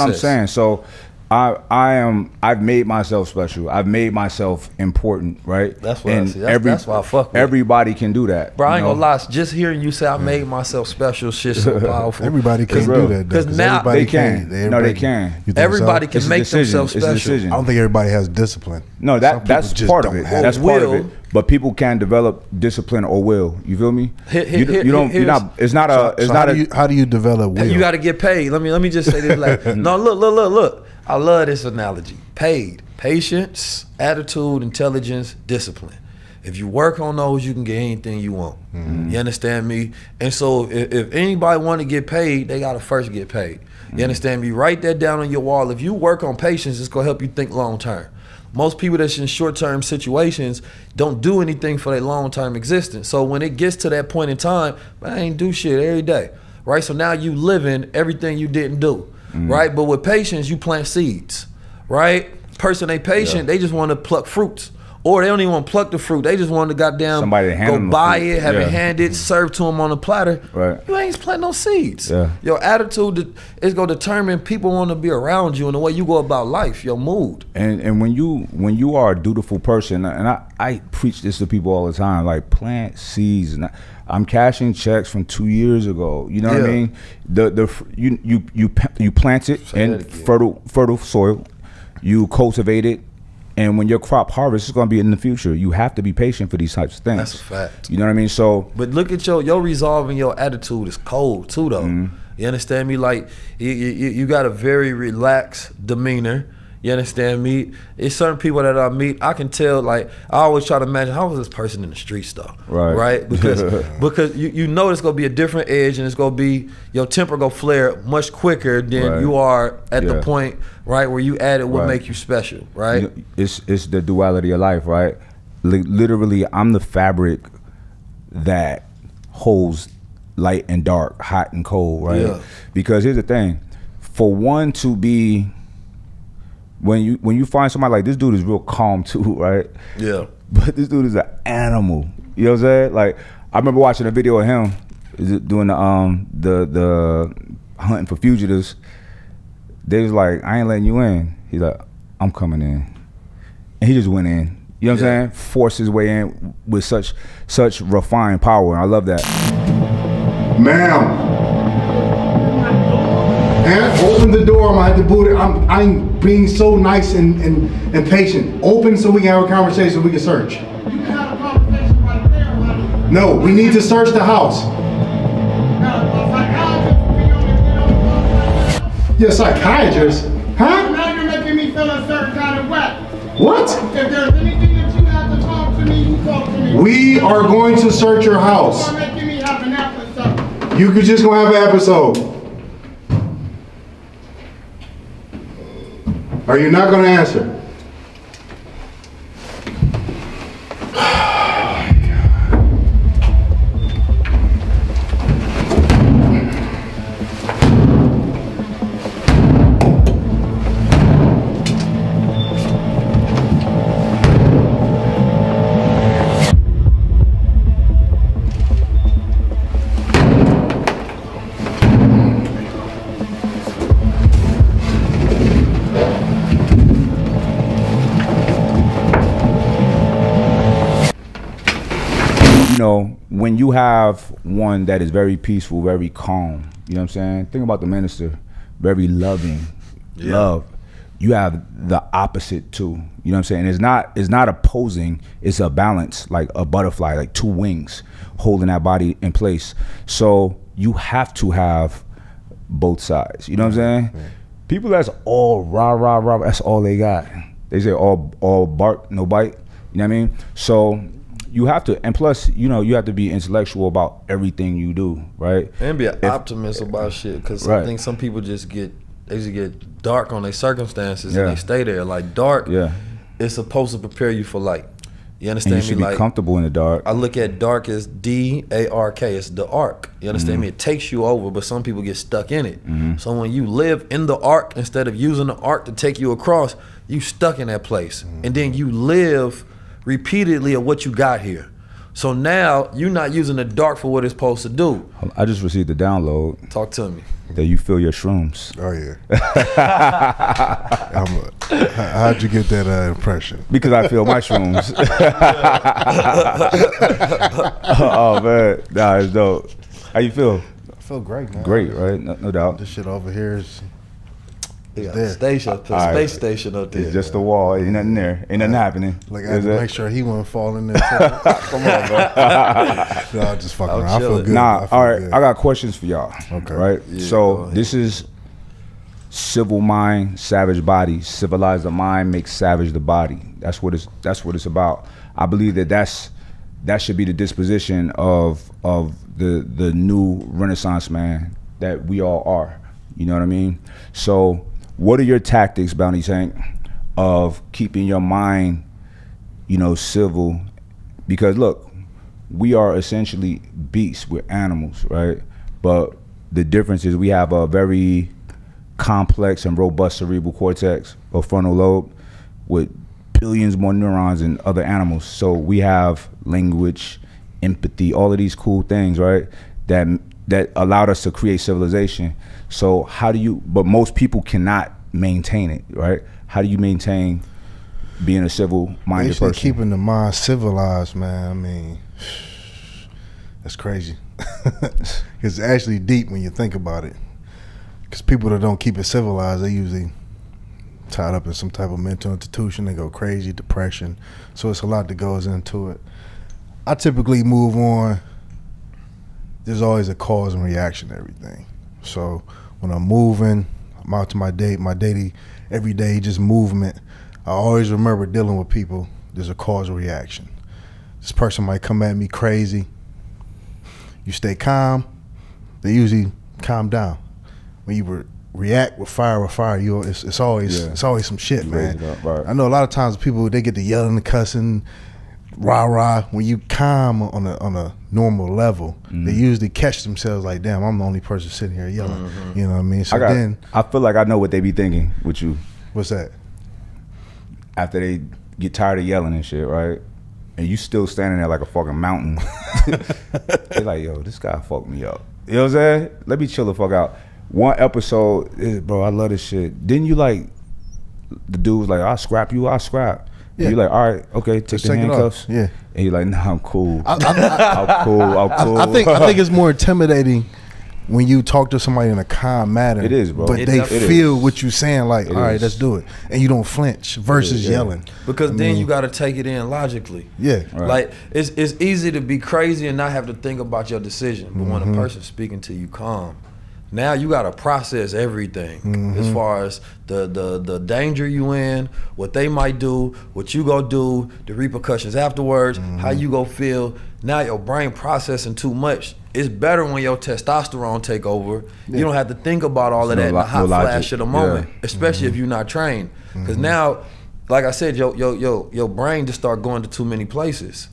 I'm saying. So I've made myself special. I've made myself important, right? That's what I see. That's why I fuck with everybody. Can do that. Bro, I ain't gonna lie, just hearing you say I made myself special, shit's so powerful. Everybody can do that. Because now they can. No, they can. Everybody can make themselves special. I don't think everybody has discipline. No, that's part of it. That's part of it. But people can develop discipline or will. You feel me? How do you develop will? You got to get paid. Let me just say this. Like, no, look. I love this analogy. Paid, patience, attitude, intelligence, discipline. If you work on those, you can get anything you want. You understand me? And so if anybody want to get paid, they got to first get paid. You understand me? Write that down on your wall. If you work on patience, it's going to help you think long term. Most people that's in short-term situations don't do anything for their long-term existence. So when it gets to that point in time, I ain't do shit every day, right? So now you living everything you didn't do, right? But with patience, you plant seeds, right? Person ain't patient, they just want to pluck fruits. Or they don't even want to pluck the fruit. They just want to goddamn go buy it, have it handed, served to them on a platter. Right. You ain't planting no seeds. Yeah. Your attitude is going to determine people want to be around you and the way you go about life, your mood. And when you are a dutiful person, and I preach this to people all the time, like plant seeds. And I'm cashing checks from 2 years ago. You know what I mean? You plant it in fertile soil. You cultivate it. And when your crop harvest is going to be in the future, you have to be patient for these types of things. That's a fact. You know what I mean? So, but look at your resolve and your attitude is cold too, though. You understand me? Like you got a very relaxed demeanor. You understand me? It's certain people that I meet, I can tell. Like I always try to imagine how was this person in the streets though, right? Because you know it's gonna be a different edge, and it's gonna be your temper gonna flare much quicker than you are at the point where you added what make you special, right? It's the duality of life, right? Literally, I'm the fabric that holds light and dark, hot and cold, right? Because here's the thing: for one to be when you find somebody like this dude is real calm too, right? Yeah. But this dude is an animal. You know what I'm saying? Like I remember watching a video of him doing the hunting for fugitives. They was like, I ain't letting you in. He's like, I'm coming in. And he just went in. You know what I'm saying? Forced his way in with such refined power. I love that. Ma'am. Open the door, I'm gonna have to boot it. I'm being so nice and patient. Open so we can have a conversation, we can search. You can have a conversation right there, right? No, we need to search the house. You're a psychiatrist? Huh? Now you're making me feel a certain kind of way. What? If there's anything that you have to talk to me, you talk to me. We are going to search your house. You are making me have an episode. You could just go have an episode. Are you not going to answer? Oh my God. When you have one that is very peaceful, very calm, you know what I'm saying? Think about the minister, very loving, love. You have the opposite too, you know what I'm saying? It's not opposing, it's a balance, like a butterfly, like two wings holding that body in place. So you have to have both sides, you know what I'm saying? Yeah. People that's all rah, rah, rah, that's all they got. They say all bark, no bite, you know what I mean? So you have to, and plus, you know, you have to be intellectual about everything you do, right? And be an optimist about shit, because I think some people just get dark on their circumstances and they stay there. Like, dark is supposed to prepare you for light. You understand me? You should be comfortable in the dark. I look at dark as D-A-R-K, it's the arc. You understand me? It takes you over, but some people get stuck in it. So when you live in the arc, instead of using the arc to take you across, you stuck in that place. And then you live repeatedly of what you got here. So now you're not using the dark for what it's supposed to do. I just received the download. Talk to me. That you feel your shrooms. Oh yeah. How'd you get that impression? Because I feel my shrooms. Oh man, nah, it's dope. How you feel? I feel great, man. Great, right? No doubt. This shit over here is the space station up there. It's just a wall. Ain't nothing there. Ain't nothing happening. Like, I had to make sure he wouldn't fall in there. Come on, bro. No, I'm just fucking around. I feel good. Nah, all right. I got questions for y'all. Okay. Right? Yeah, so this is civil mind, savage body. Civilize the mind, make savage the body. That's what it's about. I believe that should be the disposition of the new Renaissance man that we all are. You know what I mean? So what are your tactics, Bounty Tank, of keeping your mind, you know, civil? Because look, we are essentially beasts, we're animals, right? But the difference is we have a very complex and robust cerebral cortex or frontal lobe with billions more neurons than other animals. So we have language, empathy, all of these cool things, right? That allowed us to create civilization. So how do you, but most people cannot maintain it, right? How do you maintain being a civil-minded person? Keeping the mind civilized, man, I mean, that's crazy. It's actually deep when you think about it. Because people that don't keep it civilized, they usually tied up in some type of mental institution, they go crazy, depression. So it's a lot that goes into it. I typically move on. There's always a cause and reaction to everything. So when I'm moving, I'm out to my daily, everyday just movement, I always remember dealing with people, there's a cause and reaction. This person might come at me crazy. You stay calm, they usually calm down. When you react with fire, it's always it's always some shit, man. I know a lot of times people, they get to yelling and cussing, rah-rah. When you calm on a normal level, they usually catch themselves like, damn, I'm the only person sitting here yelling. You know what I mean? So I feel like I know what they be thinking with you. What's that? After they get tired of yelling and shit, right? And you still standing there like a fucking mountain. They're like, yo, this guy fucked me up. You know what I'm saying? Let me chill the fuck out. One episode, bro, I love this shit. Didn't you like the dude was like, I'll scrap you, I'll scrap. Yeah. You're like, all right, okay, take the handcuffs. Yeah. And you're like, nah, I'm cool. I'm cool. I think it's more intimidating when you talk to somebody in a calm manner. It is, bro. But they feel what you're saying, like, all right, let's do it. And you don't flinch versus yelling. Because then you got to take it in logically. Yeah. Like, it's easy to be crazy and not have to think about your decision. But when a person's speaking to you calm, now you got to process everything as far as the danger you in, what they might do, what you go do, the repercussions afterwards, how you go feel. Now your brain processing too much. It's better when your testosterone take over. Yeah. You don't have to think about all of that in the hot flash of the moment, especially if you're not trained. Because now, like I said, your brain just start going to too many places.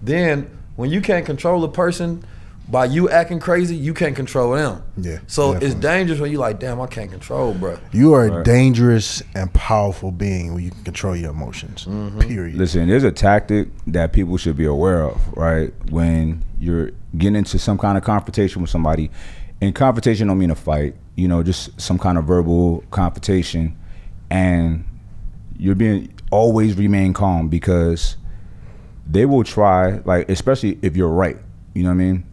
Then when you can't control a person, by you acting crazy, you can't control them. Yeah. So definitely. It's dangerous when you like, damn, I can't control, bro. You are a dangerous and powerful being when you can control your emotions, period. Listen, there's a tactic that people should be aware of, right? When you're getting into some kind of confrontation with somebody, and confrontation don't mean a fight, you know, just some kind of verbal confrontation, and you're being, always remain calm, because they will try, like, especially if you're right, you know what I mean?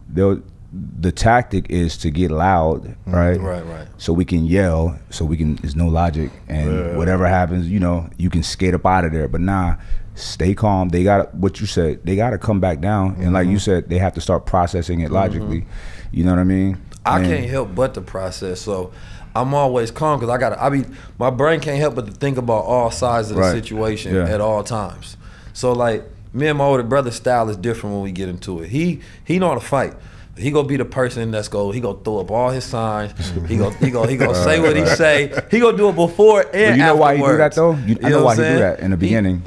The tactic is to get loud, right? Right. So we can yell, so we can, there's no logic, and whatever happens, you know, you can skate up out of there. But nah, stay calm. They got what you said. They got to come back down, and like you said, they have to start processing it logically. You know what I mean? I can't help but to process, so I'm always calm because my brain can't help but to think about all sides of the situation at all times. So like, me and my older brother's style is different when we get into it. He know how to fight. He gonna be the person that's go. He gonna throw up all his signs. He gonna say what he say. He gonna do it before and afterwards. You know why he do that though? I know why he do that in the beginning.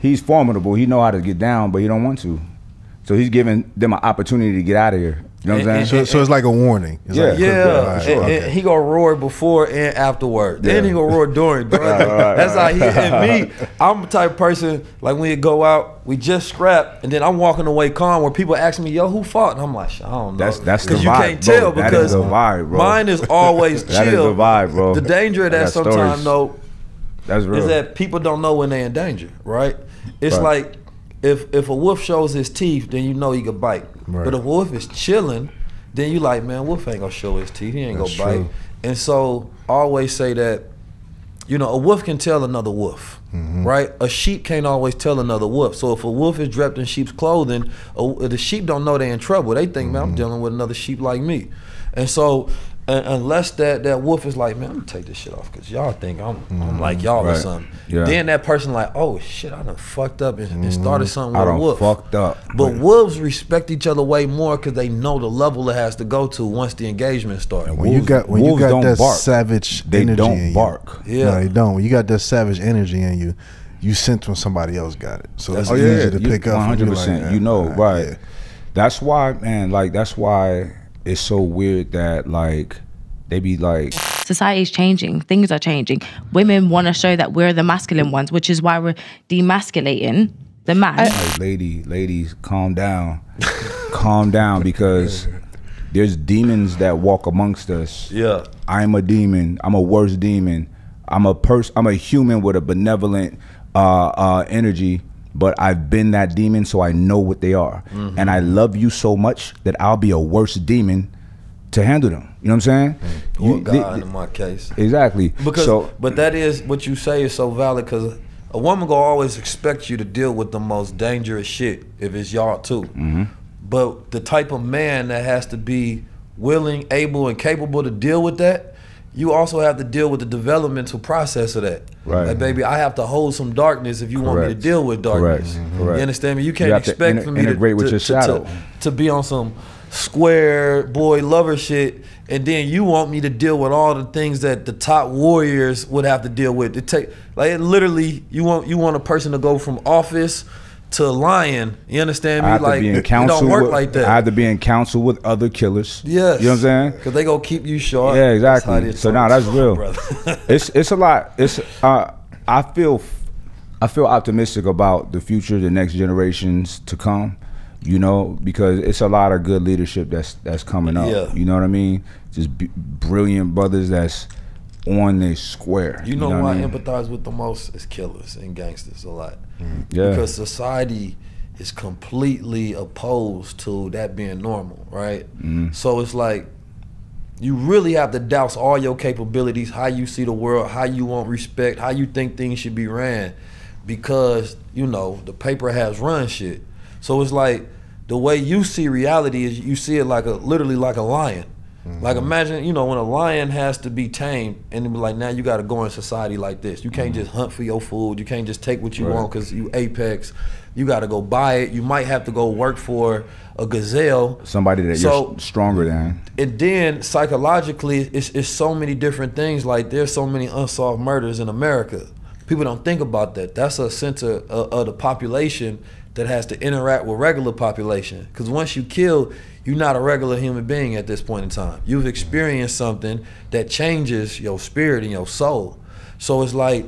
He's formidable. He know how to get down, but he don't want to. So he's giving them an opportunity to get out of here. You know what I'm saying? So it's like a warning. It's And he gonna roar before and afterward. Then he gonna roar during. That's how he and me. I'm the type of person, like when we go out, we just scrap, and then I'm walking away calm. Where people ask me, "Yo, who fought?" And I'm like, "I don't know." That's the vibe, you can't tell bro. Because that is the vibe, bro. Mine is always chill. That is the vibe, bro. The danger of that sometimes though, is that people don't know when they're in danger, right? It's like, If a wolf shows his teeth, then you know he could bite. Right. But if a wolf is chilling, then you like, man, wolf ain't gonna show his teeth. He ain't gonna bite. And so I always say that, you know, a wolf can tell another wolf, right? A sheep can't always tell another wolf. So if a wolf is dressed in sheep's clothing, the sheep don't know they're in trouble. They think, man, I'm dealing with another sheep like me. And so unless that wolf is like, man, I'm gonna take this shit off because y'all think I'm like y'all or something. Yeah. Then that person like, oh shit, I done fucked up and started something with a wolf. Fucked up. But wolves respect each other way more because they know the level it has to go to once the engagement starts. When wolves, you got that savage energy, they don't bark. Yeah, no, they don't. When you got that savage energy in you, you sense when somebody else got it. So that's easy to pick up. 100%. Like, you know, right? Yeah. That's why, man. Like that's why. It's so weird that like they be like, society's changing, things are changing. Women want to show that we're the masculine ones, which is why we're demasculating the man. Like, ladies, calm down, calm down, because there's demons that walk amongst us. Yeah, I'm a demon. I'm a worse demon. I'm a human with a benevolent energy. But I've been that demon, so I know what they are. And I love you so much that I'll be a worse demon to handle them. You know what I'm saying? Or God, in my case. Exactly. Because, but that is, what you say is so valid, because a woman gonna always expect you to deal with the most dangerous shit, if it's y'all too. But the type of man that has to be willing, able, and capable to deal with that, you also have to deal with the developmental process of that. Right. Like, baby, I have to hold some darkness if you want me to deal with darkness. You understand me? You can't expect for me to be on some square boy lover shit, and then you want me to deal with all the things that the top warriors would have to deal with. Literally, you want a person to go from office to lying, you understand me? Like, it don't work like that. I have to be in counsel with other killers. Yes. You know what I'm saying? Because they gonna keep you short. Yeah, exactly. So now that's real. It's a lot. It's I feel optimistic about the future, the next generations to come. You know, because it's a lot of good leadership that's coming up. Yeah. You know what I mean? Just brilliant brothers that's on their square. You know who I empathize with the most is killers and gangsters a lot. Yeah. Because society is completely opposed to that being normal, right? So it's like, you really have to douse all your capabilities, how you see the world, how you want respect, how you think things should be ran, because, you know, the paper has run shit. So it's like, the way you see reality is you see it like a, literally like a lion. Like imagine, you know, when a lion has to be tamed, and then be like, now you got to go in society like this. You can't just hunt for your food. You can't just take what you want because you apex. You got to go buy it. You might have to go work for a gazelle. Somebody that you're stronger than. And then psychologically, it's so many different things. Like there's so many unsolved murders in America. People don't think about that. That's a center of the population that has to interact with regular population. Because once you kill, you're not a regular human being at this point in time. You've experienced something that changes your spirit and your soul. So it's like,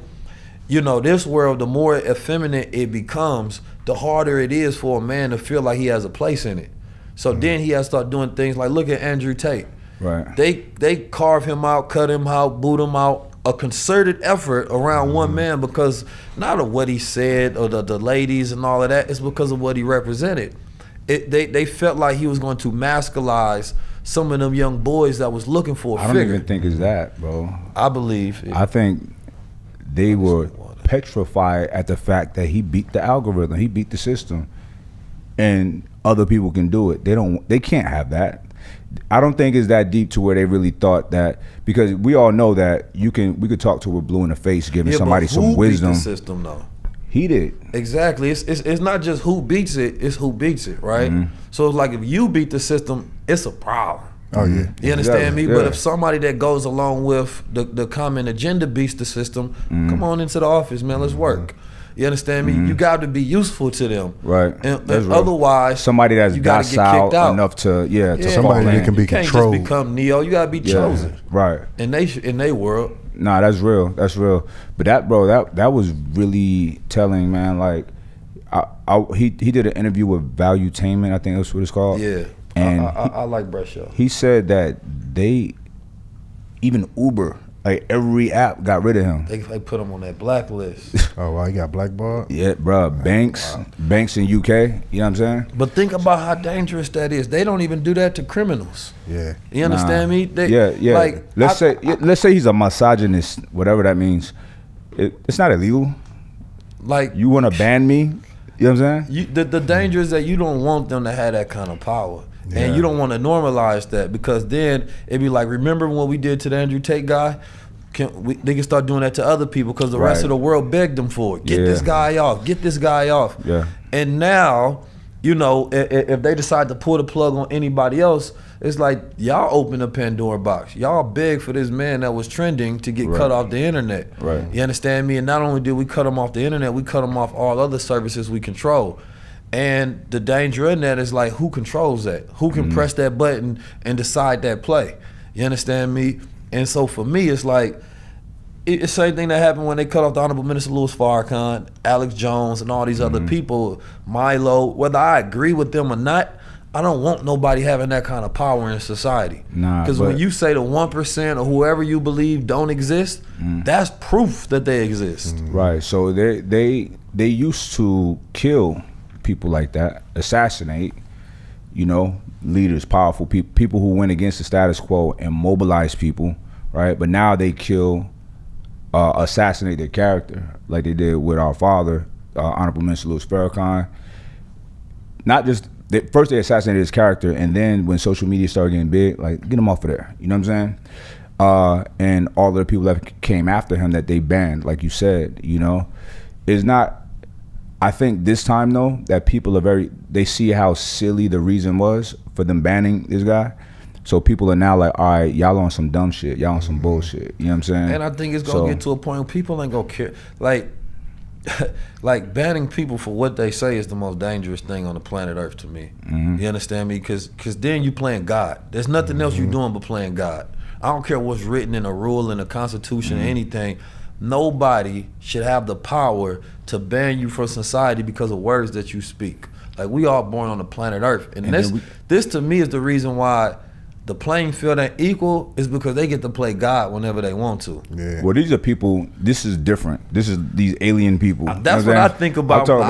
you know, this world, the more effeminate it becomes, the harder it is for a man to feel like he has a place in it. So then he has to start doing things like, look at Andrew Tate. Right. They carve him out, cut him out, boot him out, a concerted effort around one man, because not of what he said or the ladies and all of that, it's because of what he represented. They felt like he was going to masculize some of them young boys that was looking for a figure. I don't even think it's that, bro. I believe. I think they were petrified at the fact that he beat the algorithm, he beat the system, and other people can do it. They can't have that. I don't think it's that deep to where they really thought that, because we all know that we could talk to a blue in the face, giving somebody some wisdom. Who beat the system though? He did. Exactly. It's not just who beats it, it's who beats it, right? So it's like if you beat the system, it's a problem. Oh yeah. You understand me? But if somebody that goes along with the common agenda beats the system, come on into the office, man, let's work. You understand me? You got to be useful to them, right? And otherwise, somebody that's docile enough to to somebody that can be controlled. You can't just become Neo. You got to be chosen, right? In they world. Nah, that's real. That's real. But that bro, that was really telling, man. Like, he did an interview with Valuetainment, I think that's what it's called. Yeah, and I like Brescia. He said that even Uber. Like every app got rid of him. They put him on that blacklist. Oh, wow, he got blackballed? Yeah, bro. Banks, wow. Banks in UK, you know what I'm saying? But think about how dangerous that is. They don't even do that to criminals. Yeah. You understand me? They, like, let's say he's a misogynist, whatever that means. It's not illegal. Like, you want to ban me? You know what I'm saying? The danger is that you don't want them to have that kind of power. Yeah. And you don't want to normalize that, because then it'd be like, remember what we did to the Andrew Tate guy? They can start doing that to other people, because the rest of the world begged them for it. Get this guy off. Get this guy off. Yeah. And now, you know, if they decide to pull the plug on anybody else, it's like y'all open a Pandora box. Y'all beg for this man that was trending to get cut off the internet. Right. You understand me? And not only did we cut him off the internet, we cut him off all other services we control. And the danger in that is like, who controls that? Who can press that button and decide that play? You understand me? And so for me, it's like, it's the same thing that happened when they cut off the Honorable Minister Louis Farrakhan, Alex Jones, and all these other people, Milo. Whether I agree with them or not, I don't want nobody having that kind of power in society. Because when you say the 1% or whoever you believe don't exist, that's proof that they exist. Right, so they used to kill people like that, assassinate, you know, leaders, powerful people, people who went against the status quo and mobilize people, right? But now they kill, assassinate their character, like they did with our father, Honorable Minister Louis Farrakhan. Not just, first they assassinated his character, and then when social media started getting big, like, get him off of there, you know what I'm saying? And all the people that came after him that they banned, like you said, you know, it's not, I think this time though, that people are they see how silly the reason was for them banning this guy. So people are now like, all right, y'all on some dumb shit. Y'all on some bullshit. You know what I'm saying? And I think it's gonna get to a point where people ain't gonna care. Like, like banning people for what they say is the most dangerous thing on the planet Earth to me. You understand me? Cause then you playing God. There's nothing else you're doing but playing God. I don't care what's written in a rule, in a constitution, or anything. Nobody should have the power to ban you from society because of words that you speak. Like, we all born on the planet Earth. And this to me is the reason why the playing field ain't equal is because they get to play God whenever they want to. Yeah. Well, these are people, this is different. This is these alien people. That's what I think about. I'm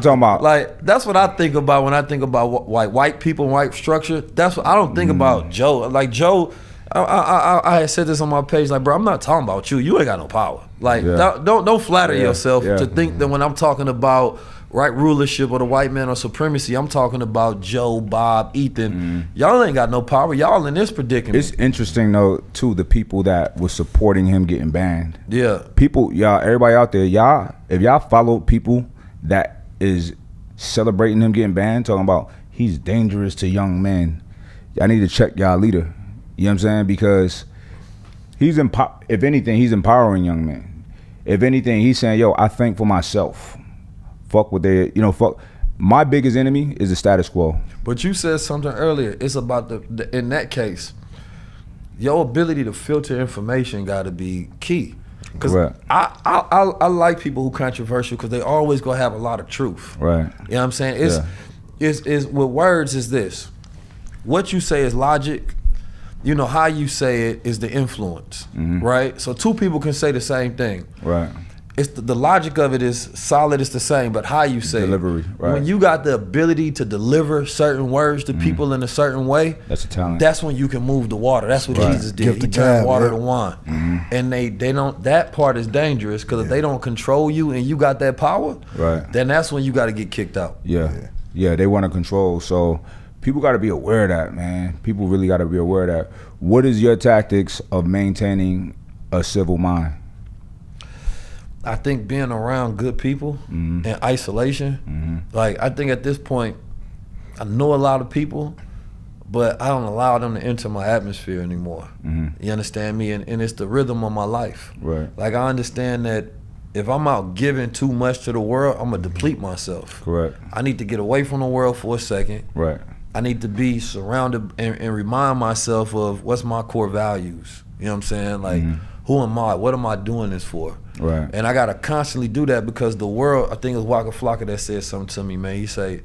talking about. Like, that's what I think about when I think about white people, white structure. That's what I don't think about Joe. Like, Joe, I had said this on my page, like, bro, I'm not talking about you. You ain't got no power. Like, don't flatter yourself to think that when I'm talking about right rulership or the white man or supremacy, I'm talking about Joe, Bob, Ethan. Y'all ain't got no power. Y'all in this predicament. It's interesting though, too, the people that was supporting him getting banned. Yeah. People, y'all, everybody out there, y'all, if y'all follow people that is celebrating him getting banned, talking about he's dangerous to young men, y'all need to check y'all leader. You know what I'm saying? Because he's if anything, he's empowering young men. If anything, he's saying, yo, I think for myself. Fuck with their, you know, fuck. My biggest enemy is the status quo. But you said something earlier. It's about the in that case, your ability to filter information got to be key. Because I like people who controversial because they always gonna have a lot of truth. Right. You know what I'm saying? It's it's with words is this. What you say is logic. You know how you say it is the influence. Right. So two people can say the same thing. Right. It's the logic of it is solid, it's the same, but how you say delivery, right. When you got the ability to deliver certain words to people in a certain way, that's a talent. That's when you can move the water. That's what Jesus did. He turned water to wine. And they don't, that part is dangerous because if they don't control you and you got that power, then that's when you got to get kicked out. Yeah, they want to control. So people got to be aware of that, man. People really got to be aware of that. What is your tactics of maintaining a civil mind? I think being around good people in isolation, like I think at this point, I know a lot of people, but I don't allow them to enter my atmosphere anymore. You understand me? And it's the rhythm of my life. Right. Like I understand that if I'm out giving too much to the world, I'm gonna deplete myself. Correct. I need to get away from the world for a second. Right. I need to be surrounded and remind myself of what's my core values. You know what I'm saying? Like, who am I? What am I doing this for? Right. And I gotta constantly do that because the world, I think it was Waka Flocka that said something to me, man. He say,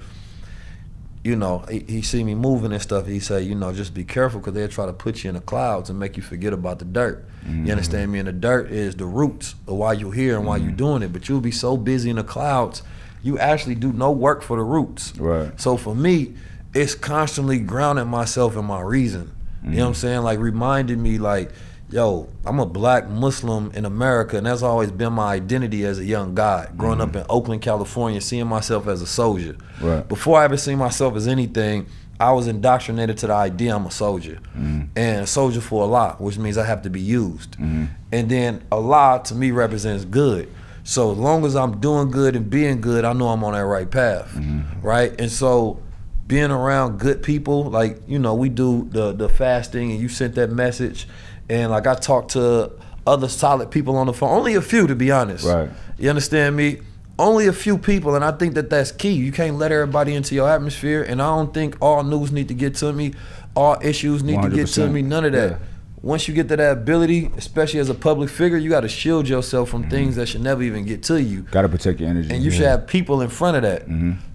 you know, he see me moving and stuff. He say, you know, just be careful because they'll try to put you in the clouds and make you forget about the dirt. You understand me? And the dirt is the roots of why you're here and why you're doing it. But you'll be so busy in the clouds, you actually do no work for the roots. Right. So for me, it's constantly grounding myself in my reason. You know what I'm saying? Like reminding me like, yo, I'm a black Muslim in America, and that's always been my identity as a young guy. Growing up in Oakland, California, seeing myself as a soldier. Right. Before I ever seen myself as anything, I was indoctrinated to the idea I'm a soldier. And a soldier for Allah, which means I have to be used. And then Allah, to me, represents good. So as long as I'm doing good and being good, I know I'm on that right path, right? And so being around good people, like, you know, we do the fasting, and you sent that message. And like I talked to other solid people on the phone, only a few to be honest. Right. You understand me? Only a few people, and I think that that's key. You can't let everybody into your atmosphere, and I don't think all news need to get to me, all issues need 100%. To get to me, none of that. Yeah. Once you get to that ability, especially as a public figure, you gotta shield yourself from things that should never even get to you. Gotta protect your energy. And you should have people in front of that.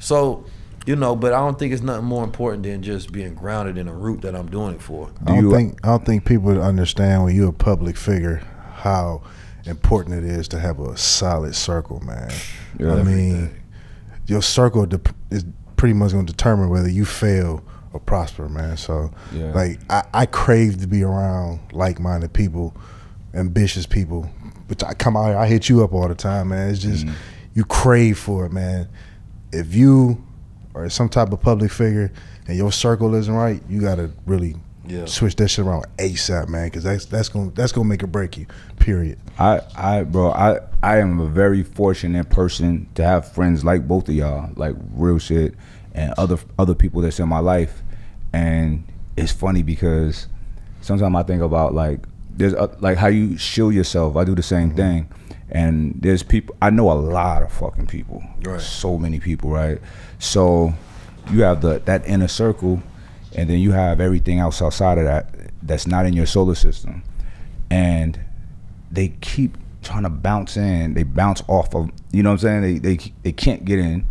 So, you know, but I don't think it's nothing more important than just being grounded in a root that I'm doing it for. I don't think people understand when you're a public figure how important it is to have a solid circle, man. Yeah, I mean, your circle is pretty much going to determine whether you fail or prosper, man. So, like, I crave to be around like-minded people, ambitious people. Which I come out here, I hit you up all the time, man. It's just you crave for it, man. If you or some type of public figure, and your circle isn't right, you gotta really switch that shit around ASAP, man, because that's gonna make or break you. Period. Bro, I am a very fortunate person to have friends like both of y'all, like real shit, and other people that's in my life. And it's funny because sometimes I think about like there's like how you shield yourself. I do the same thing, and there's people I know a lot of fucking people, right? So many people, right? So you have that inner circle, and then you have everything else outside of that's not in your solar system. And they keep trying to bounce in. They bounce off of, you know what I'm saying? They can't get in.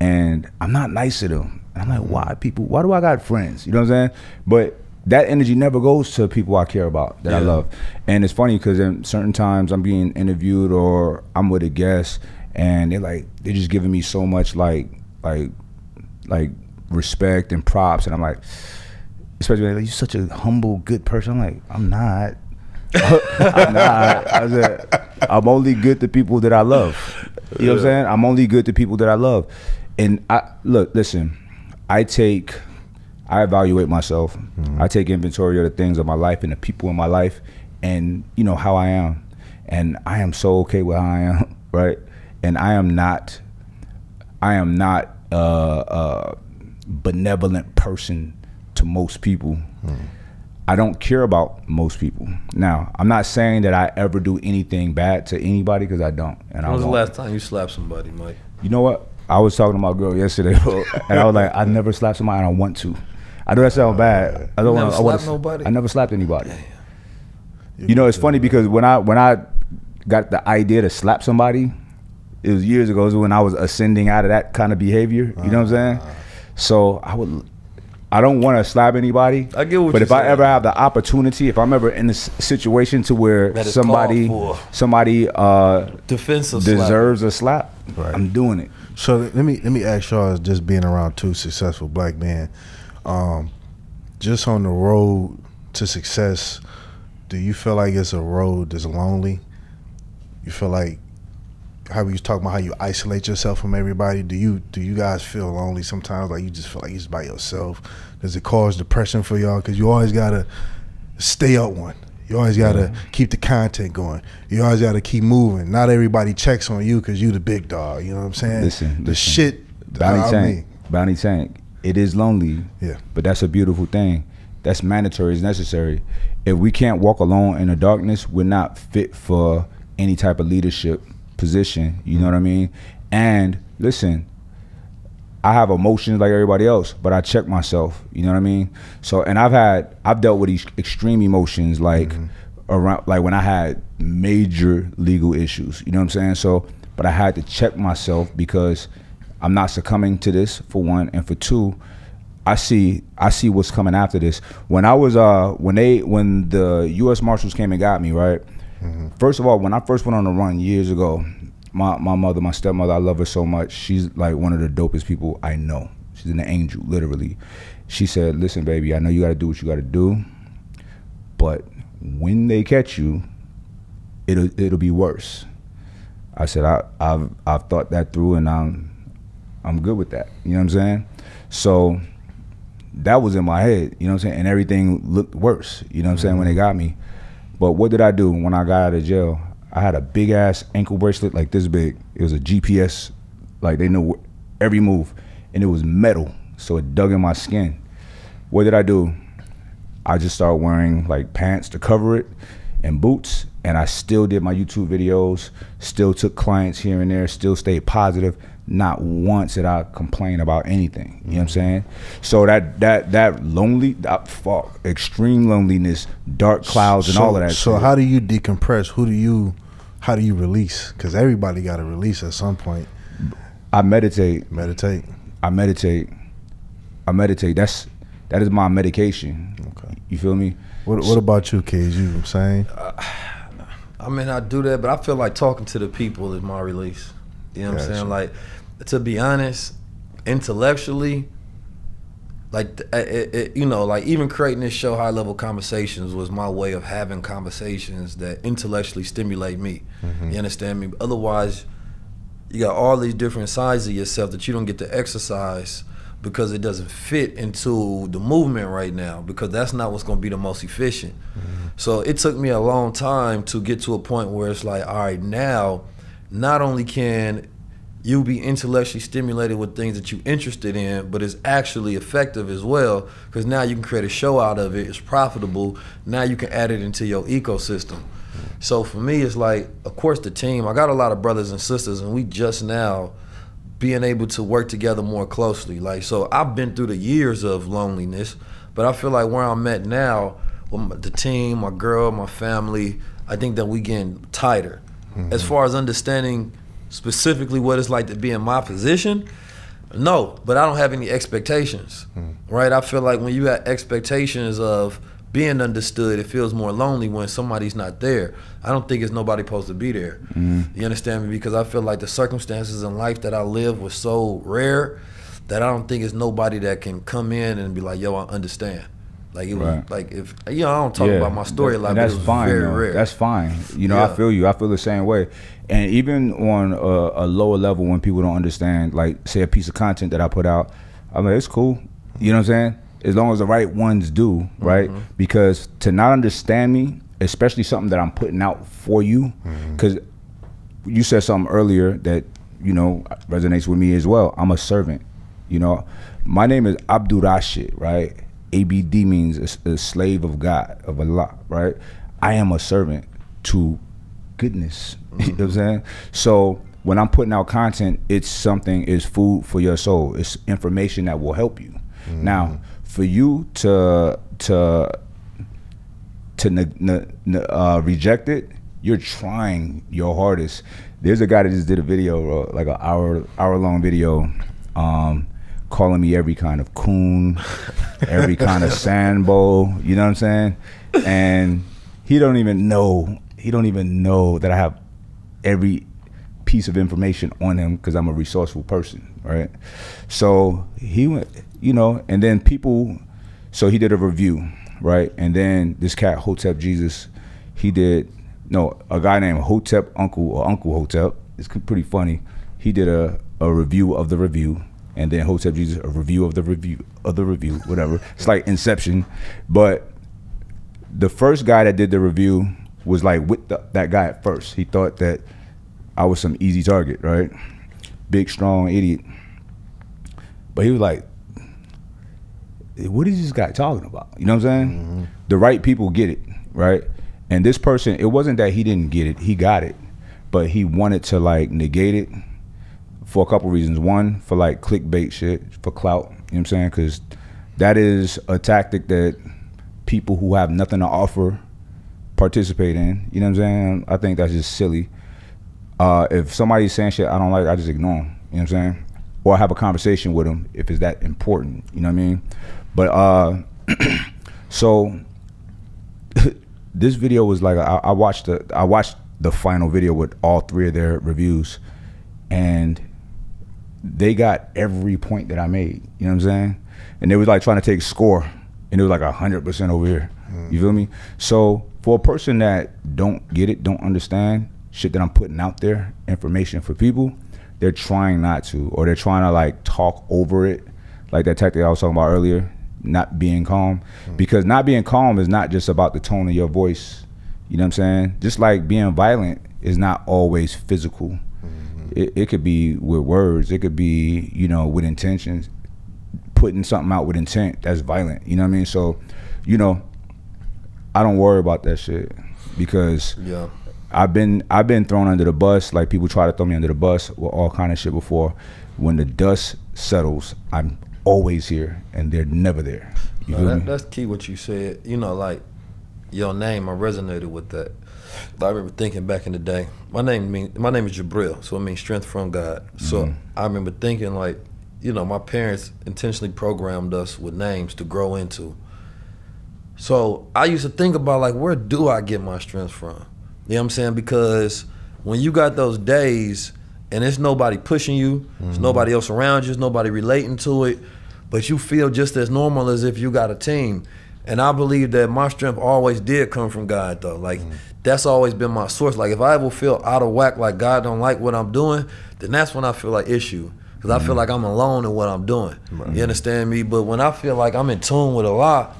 And I'm not nice to them. And I'm like, why do I got friends? You know what I'm saying? But that energy never goes to people I care about, that I love. And it's funny because in certain times I'm being interviewed or I'm with a guest and they're like, they're just giving me so much like respect and props. And I'm like, especially like, you're such a humble, good person. I'm like, I'm not. I'm not. I said, I'm only good to people that I love. You know what I'm saying? I'm only good to people that I love. And I look, listen, I evaluate myself. Mm-hmm. I take inventory of the things of my life and the people in my life and you know how I am. And I am so okay with how I am, right? And I am not a benevolent person to most people. Mm. I don't care about most people. Now, I'm not saying that I ever do anything bad to anybody, because I don't. And when was the last time you slapped somebody, Mike? You know what? I was talking to my girl yesterday, and I was like, I never slapped somebody. I don't want to. I know that sounds bad. I don't want to slap nobody. I never slapped anybody. You know, it's funny because when I got the idea to slap somebody, it was years ago. It was when I was ascending out of that kind of behavior. You know what I'm saying? So I don't want to slap anybody. I get what but if saying. I ever have the opportunity, if I'm ever in a situation to where somebody deserves a slap, right, I'm doing it. So let me ask y'all, as just being around two successful black men, just on the road to success, do you feel like it's a road that's lonely? You feel like how we was talking about how you isolate yourself from everybody. Do you guys feel lonely sometimes? Like you just feel like you're just by yourself? Does it cause depression for y'all? Because you always gotta stay up one. You always gotta keep the content going. You always gotta keep moving. Not everybody checks on you because you the big dog. You know what I'm saying? Bounty Tank. It is lonely. Yeah. But that's a beautiful thing. That's mandatory. It's necessary. If we can't walk alone in the darkness, we're not fit for any type of leadership position, you know what I mean? And listen, I have emotions like everybody else, but I check myself, you know what I mean? So, and I've dealt with these extreme emotions like around, like when I had major legal issues, you know what I'm saying? So, but I had to check myself because I'm not succumbing to this, for one, and for two, I see what's coming after this. When I was, when the U.S. Marshals came and got me, right? Mm-hmm. First of all, when I first went on the run years ago, my mother, my stepmother, I love her so much. She's like one of the dopest people I know. She's an angel, literally. She said, listen, baby, I know you got to do what you got to do, but when they catch you, it'll be worse. I said, I've thought that through, and I'm good with that. You know what I'm saying? So that was in my head, you know what I'm saying? And everything looked worse, you know what I'm saying, when they got me. But what did I do when I got out of jail? I had a big ass ankle bracelet, like this big. It was a GPS, like they knew every move. And it was metal, so it dug in my skin. What did I do? I just started wearing like pants to cover it and boots. And I still did my YouTube videos, still took clients here and there, still stayed positive. Not once did I complain about anything, you know what I'm saying? So that lonely, extreme loneliness, dark clouds, and all of that. So how do you decompress? How do you release? Because everybody got to release at some point. I meditate. Meditate. I meditate. I meditate. That is my medication. Okay. You feel me? What about you, kids? You know what I'm saying? I mean, I do that, but I feel like talking to the people is my release. You know what I'm saying? Like, to be honest, intellectually, like, you know, like even creating this show, High Level Conversations, was my way of having conversations that intellectually stimulate me. You understand me? Otherwise, you got all these different sides of yourself that you don't get to exercise because it doesn't fit into the movement right now, because that's not what's gonna be the most efficient. So it took me a long time to get to a point where it's like, all right, now, not only can you be intellectually stimulated with things that you're interested in, but it's actually effective as well, because now you can create a show out of it, it's profitable, now you can add it into your ecosystem. So for me, it's like, of course the team, I got a lot of brothers and sisters, and we just now being able to work together more closely. Like, so I've been through the years of loneliness, but I feel like where I'm at now, with the team, my girl, my family, I think that we getting tighter. As far as understanding specifically what it's like to be in my position, No, but I don't have any expectations, right? I feel like when you have expectations of being understood, it feels more lonely when somebody's not there. I don't think it's nobody supposed to be there. You understand me? Because I feel like the circumstances in life that I live were so rare that I don't think it's nobody that can come in and be like, yo, I understand. Like, it was, like if, you know, I don't talk about my story a lot, but it was very rare. That's fine. You know, I feel you. I feel the same way. And even on a lower level, when people don't understand, like, say, a piece of content that I put out, I mean, it's cool. You know what I'm saying? As long as the right ones do, right? Because to not understand me, especially something that I'm putting out for you, because you said something earlier that, you know, resonates with me as well. I'm a servant. You know, my name is Abdul Rashid, right? ABD means a slave of God, of Allah, right? I am a servant to goodness, you know what I'm saying? So when I'm putting out content, it's something, it's food for your soul. It's information that will help you. Now, for you to reject it, you're trying your hardest. There's a guy that just did a video, like an hour-long video, calling me every kind of coon, every kind of sandbo, you know what I'm saying? And he don't even know that I have every piece of information on him because I'm a resourceful person, right? So he went, you know, and then people, so he did a review, right? And then this cat, Hotep Jesus, he did, no, a guy named Hotep Uncle, or Uncle Hotep, it's pretty funny. He did a review of the review, and then Hotep Jesus, a review of the review of the review, whatever. It's like Inception. But the first guy that did the review was like with that guy at first. He thought that I was some easy target, right? Big, strong idiot. But he was like, what is this guy talking about? You know what I'm saying? The right people get it, right? And this person, it wasn't that he didn't get it, he got it. But he wanted to like negate it for a couple reasons. One, for like clickbait shit, for clout, you know what I'm saying? Because that is a tactic that people who have nothing to offer participate in, you know what I'm saying? I think that's just silly. If somebody's saying shit I don't like, I just ignore them, you know what I'm saying? Or I have a conversation with them if it's that important, you know what I mean? But, so, this video was like, I watched the final video with all three of their reviews, and they got every point that I made, you know what I'm saying? And they was like trying to take score, and it was like 100% over here, you feel me? So for a person that don't get it, don't understand shit that I'm putting out there, information for people, they're trying not to, or they're trying to like talk over it, like that tactic I was talking about earlier, not being calm. Because not being calm is not just about the tone of your voice, you know what I'm saying? Just like being violent is not always physical. It could be with words, it could be, you know, with intentions, putting something out with intent, that's violent, you know what I mean? So, you know, I don't worry about that shit because I've been thrown under the bus, like people try to throw me under the bus with all kind of shit before. When the dust settles, I'm always here and they're never there. You know, that's key what you said, you know, like your name, I resonated with that. I remember thinking back in the day, my name is Jabril, so it means strength from God. So I remember thinking like, you know, my parents intentionally programmed us with names to grow into. So I used to think about like, where do I get my strength from? You know what I'm saying? Because when you got those days and it's nobody pushing you, there's nobody else around you, there's nobody relating to it, but you feel just as normal as if you got a team. And I believe that my strength always did come from God though. Like that's always been my source. Like if I ever feel out of whack, like God don't like what I'm doing, then that's when I feel like issue. Cause I feel like I'm alone in what I'm doing. You understand me? But when I feel like I'm in tune with Allah,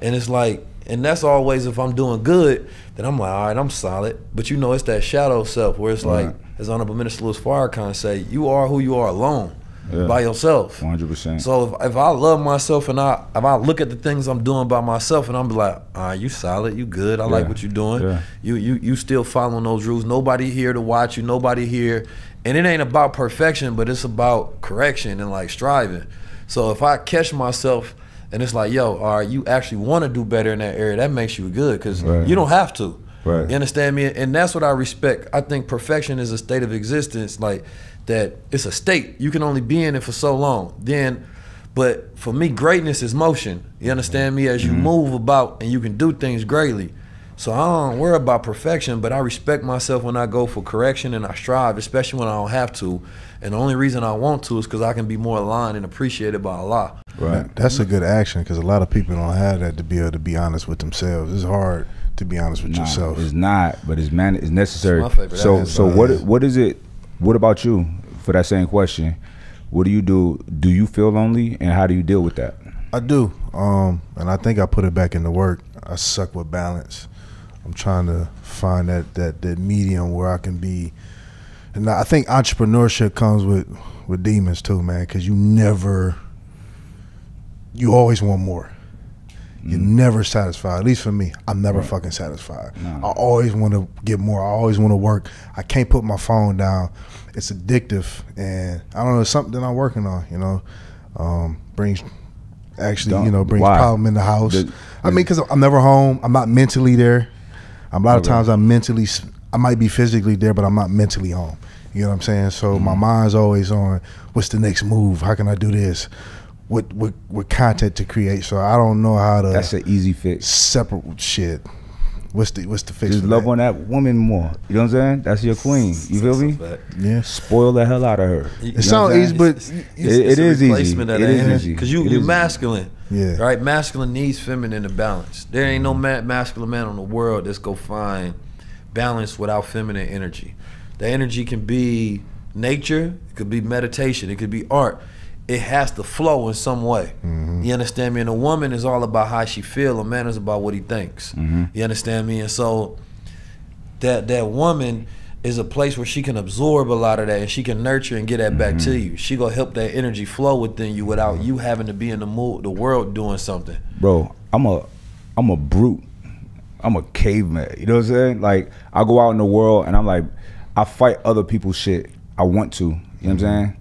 and it's like, and that's always if I'm doing good, then I'm like, all right, I'm solid. But you know, it's that shadow self where it's like, as Honorable Minister Louis Farrakhan say, you are who you are alone. By yourself. 100%. So if I love myself and if I look at the things I'm doing by myself and I'm like, all right, you solid, you good, I like what you're doing. You still following those rules. Nobody here to watch you, nobody here. And it ain't about perfection, but it's about correction and like striving. So if I catch myself and it's like, yo, all right, you actually want to do better in that area, that makes you good because you don't have to. Right. You understand me? And that's what I respect. I think perfection is a state of existence, like that it's a state. You can only be in it for so long. Then, but for me, greatness is motion. You understand me? As you move about and you can do things greatly. So I don't worry about perfection, but I respect myself when I go for correction and I strive, especially when I don't have to. And the only reason I want to is because I can be more aligned and appreciated by Allah. Right. That's a good action because a lot of people don't have that, to be able to be honest with themselves. It's hard to be honest with yourself. It's not, but it's necessary. It's my favorite. So what is it? What about you? For that same question, what do you do? Do you feel lonely, and how do you deal with that? I do, and I think I put it back into work. I suck with balance. I'm trying to find that medium where I can be, and I think entrepreneurship comes with demons too, man, because you always want more. You're never satisfied, at least for me. I'm never fucking satisfied. I always want to get more. I always want to work. I can't put my phone down. It's addictive, and I don't know, it's something that I'm working on, you know. Brings problem in the house. Because I'm never home. I'm not mentally there. A lot of times I might be physically there, but I'm not mentally home. You know what I'm saying? So my mind's always on, what's the next move? How can I do this? With content to create, so I don't know how to. That's an easy fix. Separate shit. What's the fix? Just love on that woman more. You know what I'm saying? That's your queen. You feel me? Yeah. Spoil the hell out of her. It sounds easy, but it is easy. It is easy because you're masculine. Yeah. Right. Masculine needs feminine to balance. There ain't no masculine man on the world that's go find balance without feminine energy. The energy can be nature. It could be meditation. It could be art. It has to flow in some way. You understand me? And a woman is all about how she feel. A man is about what he thinks. You understand me? And so that woman is a place where she can absorb a lot of that, and she can nurture and get that back to you. She gonna help that energy flow within you without you having to be in the world doing something. Bro, I'm a brute. I'm a caveman. You know what I'm saying? Like, I go out in the world and I'm like, I fight other people's shit. I want to. You know what I'm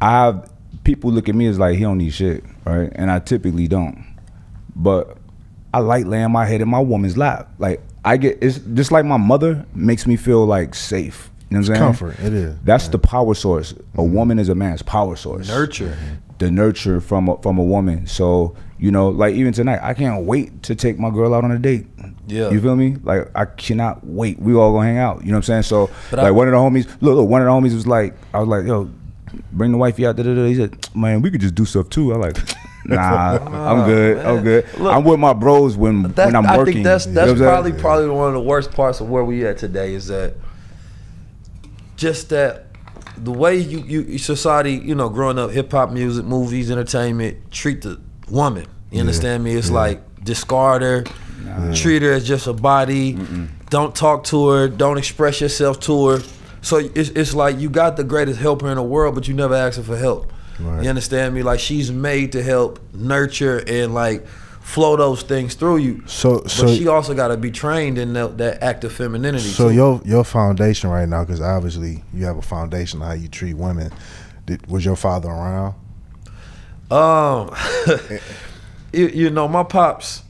saying? People look at me as like, he don't need shit, right? And I typically don't. But I like laying my head in my woman's lap. Like, it's just like my mother makes me feel like safe. You know what I'm saying? Comfort, it is. That's the power source. A woman is a man's power source. Nurture. The nurture from a woman. So, you know, like even tonight, I can't wait to take my girl out on a date. Yeah. You feel me? Like, I cannot wait. We all gonna hang out. You know what I'm saying? So, but like one of the homies, look, one of the homies was like, I was like, yo, bring the wifey out. He said, man, we could just do stuff too. I like, nah, I'm good. Man. I'm good. Look, I'm with my bros when I'm working. I think that's you know probably one of the worst parts of where we at today is that just that the way you society, you know, growing up, hip hop music, movies, entertainment, treat the woman. You understand me? It's like discard her, treat her as just a body. Don't talk to her. Don't express yourself to her. So it's like you got the greatest helper in the world, but you never ask her for help. Right. You understand me? Like, she's made to help, nurture, and like flow those things through you. But she also got to be trained in that act of femininity. So too. Your foundation right now, because obviously you have a foundation on how you treat women. Was your father around? You know, my pops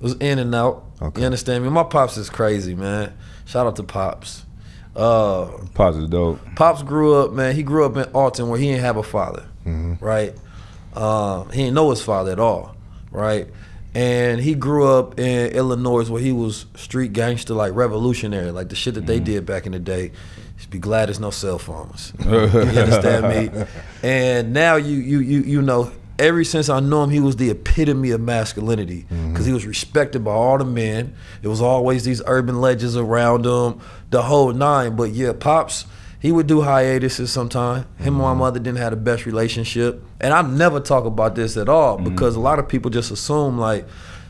was in and out. Okay. You understand me? My pops is crazy, man. Shout out to Pops. Pops is dope. Pops grew up, man. He grew up in Alton where he didn't have a father, right? He didn't know his father at all, right? And he grew up in Illinois where he was street gangster, like revolutionary, like the shit that they did back in the day. Just be glad there's no cell phones. You understand me? And now you know. Ever since I knew him, he was the epitome of masculinity because he was respected by all the men. It was always these urban legends around him, the whole nine. But yeah, Pops, he would do hiatuses sometime. Him and my mother didn't have the best relationship. And I never talk about this at all because a lot of people just assume like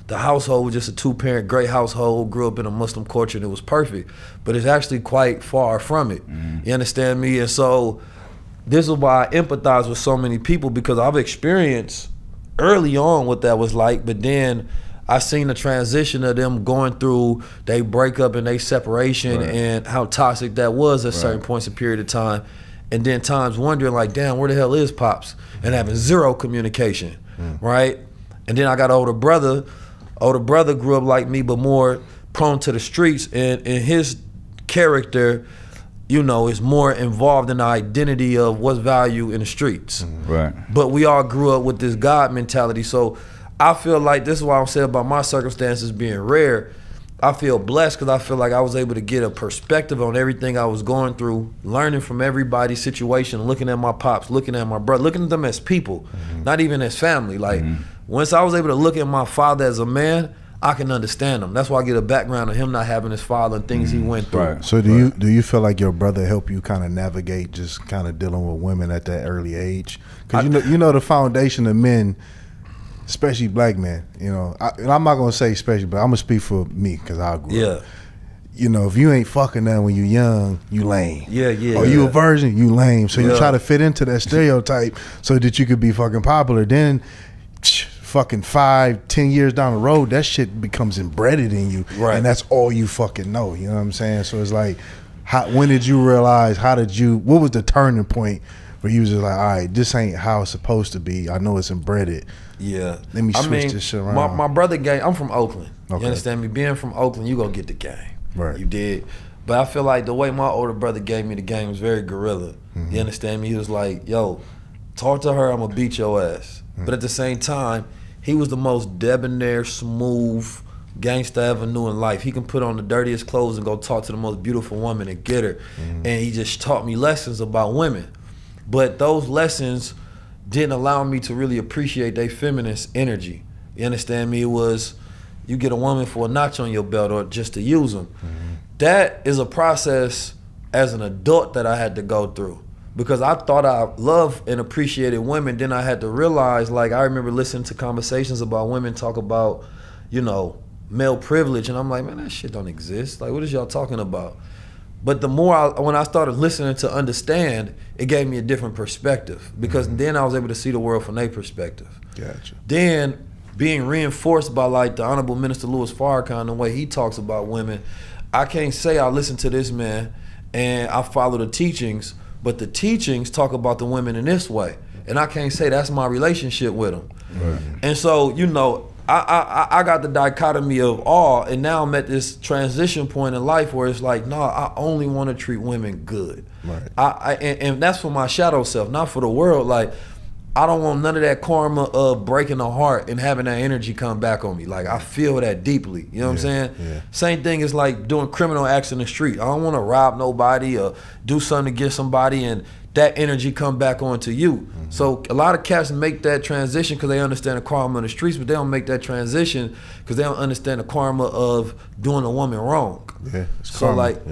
the household was just a two-parent great household, grew up in a Muslim culture, and it was perfect. But it's actually quite far from it. You understand me? And so this is why I empathize with so many people because I've experienced early on what that was like, but then I seen the transition of them going through their breakup and their separation and how toxic that was at certain points and period of time. And then times wondering like, damn, where the hell is Pops? And having zero communication, right? And then I got an older brother. Older brother grew up like me, but more prone to the streets, and his character, you know, is more involved in the identity of what's value in the streets. Right. But we all grew up with this God mentality. So I feel like this is why I'm saying about my circumstances being rare. I feel blessed because I feel like I was able to get a perspective on everything I was going through, learning from everybody's situation, looking at my pops, looking at my brother, looking at them as people, not even as family. Like, once I was able to look at my father as a man, I can understand him. That's why I get a background of him not having his father and things he went through. Right. So do you feel like your brother helped you kind of navigate just kind of dealing with women at that early age? Because you know the foundation of men, especially black men, you know, and I'm not gonna say especially, but I'm gonna speak for me because I grew up. You know, if you ain't fucking nothing when you young, you lame. Or you a virgin, you lame. So you try to fit into that stereotype so that you could be fucking popular. Then, fucking 5, 10 years down the road, that shit becomes embedded in you, and that's all you fucking know. You know what I'm saying? So it's like, when did you realize? How did you? What was the turning point where you was just like, all right, this ain't how it's supposed to be. I know it's embedded. Yeah, let me switch this shit around. My brother gang. I'm from Oakland. Okay. You understand me? Being from Oakland, you gonna get the gang. Right. You did. But I feel like the way my older brother gave me the gang was very guerrilla. You understand me? He was like, yo, talk to her, I'm gonna beat your ass. But at the same time, he was the most debonair, smooth gangster I ever knew in life. He can put on the dirtiest clothes and go talk to the most beautiful woman and get her. And he just taught me lessons about women. But those lessons didn't allow me to really appreciate their feminist energy. You understand me? It was, you get a woman for a notch on your belt or just to use them. That is a process as an adult that I had to go through. Because I thought I loved and appreciated women, then I had to realize, like, I remember listening to conversations about women talk about, you know, male privilege, and I'm like, man, that shit don't exist. Like, what is y'all talking about? But the more when I started listening to understand, it gave me a different perspective, because then I was able to see the world from their perspective. Gotcha. Then being reinforced by, like, the Honorable Minister Louis Farrakhan, the way he talks about women, I can't say I listened to this man and I follow the teachings, but the teachings talk about the women in this way. And I can't say that's my relationship with them. Right. And so, you know, I got the dichotomy of all, and now I'm at this transition point in life where it's like, nah, I only want to treat women good. Right. And that's for my shadow self, not for the world. Like, I don't want none of that karma of breaking the heart and having that energy come back on me. Like, I feel that deeply, you know what I'm saying? Yeah. Same thing is like doing criminal acts in the street. I don't want to rob nobody or do something to get somebody and that energy come back onto you. So a lot of cats make that transition because they understand the karma in the streets, but they don't make that transition because they don't understand the karma of doing a woman wrong. Yeah, so karma. Like,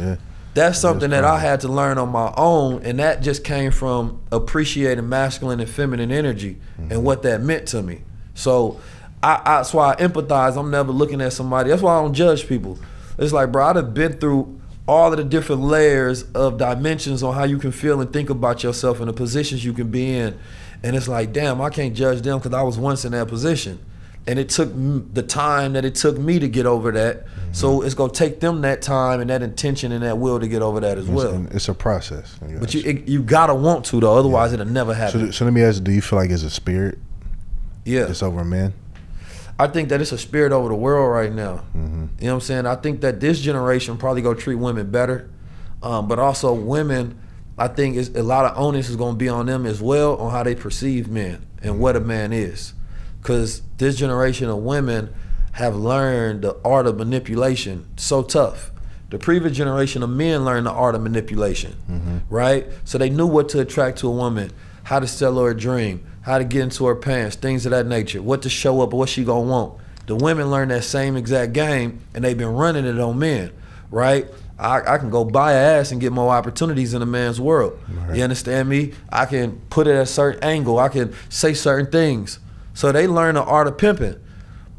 that's something that I had to learn on my own, and that just came from appreciating masculine and feminine energy and what that meant to me. So that's why I empathize. I'm never looking at somebody. That's why I don't judge people. It's like, bro, I'd have been through all of the different layers of dimensions on how you can feel and think about yourself and the positions you can be in. And it's like, damn, I can't judge them because I was once in that position. And it took the time that it took me to get over that. So it's gonna take them that time and that intention and that will to get over that as well. It's a process. But you gotta want to though, otherwise it'll never happen. So let me ask you, do you feel like it's a spirit? Yeah. It's over men? I think that it's a spirit over the world right now. You know what I'm saying? I think that this generation probably gonna treat women better, but also women, I think a lot of onus is gonna be on them as well on how they perceive men and what a man is. Because this generation of women have learned the art of manipulation so tough. The previous generation of men learned the art of manipulation, right? So they knew what to attract to a woman, how to sell her a dream, how to get into her pants, things of that nature, what to show up, what she gonna want. The women learned that same exact game and they've been running it on men, right? I can go buy an ass and get more opportunities in a man's world. You understand me? I can put it at a certain angle. I can say certain things. So they learn the art of pimping,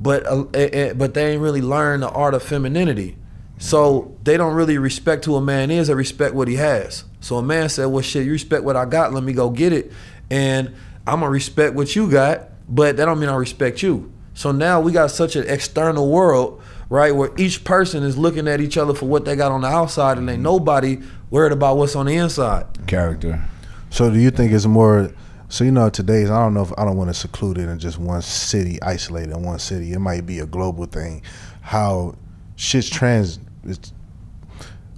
but they ain't really learn the art of femininity. So they don't really respect who a man is, they respect what he has. So a man said, well shit, you respect what I got, let me go get it. And I'm gonna respect what you got, but that don't mean I respect you. So now we got such an external world, right, where each person is looking at each other for what they got on the outside and ain't nobody worried about what's on the inside. Character. So do you think it's more, so you know today's, I don't know if I don't want to seclude it in just one city, isolated in one city. It might be a global thing. How shit's trans. It's,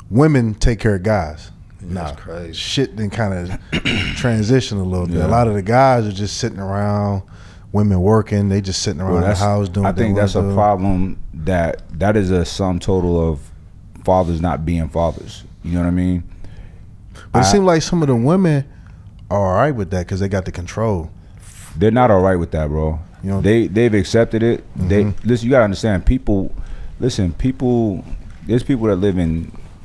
women take care of guys. Yeah, nah, that's crazy. Shit then kind of transition a little bit. Yeah. A lot of the guys are just sitting around, women working. They just sitting around the house doing. I think that's a problem. That is a sum total of fathers not being fathers. You know what I mean? But it seems like some of the women are all right with that because they got the control. They're not all right with that, bro. You know, they've accepted it. Mm-hmm. You gotta understand, people. Listen, people. There's people that live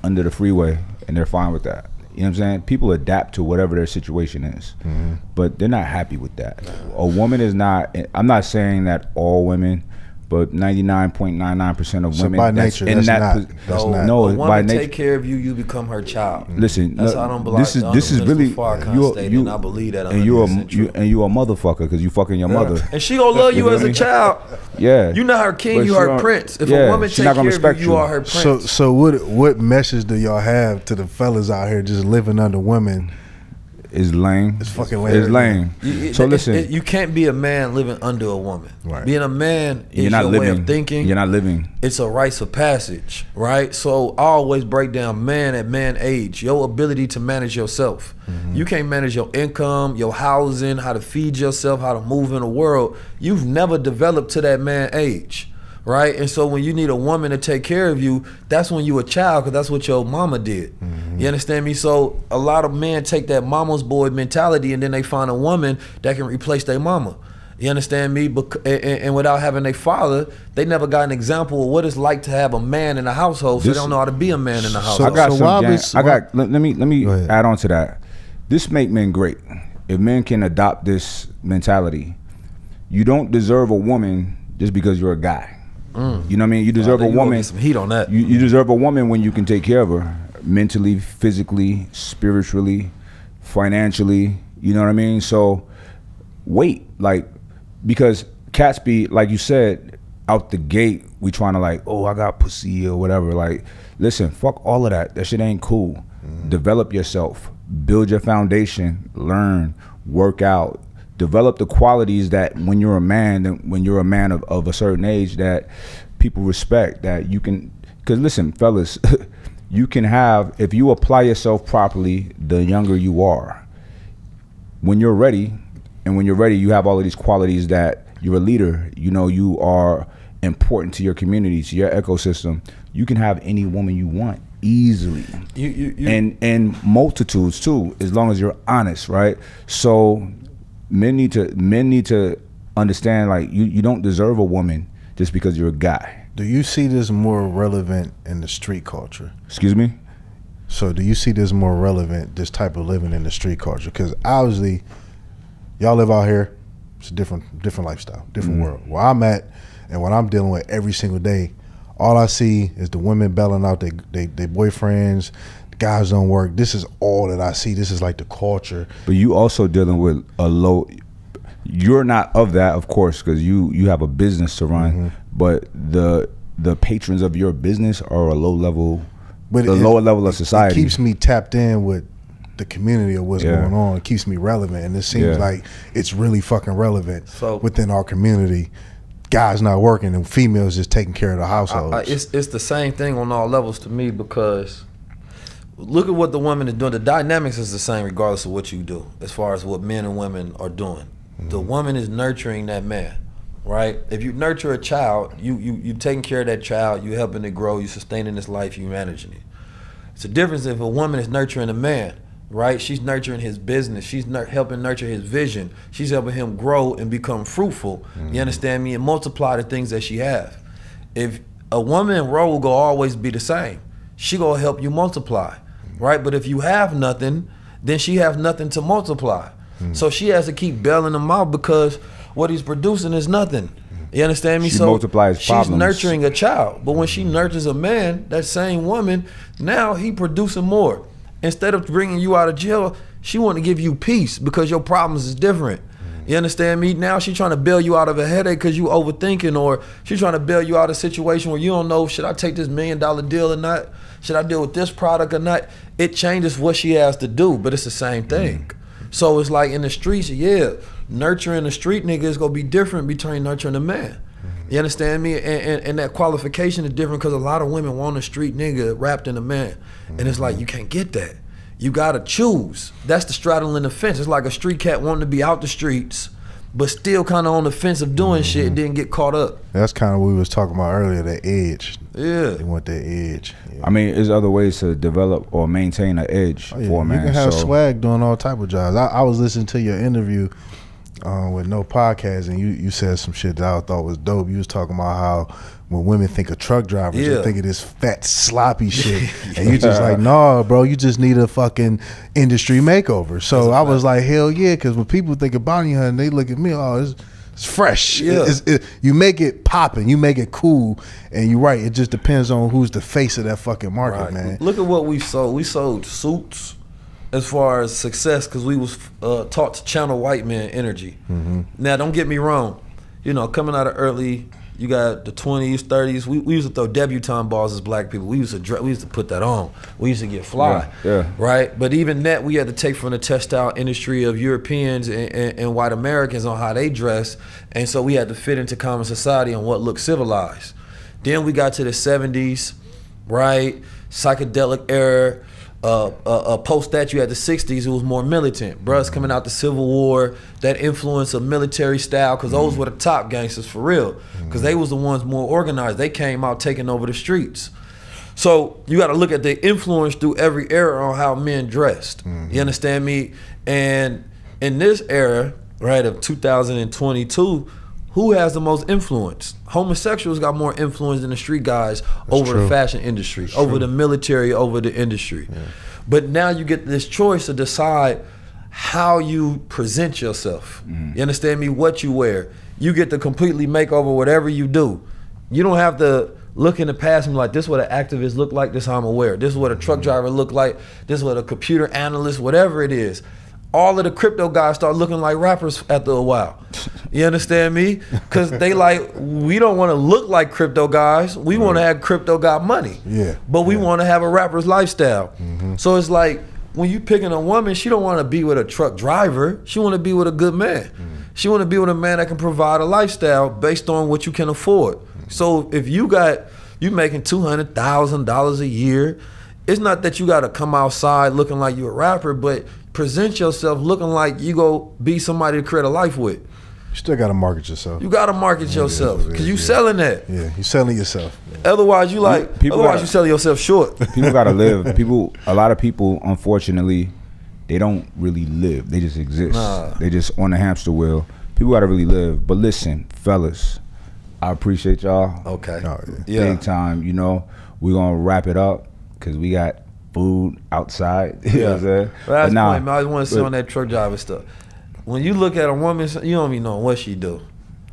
under the freeway and they're fine with that. You know what I'm saying? People adapt to whatever their situation is, mm-hmm. but they're not happy with that. A woman is not. I'm not saying that all women, but 99.99% of women. So by nature, that's not. No, by nature, take care of you. You become her child. Listen, that's I don't believe. This is really you. I believe that. And you a motherfucker because you fucking your mother. And she gonna love you as a child. Yeah, you not her king. But you are her prince. If a woman take care of you, you are her prince. So what message do y'all have to the fellas out here just living under women? Is lame. It's fucking lame. It's lame. So listen, you can't be a man living under a woman. Right. Being a man is your way of thinking. You're not living. It's a rites of passage, right? So I always break down man at man age. Your ability to manage yourself. Mm-hmm. You can't manage your income, your housing, how to feed yourself, how to move in the world. You've never developed to that man age. Right, and so when you need a woman to take care of you, that's when you a child, because that's what your mama did. Mm-hmm. You understand me? So a lot of men take that mama's boy mentality, and then they find a woman that can replace their mama. You understand me? And without having their father, they never got an example of what it's like to have a man in a household. So they don't know how to be a man in a household. Let me add on to that. This make men great. If men can adopt this mentality, you don't deserve a woman just because you're a guy. You know what I mean? You deserve a woman. Get some heat on that. You deserve a woman when you can take care of her mentally, physically, spiritually, financially. You know what I mean? So wait, like, because cats be, like you said, out the gate, we trying to like, oh, I got pussy or whatever. Like, listen, fuck all of that. That shit ain't cool. Mm. Develop yourself. Build your foundation. Learn. Work out. Develop the qualities that when you're a man of a certain age that people respect, that you can, because listen, fellas, you can have, if you apply yourself properly, the younger you are, when you're ready, and when you're ready, you have all of these qualities that you're a leader, you know, you are important to your community, to your ecosystem. You can have any woman you want easily, and multitudes too, as long as you're honest, right? So Men need to understand, like, you don't deserve a woman just because you're a guy. Do you see this more relevant in the street culture? Excuse me? So do you see this more relevant, this type of living in the street culture? Because obviously, y'all live out here, it's a different lifestyle, different world. Where I'm at and what I'm dealing with every single day, all I see is the women bailing out their boyfriends, guys don't work. This is all that I see. This is like the culture. But you also dealing with a low, you're not of that, of course, because you have a business to run, but the patrons of your business are a low level, lower level of society. It keeps me tapped in with the community of what's going on. It keeps me relevant, and it seems like it's really fucking relevant within our community. Guys not working and females just taking care of the households. It's the same thing on all levels to me, because look at what the woman is doing. The dynamics is the same regardless of what you do, as far as what men and women are doing. The woman is nurturing that man, right? If you nurture a child, you taking care of that child, you helping it grow, you sustaining its life, you managing it. It's a difference if a woman is nurturing a man, right? She's nurturing his business. She's helping nurture his vision. She's helping him grow and become fruitful. You understand me? And multiply the things that she has. If a woman's role will always be the same, she gonna help you multiply, right? But if you have nothing, then she have nothing to multiply. So she has to keep bailing them out because what he's producing is nothing. You understand me? She multiplies problems. She's nurturing a child, but when she nurtures a man, that same woman, now he producing more. Instead of bringing you out of jail, she want to give you peace because your problems is different. You understand me? Now she's trying to bail you out of a headache because you overthinking, or she's trying to bail you out of a situation where you don't know, should I take this $1 million deal or not? Should I deal with this product or not? It changes what she has to do, but it's the same thing. So it's like in the streets, nurturing a street nigga is going to be different between nurturing a man. You understand me? And that qualification is different because a lot of women want a street nigga wrapped in a man. And it's like, you can't get that. You gotta choose. That's the straddling the fence. It's like a street cat wanting to be out the streets, but still kind of on the fence of doing shit, didn't get caught up. That's kind of what we was talking about earlier, that edge. Yeah. They want that edge. Yeah. I mean, there's other ways to develop or maintain an edge for a man. You can have swag doing all type of jobs. I was listening to your interview with No Podcast, and you said some shit that I thought was dope. You was talking about how when women think of truck drivers, they think of this fat, sloppy shit. And you just like, nah, bro, you just need a fucking industry makeover. So I was like, hell yeah, because when people think of bounty hunting, they look at me, oh, it's fresh. Yeah. You make it popping, you make it cool, and you're right, it just depends on who's the face of that fucking market, man. Look at what we sold. We sold suits. As far as success, because we was taught to channel white man energy. Now, don't get me wrong. You know, coming out of early, you got the 20s, 30s. We used to throw debutante balls as black people. We used to put that on. We used to get fly, right? But even that, we had to take from the textile industry of Europeans and white Americans on how they dress. And so we had to fit into common society on what looked civilized. Then we got to the 70s, right? Psychedelic era. Post that you had the 60s, it was more militant. Bruh's coming out the Civil War, that influence of military style, because those were the top gangsters for real, because they was the ones more organized. They came out taking over the streets. So you got to look at the influence through every era on how men dressed. You understand me? And in this era, right, of 2022, who has the most influence? Homosexuals got more influence than the street guys over the fashion industry, over the military, over the industry. But now you get this choice to decide how you present yourself. You understand me? What you wear. You get to completely make over whatever you do. You don't have to look in the past and be like, this is what an activist looked like, this is how I'm aware. This is what a truck driver looked like, this is what a computer analyst, whatever it is. All of the crypto guys start looking like rappers after a while. You understand me? Because they like, we don't want to look like crypto guys. We want to have crypto guy money. But we want to have a rapper's lifestyle. So it's like, when you picking a woman, she don't want to be with a truck driver. She want to be with a good man. She want to be with a man that can provide a lifestyle based on what you can afford. So if you making $200,000 a year, it's not that you got to come outside looking like you a rapper, but present yourself looking like you go be somebody to create a life with. You still got to market yourself. You got to market yourself because you selling that. Yeah, you selling yourself. Otherwise, you selling yourself short. People got to live. A lot of people, unfortunately, they don't really live. They just exist. They just on the hamster wheel. People got to really live. But listen, fellas, I appreciate y'all. Okay. Big time, you know. We're going to wrap it up because we got food outside. You know what I'm saying? Last point, man, I just want to sit on that truck driver stuff. When you look at a woman, you don't even know what she do.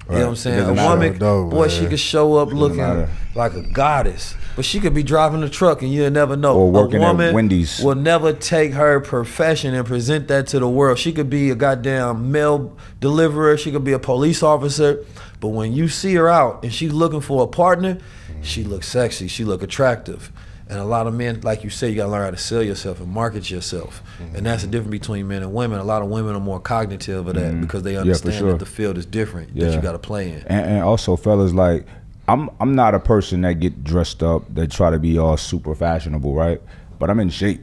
You know what I'm saying? A woman, boy, she could show up looking like a goddess, but she could be driving a truck and you'll never know. Or working at Wendy's. Will never take her profession and present that to the world. She could be a goddamn mail deliverer. She could be a police officer. But when you see her out and she's looking for a partner, she looks sexy. She look attractive. And a lot of men, like you say, you gotta learn how to sell yourself and market yourself. And that's the difference between men and women. A lot of women are more cognitive of that because they understand that the field is different, that you gotta play in. And also, fellas, like, I'm not a person that get dressed up, that try to be all super fashionable, right? But I'm in shape.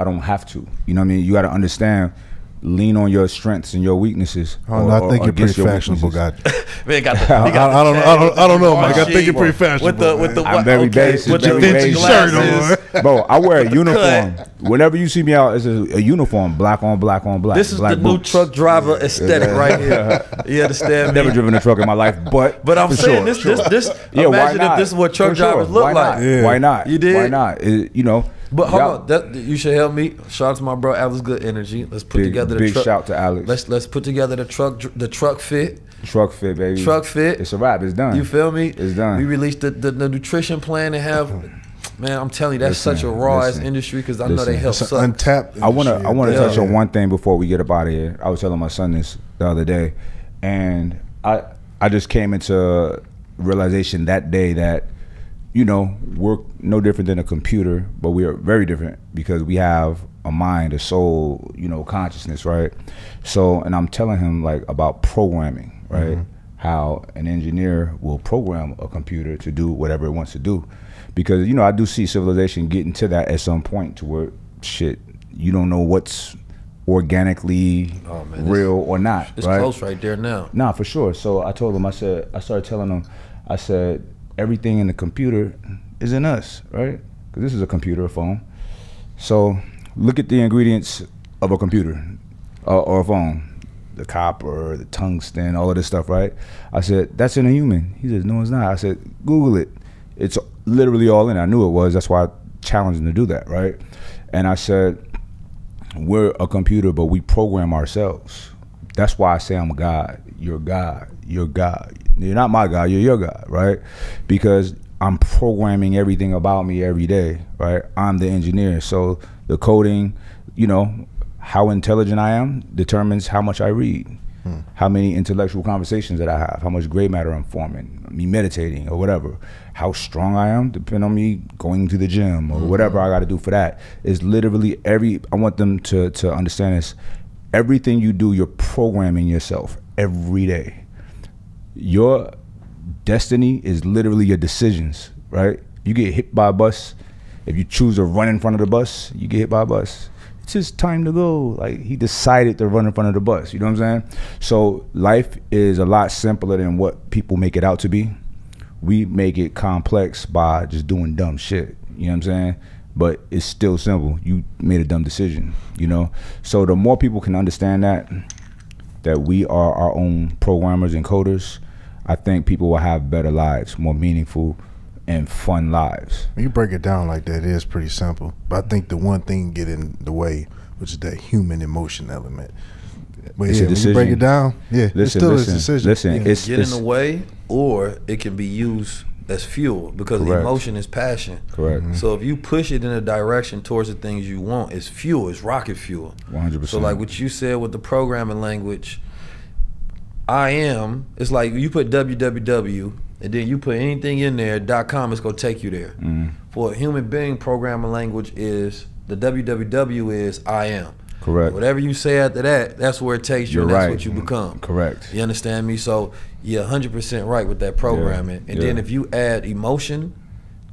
I don't have to. You know what I mean? You gotta understand, lean on your strengths and your weaknesses. I think you're pretty fashionable, guy. I don't know, Mike. I think you're pretty fashionable. With the shirt on. Bro, I wear a uniform. Whenever you see me out, it's a uniform, black on black on black. This is the new truck driver aesthetic right here. You understand me? Never driven a truck in my life, but I'm saying this. Imagine if this is what truck drivers look like. Why not? You did. Why not? You know. But hold on, you should help me. Shout out to my bro Alex, Good Energy. Let's put together the big truck. Shout to Alex. Let's put together the truck fit. Truck fit, baby. Truck fit. It's a wrap. It's done. You feel me? It's done. We released the nutrition plan and have, man, I'm telling you, that's such a raw ass industry because I know they help. It's untapped. I wanna touch on one thing before we get up out of here. I was telling my son this the other day, and I just came into realization that day that, you know, we're no different than a computer, but we are very different because we have a mind, a soul, you know, consciousness, right? So, and I'm telling him like about programming, right? how an engineer will program a computer to do whatever it wants to do. Because, you know, I do see civilization getting to that at some point, to where, shit, you don't know what's organically real or not. It's right? Close right there now. Nah, for sure. So I told him, I said, everything in the computer is in us, right? Because this is a computer, a phone. So look at the ingredients of a computer or a phone. The copper, the tungsten, all of this stuff, right? I said, that's in a human. He says, no, it's not. I said, Google it. It's literally all in. I knew it was. That's why I challenged him to do that, right? And I said, we're a computer, but we program ourselves. That's why I say I'm a God. You're God. You're God. You're not my God. You're your God, right? Because I'm programming everything about me every day, right? I'm the engineer. So the coding, you know, how intelligent I am determines how much I read, how many intellectual conversations that I have, how much gray matter I'm forming, me meditating or whatever, how strong I am depend on me going to the gym or whatever I got to do for that. It's literally every, I want them to understand this, everything you do, you're programming yourself every day. Your destiny is literally your decisions, right? You get hit by a bus. If you choose to run in front of the bus, you get hit by a bus. It's his time to go. Like, he decided to run in front of the bus. You know what I'm saying? So life is a lot simpler than what people make it out to be. We make it complex by just doing dumb shit. You know what I'm saying? But it's still simple. You made a dumb decision, you know? So the more people can understand that we are our own programmers and coders, I think people will have better lives, more meaningful and fun lives. When you break it down like that, it is pretty simple. But I think the one thing get in the way, which is that human emotion element. But it's when you break it down, it's get in the way, or it can be used as fuel, because emotion is passion. So if you push it in a direction towards the things you want, it's fuel, it's rocket fuel. 100%. So like what you said with the programming language, I am, it's like you put www, and then you put anything in there, .com, it's going to take you there. For a human being, programming language is, the www is I am. Correct. Whatever you say after that, that's where it takes you, and that's what you become. Correct. You understand me? So you're 100% right with that programming. And then if you add emotion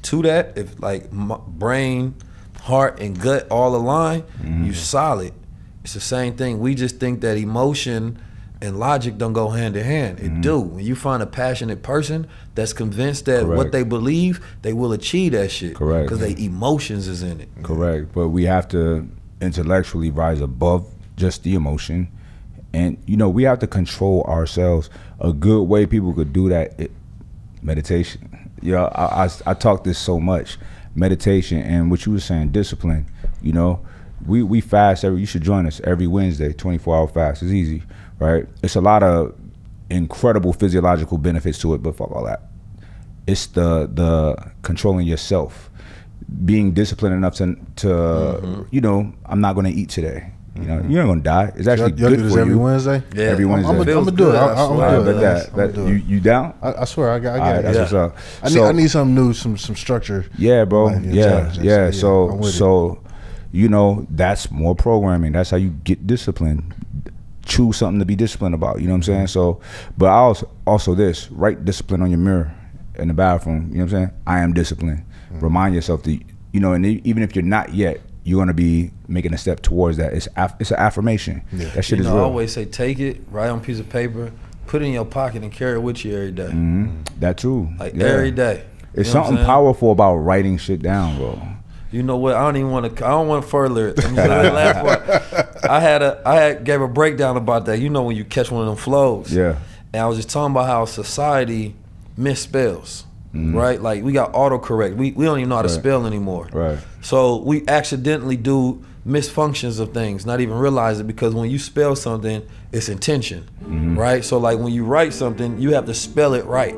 to that, if like brain, heart, and gut all align, you solid. It's the same thing. We just think that emotion and logic don't go hand in hand. It do. When you find a passionate person that's convinced that what they believe, they will achieve that shit. Correct. Because their emotions is in it. Correct. But we have to intellectually rise above just the emotion. And, you know, we have to control ourselves. A good way people could do that, meditation. You know, I talk this so much. Meditation and what you were saying, discipline. You know, we fast every, you should join us every Wednesday, 24-hour fast. It's easy. Right? It's a lot of incredible physiological benefits to it, but fuck all that. It's the controlling yourself, being disciplined enough to you know, I'm not going to eat today. You know, you're not going to die. It's actually good for you. Every Wednesday? Yeah. Every Wednesday. I'm going to do it. I'm going to do it. You down? I swear, I got it. That's what's up. I need something new, some structure. Yeah, bro. Yeah. So, you know, that's more programming. That's how you get disciplined. Choose something to be disciplined about, you know what I'm saying? So, but I also this, write discipline on your mirror in the bathroom, you know what I'm saying? I am disciplined. Remind yourself that, you know, and even if you're not yet, you're gonna be making a step towards that. It's an affirmation. Yeah. That shit is real. I always say, take it, write on a piece of paper, put it in your pocket and carry it with you every day. That too. Like every day. It's something powerful about writing shit down, bro. You know what? I don't even want to. I don't want to further it. I'm just gonna laugh. I gave a breakdown about that. You know, when you catch one of them flows. Yeah. And I was just talking about how society misspells, right? Like we got autocorrect. We don't even know how to spell anymore. Right. So we accidentally do misfunctions of things, not even realize it, because when you spell something, it's intention, right? So like when you write something, you have to spell it right.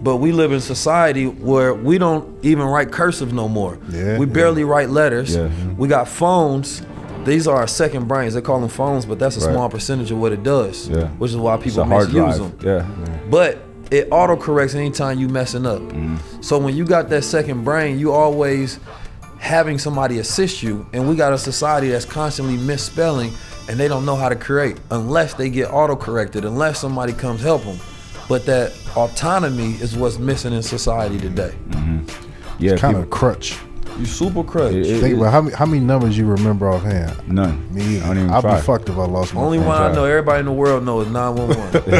But we live in society where we don't even write cursive no more. We barely write letters. We got phones. These are our second brains. They call them phones, but that's a small percentage of what it does, which is why people misuse them. But it autocorrects anytime you messing up. So when you got that second brain, you always having somebody assist you, and we got a society that's constantly misspelling, and they don't know how to create unless they get autocorrected, unless somebody comes help them. But that autonomy is what's missing in society today. Mm-hmm. Yeah, it's kind of a crutch. You super crutch. Think about how many numbers you remember offhand. None. Me either. I don't even I'd be fucked if I lost my only one I know. Everybody in the world knows 911.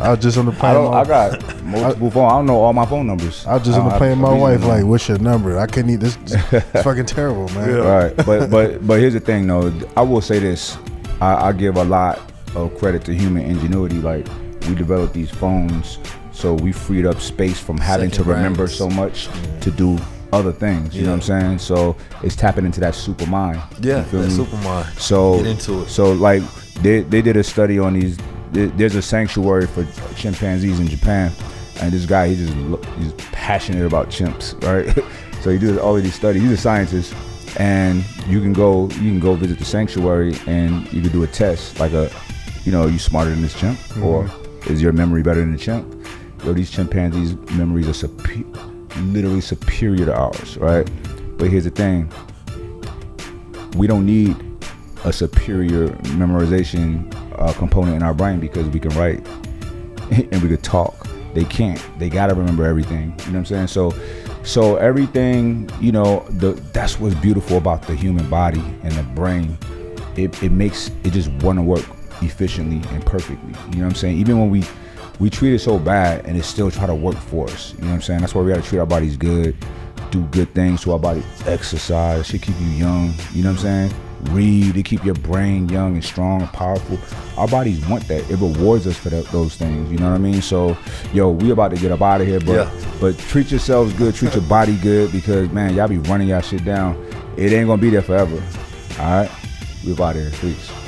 I was just on the plane. I got multiple phones. I don't know all my phone numbers. I was just on the plane. My wife like, "What's your number?" I couldn't eat this. It's fucking terrible, man. Yeah. All right, but here's the thing, though. I will say this. I give a lot of credit to human ingenuity. Like, we developed these phones, so we freed up space from having to remember so much to do other things, you know what I'm saying? So it's tapping into that super mind. Yeah, that super mind. So get into it. So like they did a study on these. There's a sanctuary for chimpanzees in Japan, and this guy he's passionate about chimps, right? So he did all of these studies. He's a scientist, and you can go visit the sanctuary, and you can do a test like are you smarter than this chimp, or is your memory better than the chimp? Yo, these chimpanzees' memories are literally superior to ours, right? But here's the thing, we don't need a superior memorization component in our brain because we can write and we could talk. They can't. They gotta remember everything, you know what I'm saying? So everything, you know, that's what's beautiful about the human body and the brain. It makes it just wanna work efficiently and perfectly, you know what I'm saying? Even when we treat it so bad and it still try to work for us. You know what I'm saying? That's why we gotta treat our bodies good, do good things to our body, exercise, shit keep you young, you know what I'm saying? Read, it keep your brain young and strong and powerful. Our bodies want that. It rewards us for those things, you know what I mean? So, yo, we about to get up out of here, but treat yourselves good, treat your body good, because man, y'all be running y'all shit down. It ain't gonna be there forever, all right? We about here, peace.